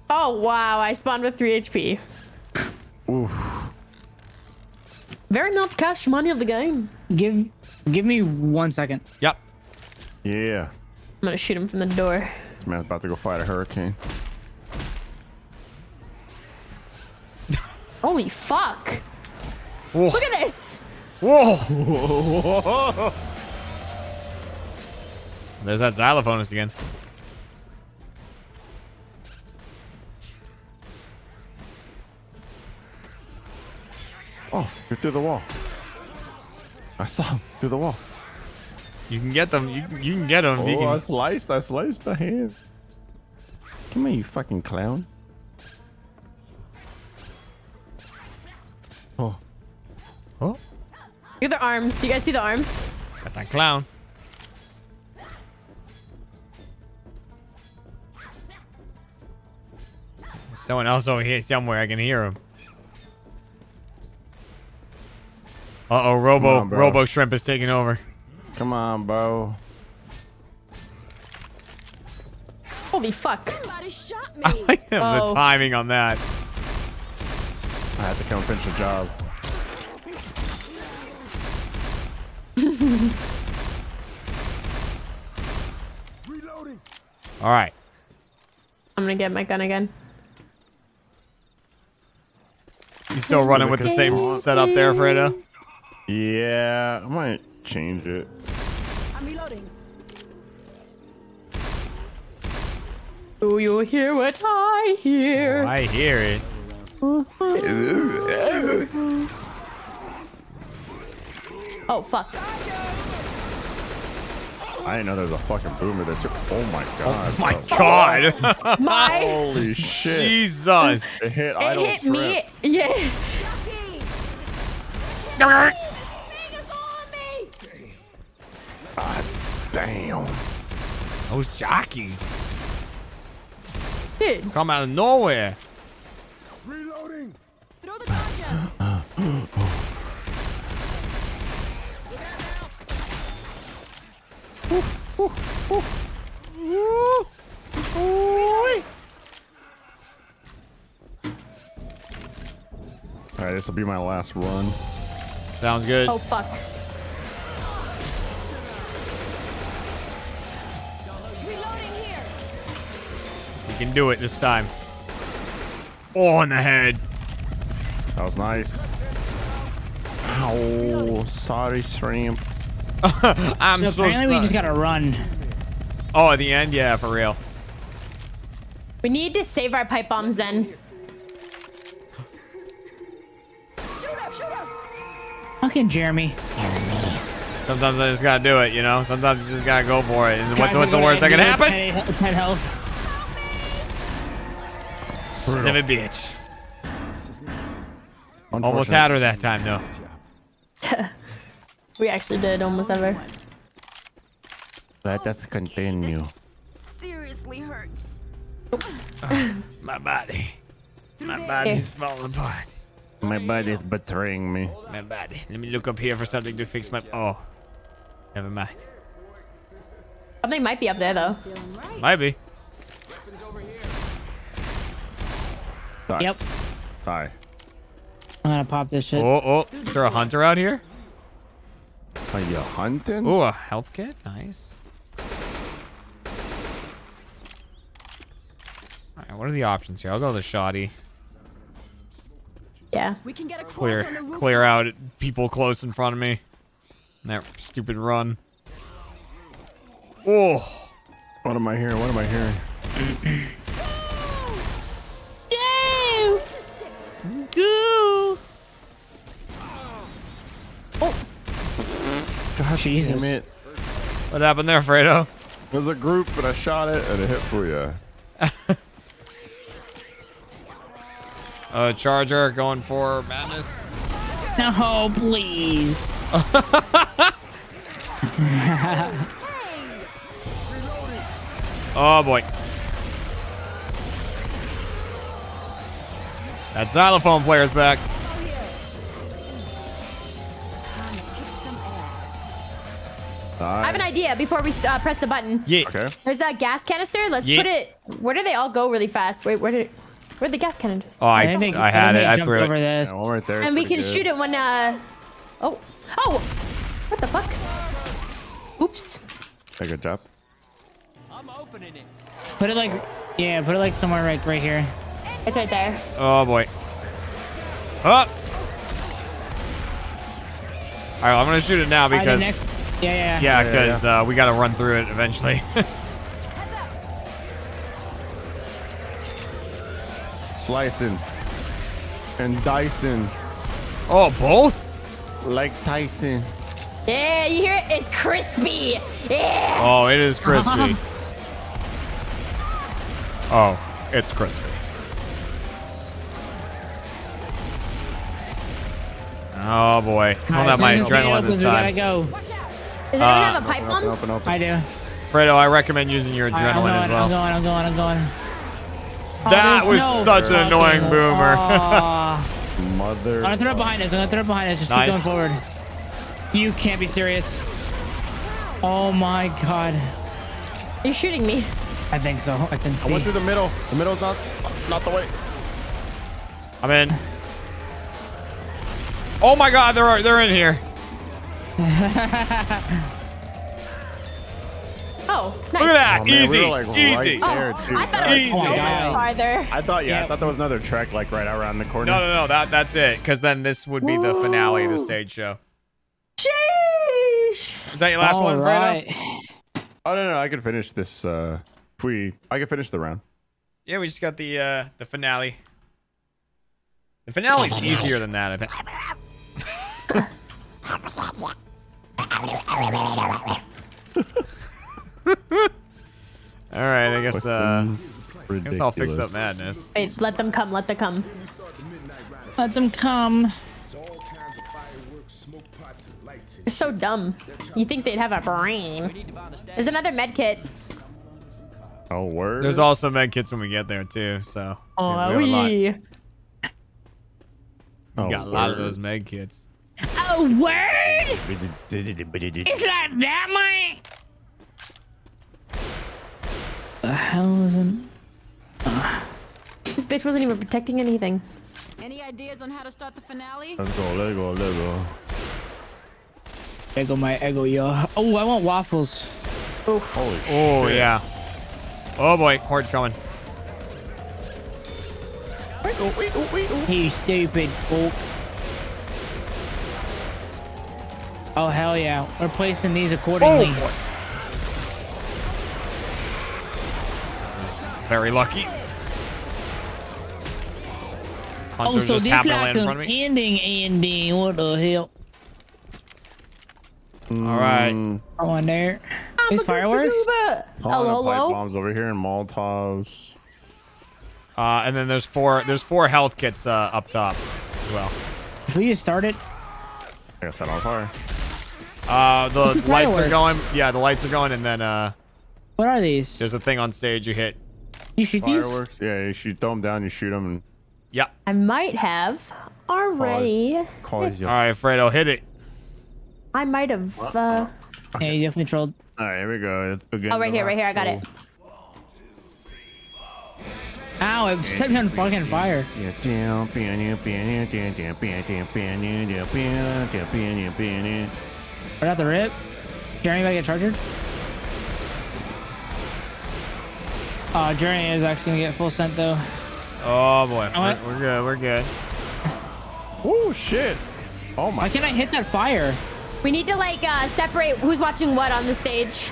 Oh wow, I spawned with three H P. Oof. Very enough cash money of the game. Give give me one second. Yep. Yeah. I'm gonna shoot him from the door. This man's about to go fight a hurricane. Holy fuck! Whoa. Look at this! Whoa. Whoa, whoa, whoa! There's that xylophonist again. Oh, you're through the wall. I saw him through the wall. You can get them. You can, you can get them. Oh, you can... I sliced. I sliced the hand. Come here, you fucking clown. Oh. Oh. Look at the arms. Do you guys see the arms? Got that clown. There's someone else over here somewhere. I can hear him. Uh-oh. Robo on, Robo Shrimp is taking over. Come on, bro. Holy fuck. Somebody shot me. I like the oh. timing on that. I had to come finish the job. Reloading. All right. I'm gonna get my gun again. You still running with the same setup there, Fredo? Yeah, I might change it. I'm reloading. Do you hear what I hear? Oh, I hear it. Oh, fuck. I didn't know there was a fucking boomer that took. Oh my god. Oh my god. my Holy shit. Jesus. It hit, it hit me. Yeah. God damn. Those jockeys. Dude. Come out of nowhere. Reloading. Throw the dodge. Ooh, ooh, ooh. Ooh. Ooh. All right, this will be my last run. Sounds good. Oh fuck! Reloading here. We can do it this time. Oh, in the head. That was nice. Ow! Sorry, shrimp. I'm so, so apparently we just gotta run. Oh, at the end? Yeah, for real. We need to save our pipe bombs then. Shoot up, shoot up. Fucking Jeremy. Sometimes I just gotta do it, you know? Sometimes you just gotta go for it. What's, what's the worst that can happen? ten health. Son of a bitch. Almost had her that time, though. We actually did almost ever. Let us continue. Seriously hurts. Oh, my body. My body's falling apart. My body's betraying me. My body. Let me look up here for something to fix my. Oh, never mind. Something might be up there though. Might be. Die. Yep. Die. I'm gonna pop this shit. Oh, oh. Is there a hunter out here? Are you hunting? Oh, a health kit? Nice. Alright, what are the options here? I'll go with the shoddy. Yeah. We can get a clear clear out people close in front of me. And that stupid run. Oh. What am I hearing? What am I hearing? Go! Go! Oh. Gosh, Jesus. Damn it. What happened there, Fredo? It was a group, but I shot it and it hit Fooya. uh, Charger going for madness. No, please. Oh, boy. That xylophone player's back. I have an idea before we uh, press the button. Yeah. Okay. There's a gas canister. Let's yeah. put it. Where do they all go really fast? Wait, where did? Where the gas canisters? Oh, I, I, think, I had I it. I threw over it. This. Yeah, right there, and we can good. shoot it when. Uh... Oh, oh! What the fuck? Oops. Hey, good job. I'm opening it. Put it like, yeah, put it like somewhere right, right here. It's right there. Oh boy. Up. Oh. All right, well, I'm gonna shoot it now because. Yeah, yeah, yeah. Because yeah, yeah. uh, we gotta run through it eventually. Slicing and dicing. Oh, both? Like Tyson. Yeah, you hear it? It's crispy. Yeah. Oh, it is crispy. Oh, it's crispy. Oh boy! I don't have my adrenaline this time. Go. Does anyone uh, have a pipe open, open, open, open. I do. Fredo, I recommend using your adrenaline right, I'm going, as well. I'm going, I'm going, I'm going. Oh, that was no such an annoying oh. boomer. Oh. Mother. I'm gonna throw it behind us. I'm gonna throw it behind us. Just nice. Keep going forward. You can't be serious. Oh my god. You're shooting me. I think so. I can see. I went through the middle. The middle's not, not the way. I'm in. Oh my god, they're they're in here. Oh, nice. Look at that! Oh, man, easy, we were, like, easy. Right there, too. Oh, I thought it was so much farther. I thought, yeah, yep. I thought there was another track like right around the corner. No, no, no, that that's it. Because then this would be Woo. the finale of the stage show. Sheesh. Is that your last All one, right. Fredo? Oh no, no, I could finish this. Uh, if we, I could finish the round. Yeah, we just got the uh, the finale. The finale's easier than that, I think. All right, I guess, uh, I guess I'll fix up Madness. Wait, let them come, let them come. Let them come. They're so dumb. You think they'd have a brain. There's another med kit. Oh, word. There's also med kits when we get there, too, so. Oh, we. we. We oh, got a lot word. of those med kits. Oh, word? It's not that much. The hell is it? Uh. This bitch wasn't even protecting anything. Any ideas on how to start the finale? Let's go, let's go, let's go. Ego my ego, yo. Oh, I want waffles. Oh, holy shit. Oh, yeah. Oh, boy. Horde's coming. You stupid folk. Oh, hell yeah. We're placing these accordingly. Oh, very lucky. Hunters oh, so just happened to land in front of me. Ending, ending. What the hell? Mm. All right. Oh, in there. There's fireworks. Hello, hello. Bombs over here and Molotovs. Uh, and then there's four. There's four health kits uh, up top as well. Please start it. I got set on fire. Uh, the lights are going. Yeah, the lights are going, and then uh. What are these? There's a thing on stage you hit. You shoot these? Fireworks. Yeah, you shoot. Throw them down. You shoot them. And... Yeah. I might have already. Cause, cause All right, Fredo, hit it. I might have. Uh... Okay. Yeah, you definitely trolled. All right, here we go. Oh, right here, right here. I got it. Ow, it set me on fucking fire. Right out the rip. Jeremy, gotta get charger. Oh, Jeremy is actually gonna get full scent though. Oh boy, we're, we're good, we're good. Oh shit. Oh my. Why can't I hit that fire? We need to like uh, separate who's watching what on the stage.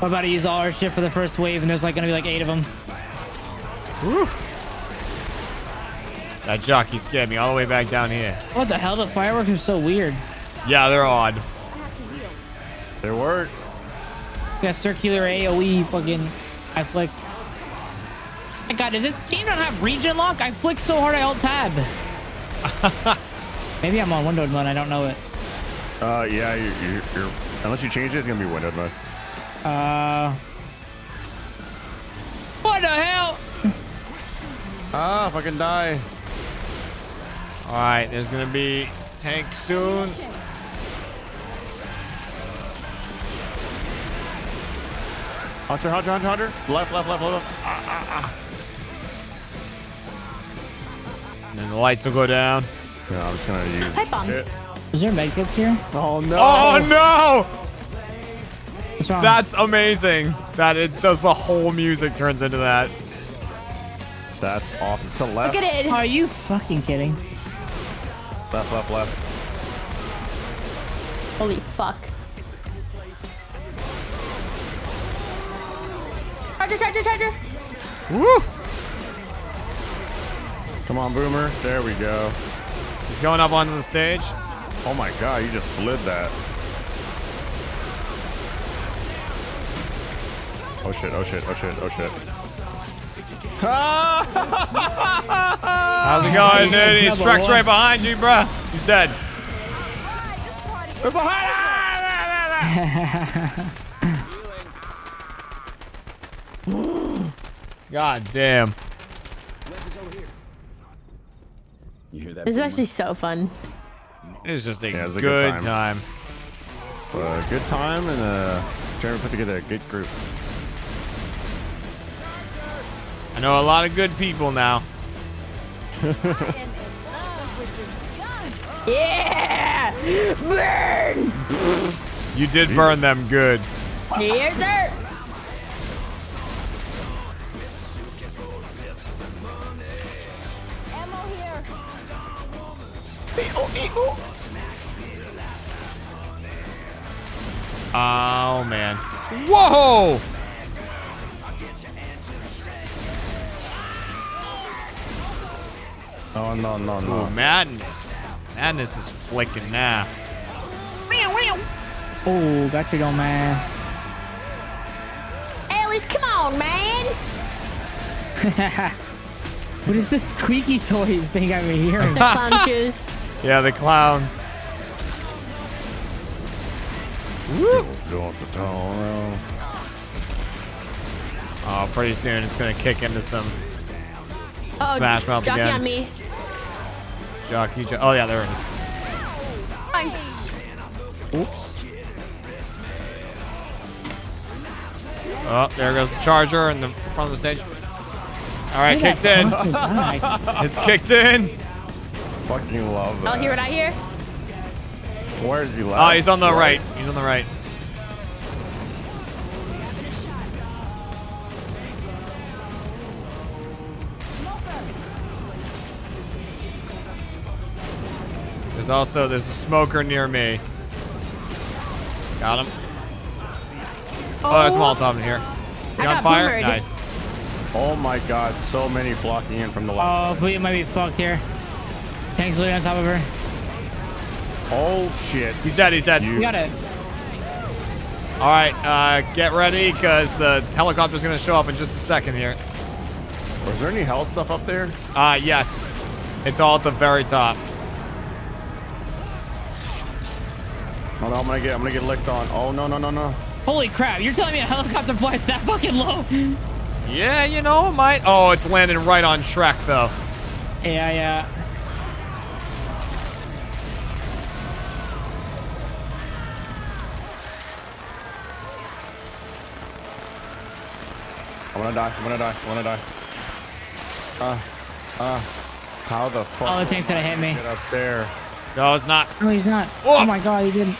We're about to use all our shit for the first wave, and there's like gonna be like eight of them. Woo. That jockey scared me all the way back down here. What the hell? The fireworks are so weird. Yeah, they're odd. They work. We got circular A O E fucking. I flicked. My god, does this game not have region lock? I flicked so hard I alt tab. Maybe I'm on windowed mode. I don't know it. Uh, yeah, you're, you're, you're, unless you change it, it's gonna be windowed mode. Uh, what the hell? Ah, fucking die! All right, there's gonna be tank soon. Hunter, hunter, hunter, hunter! Left, left, left, left. Ah, ah, ah. And then the lights will go down. So I'm just gonna use pipe bomb. Shit. Is there med kits here? Oh no! Oh no! What's wrong? That's amazing. That it does the whole music turns into that. That's awesome. To left. Look at it. Are you fucking kidding? Left, left, left. Holy fuck! Charger, charger, charger! Woo! Come on, Boomer. There we go. He's going up onto the stage. Oh my god, you just slid that. Oh shit, oh shit, oh shit, oh shit. How's it going, dude? He truck's right behind you, bruh. He's dead. We're behind. God damn. You hear that? This is actually so fun. It's just a, yeah, it was a good, good time. time. It's a good time, and uh, trying to put together a good group. I know a lot of good people now. Yeah! Burn! You did Jeez. burn them good. Here's her. Oh man. Whoa! No, no, no, no. Ooh, madness. Madness is flicking now. Oh, got you though, man. Ellis, come on, man. What is this squeaky toys thing I'm hearing? The clown shoes. Yeah, the clowns. Woo. Oh, pretty soon it's gonna kick into some uh-oh, Smash Mouth jockey again. on me. Jockey, jo oh yeah, there it is. Thanks. Oops. Oh, there goes the charger in the front of the stage. All right, kicked in. It's kicked in. Fucking love that. Oh, here, not here. Where did you left? Oh, he's on the Where? right. He's on the right. There's also there's a smoker near me. Got him. Oh, oh there's Molotov in here. Is he I on fire? Boomered. Nice. Oh my God, so many blocking in from the left. Oh, Fooya might be fucked here. Tank's literally on top of her. Oh shit. He's dead, he's dead. You got it. All right, uh, get ready because the helicopter's gonna show up in just a second here. Was there any health stuff up there? Uh, yes. It's all at the very top. Oh, no, I'm gonna get, I'm gonna get licked on. Oh no, no, no, no. Holy crap, you're telling me a helicopter flies that fucking low? Yeah, you know, it might. Oh, it's landing right on Shrek, though. Yeah, yeah. I'm gonna die, I'm gonna die, I'm gonna die. Uh, uh, how the fuck? Oh, the tank's gonna hit me. Get up there. No, it's not. No, he's not. Whoa. Oh my God, he didn't.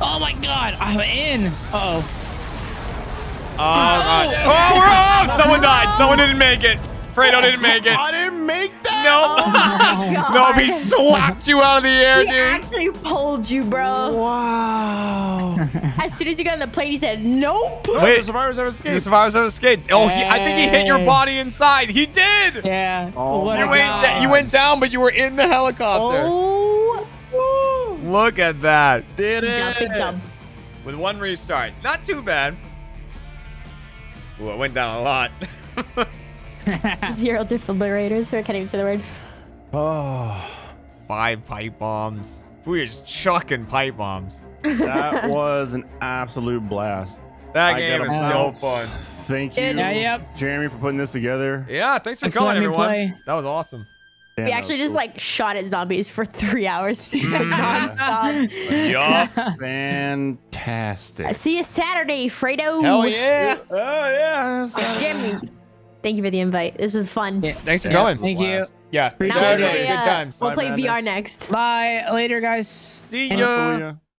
Oh my God, I'm in. Uh oh. Oh, God. Oh, we're off! Someone died. Someone didn't make it. Fredo didn't make it. I didn't make that. Nope. Oh nope, he slapped you out of the air, he dude. He actually pulled you, bro. Wow. As soon as you got on the plane, he said, nope. Wait, Wait the survivors have escaped. The survivors have escaped. Oh, he, I think he hit your body inside. He did. Yeah. Oh, you, went you went down, but you were in the helicopter. Oh. Woo. Look at that. Did it. Dump, dump. With one restart. Not too bad. Ooh, it went down a lot. Zero defibrillators, so I can't even say the word. Oh, five pipe bombs. We were just chucking pipe bombs. That was an absolute blast. That I game is so fun. Thank you, yeah, yep. Jeremy, for putting this together. Yeah, thanks for coming, everyone. Play. That was awesome. Damn, we actually just cool. like shot at zombies for three hours nonstop. Yup. Fantastic. I see you Saturday, Fredo. Hell yeah. Oh yeah. Uh, Jimmy, thank you for the invite. This was fun. Yeah. Thanks for yeah, going. Thank you. Yeah. Appreciate it. Good times. We'll play V R next. Bye later, guys. See ya.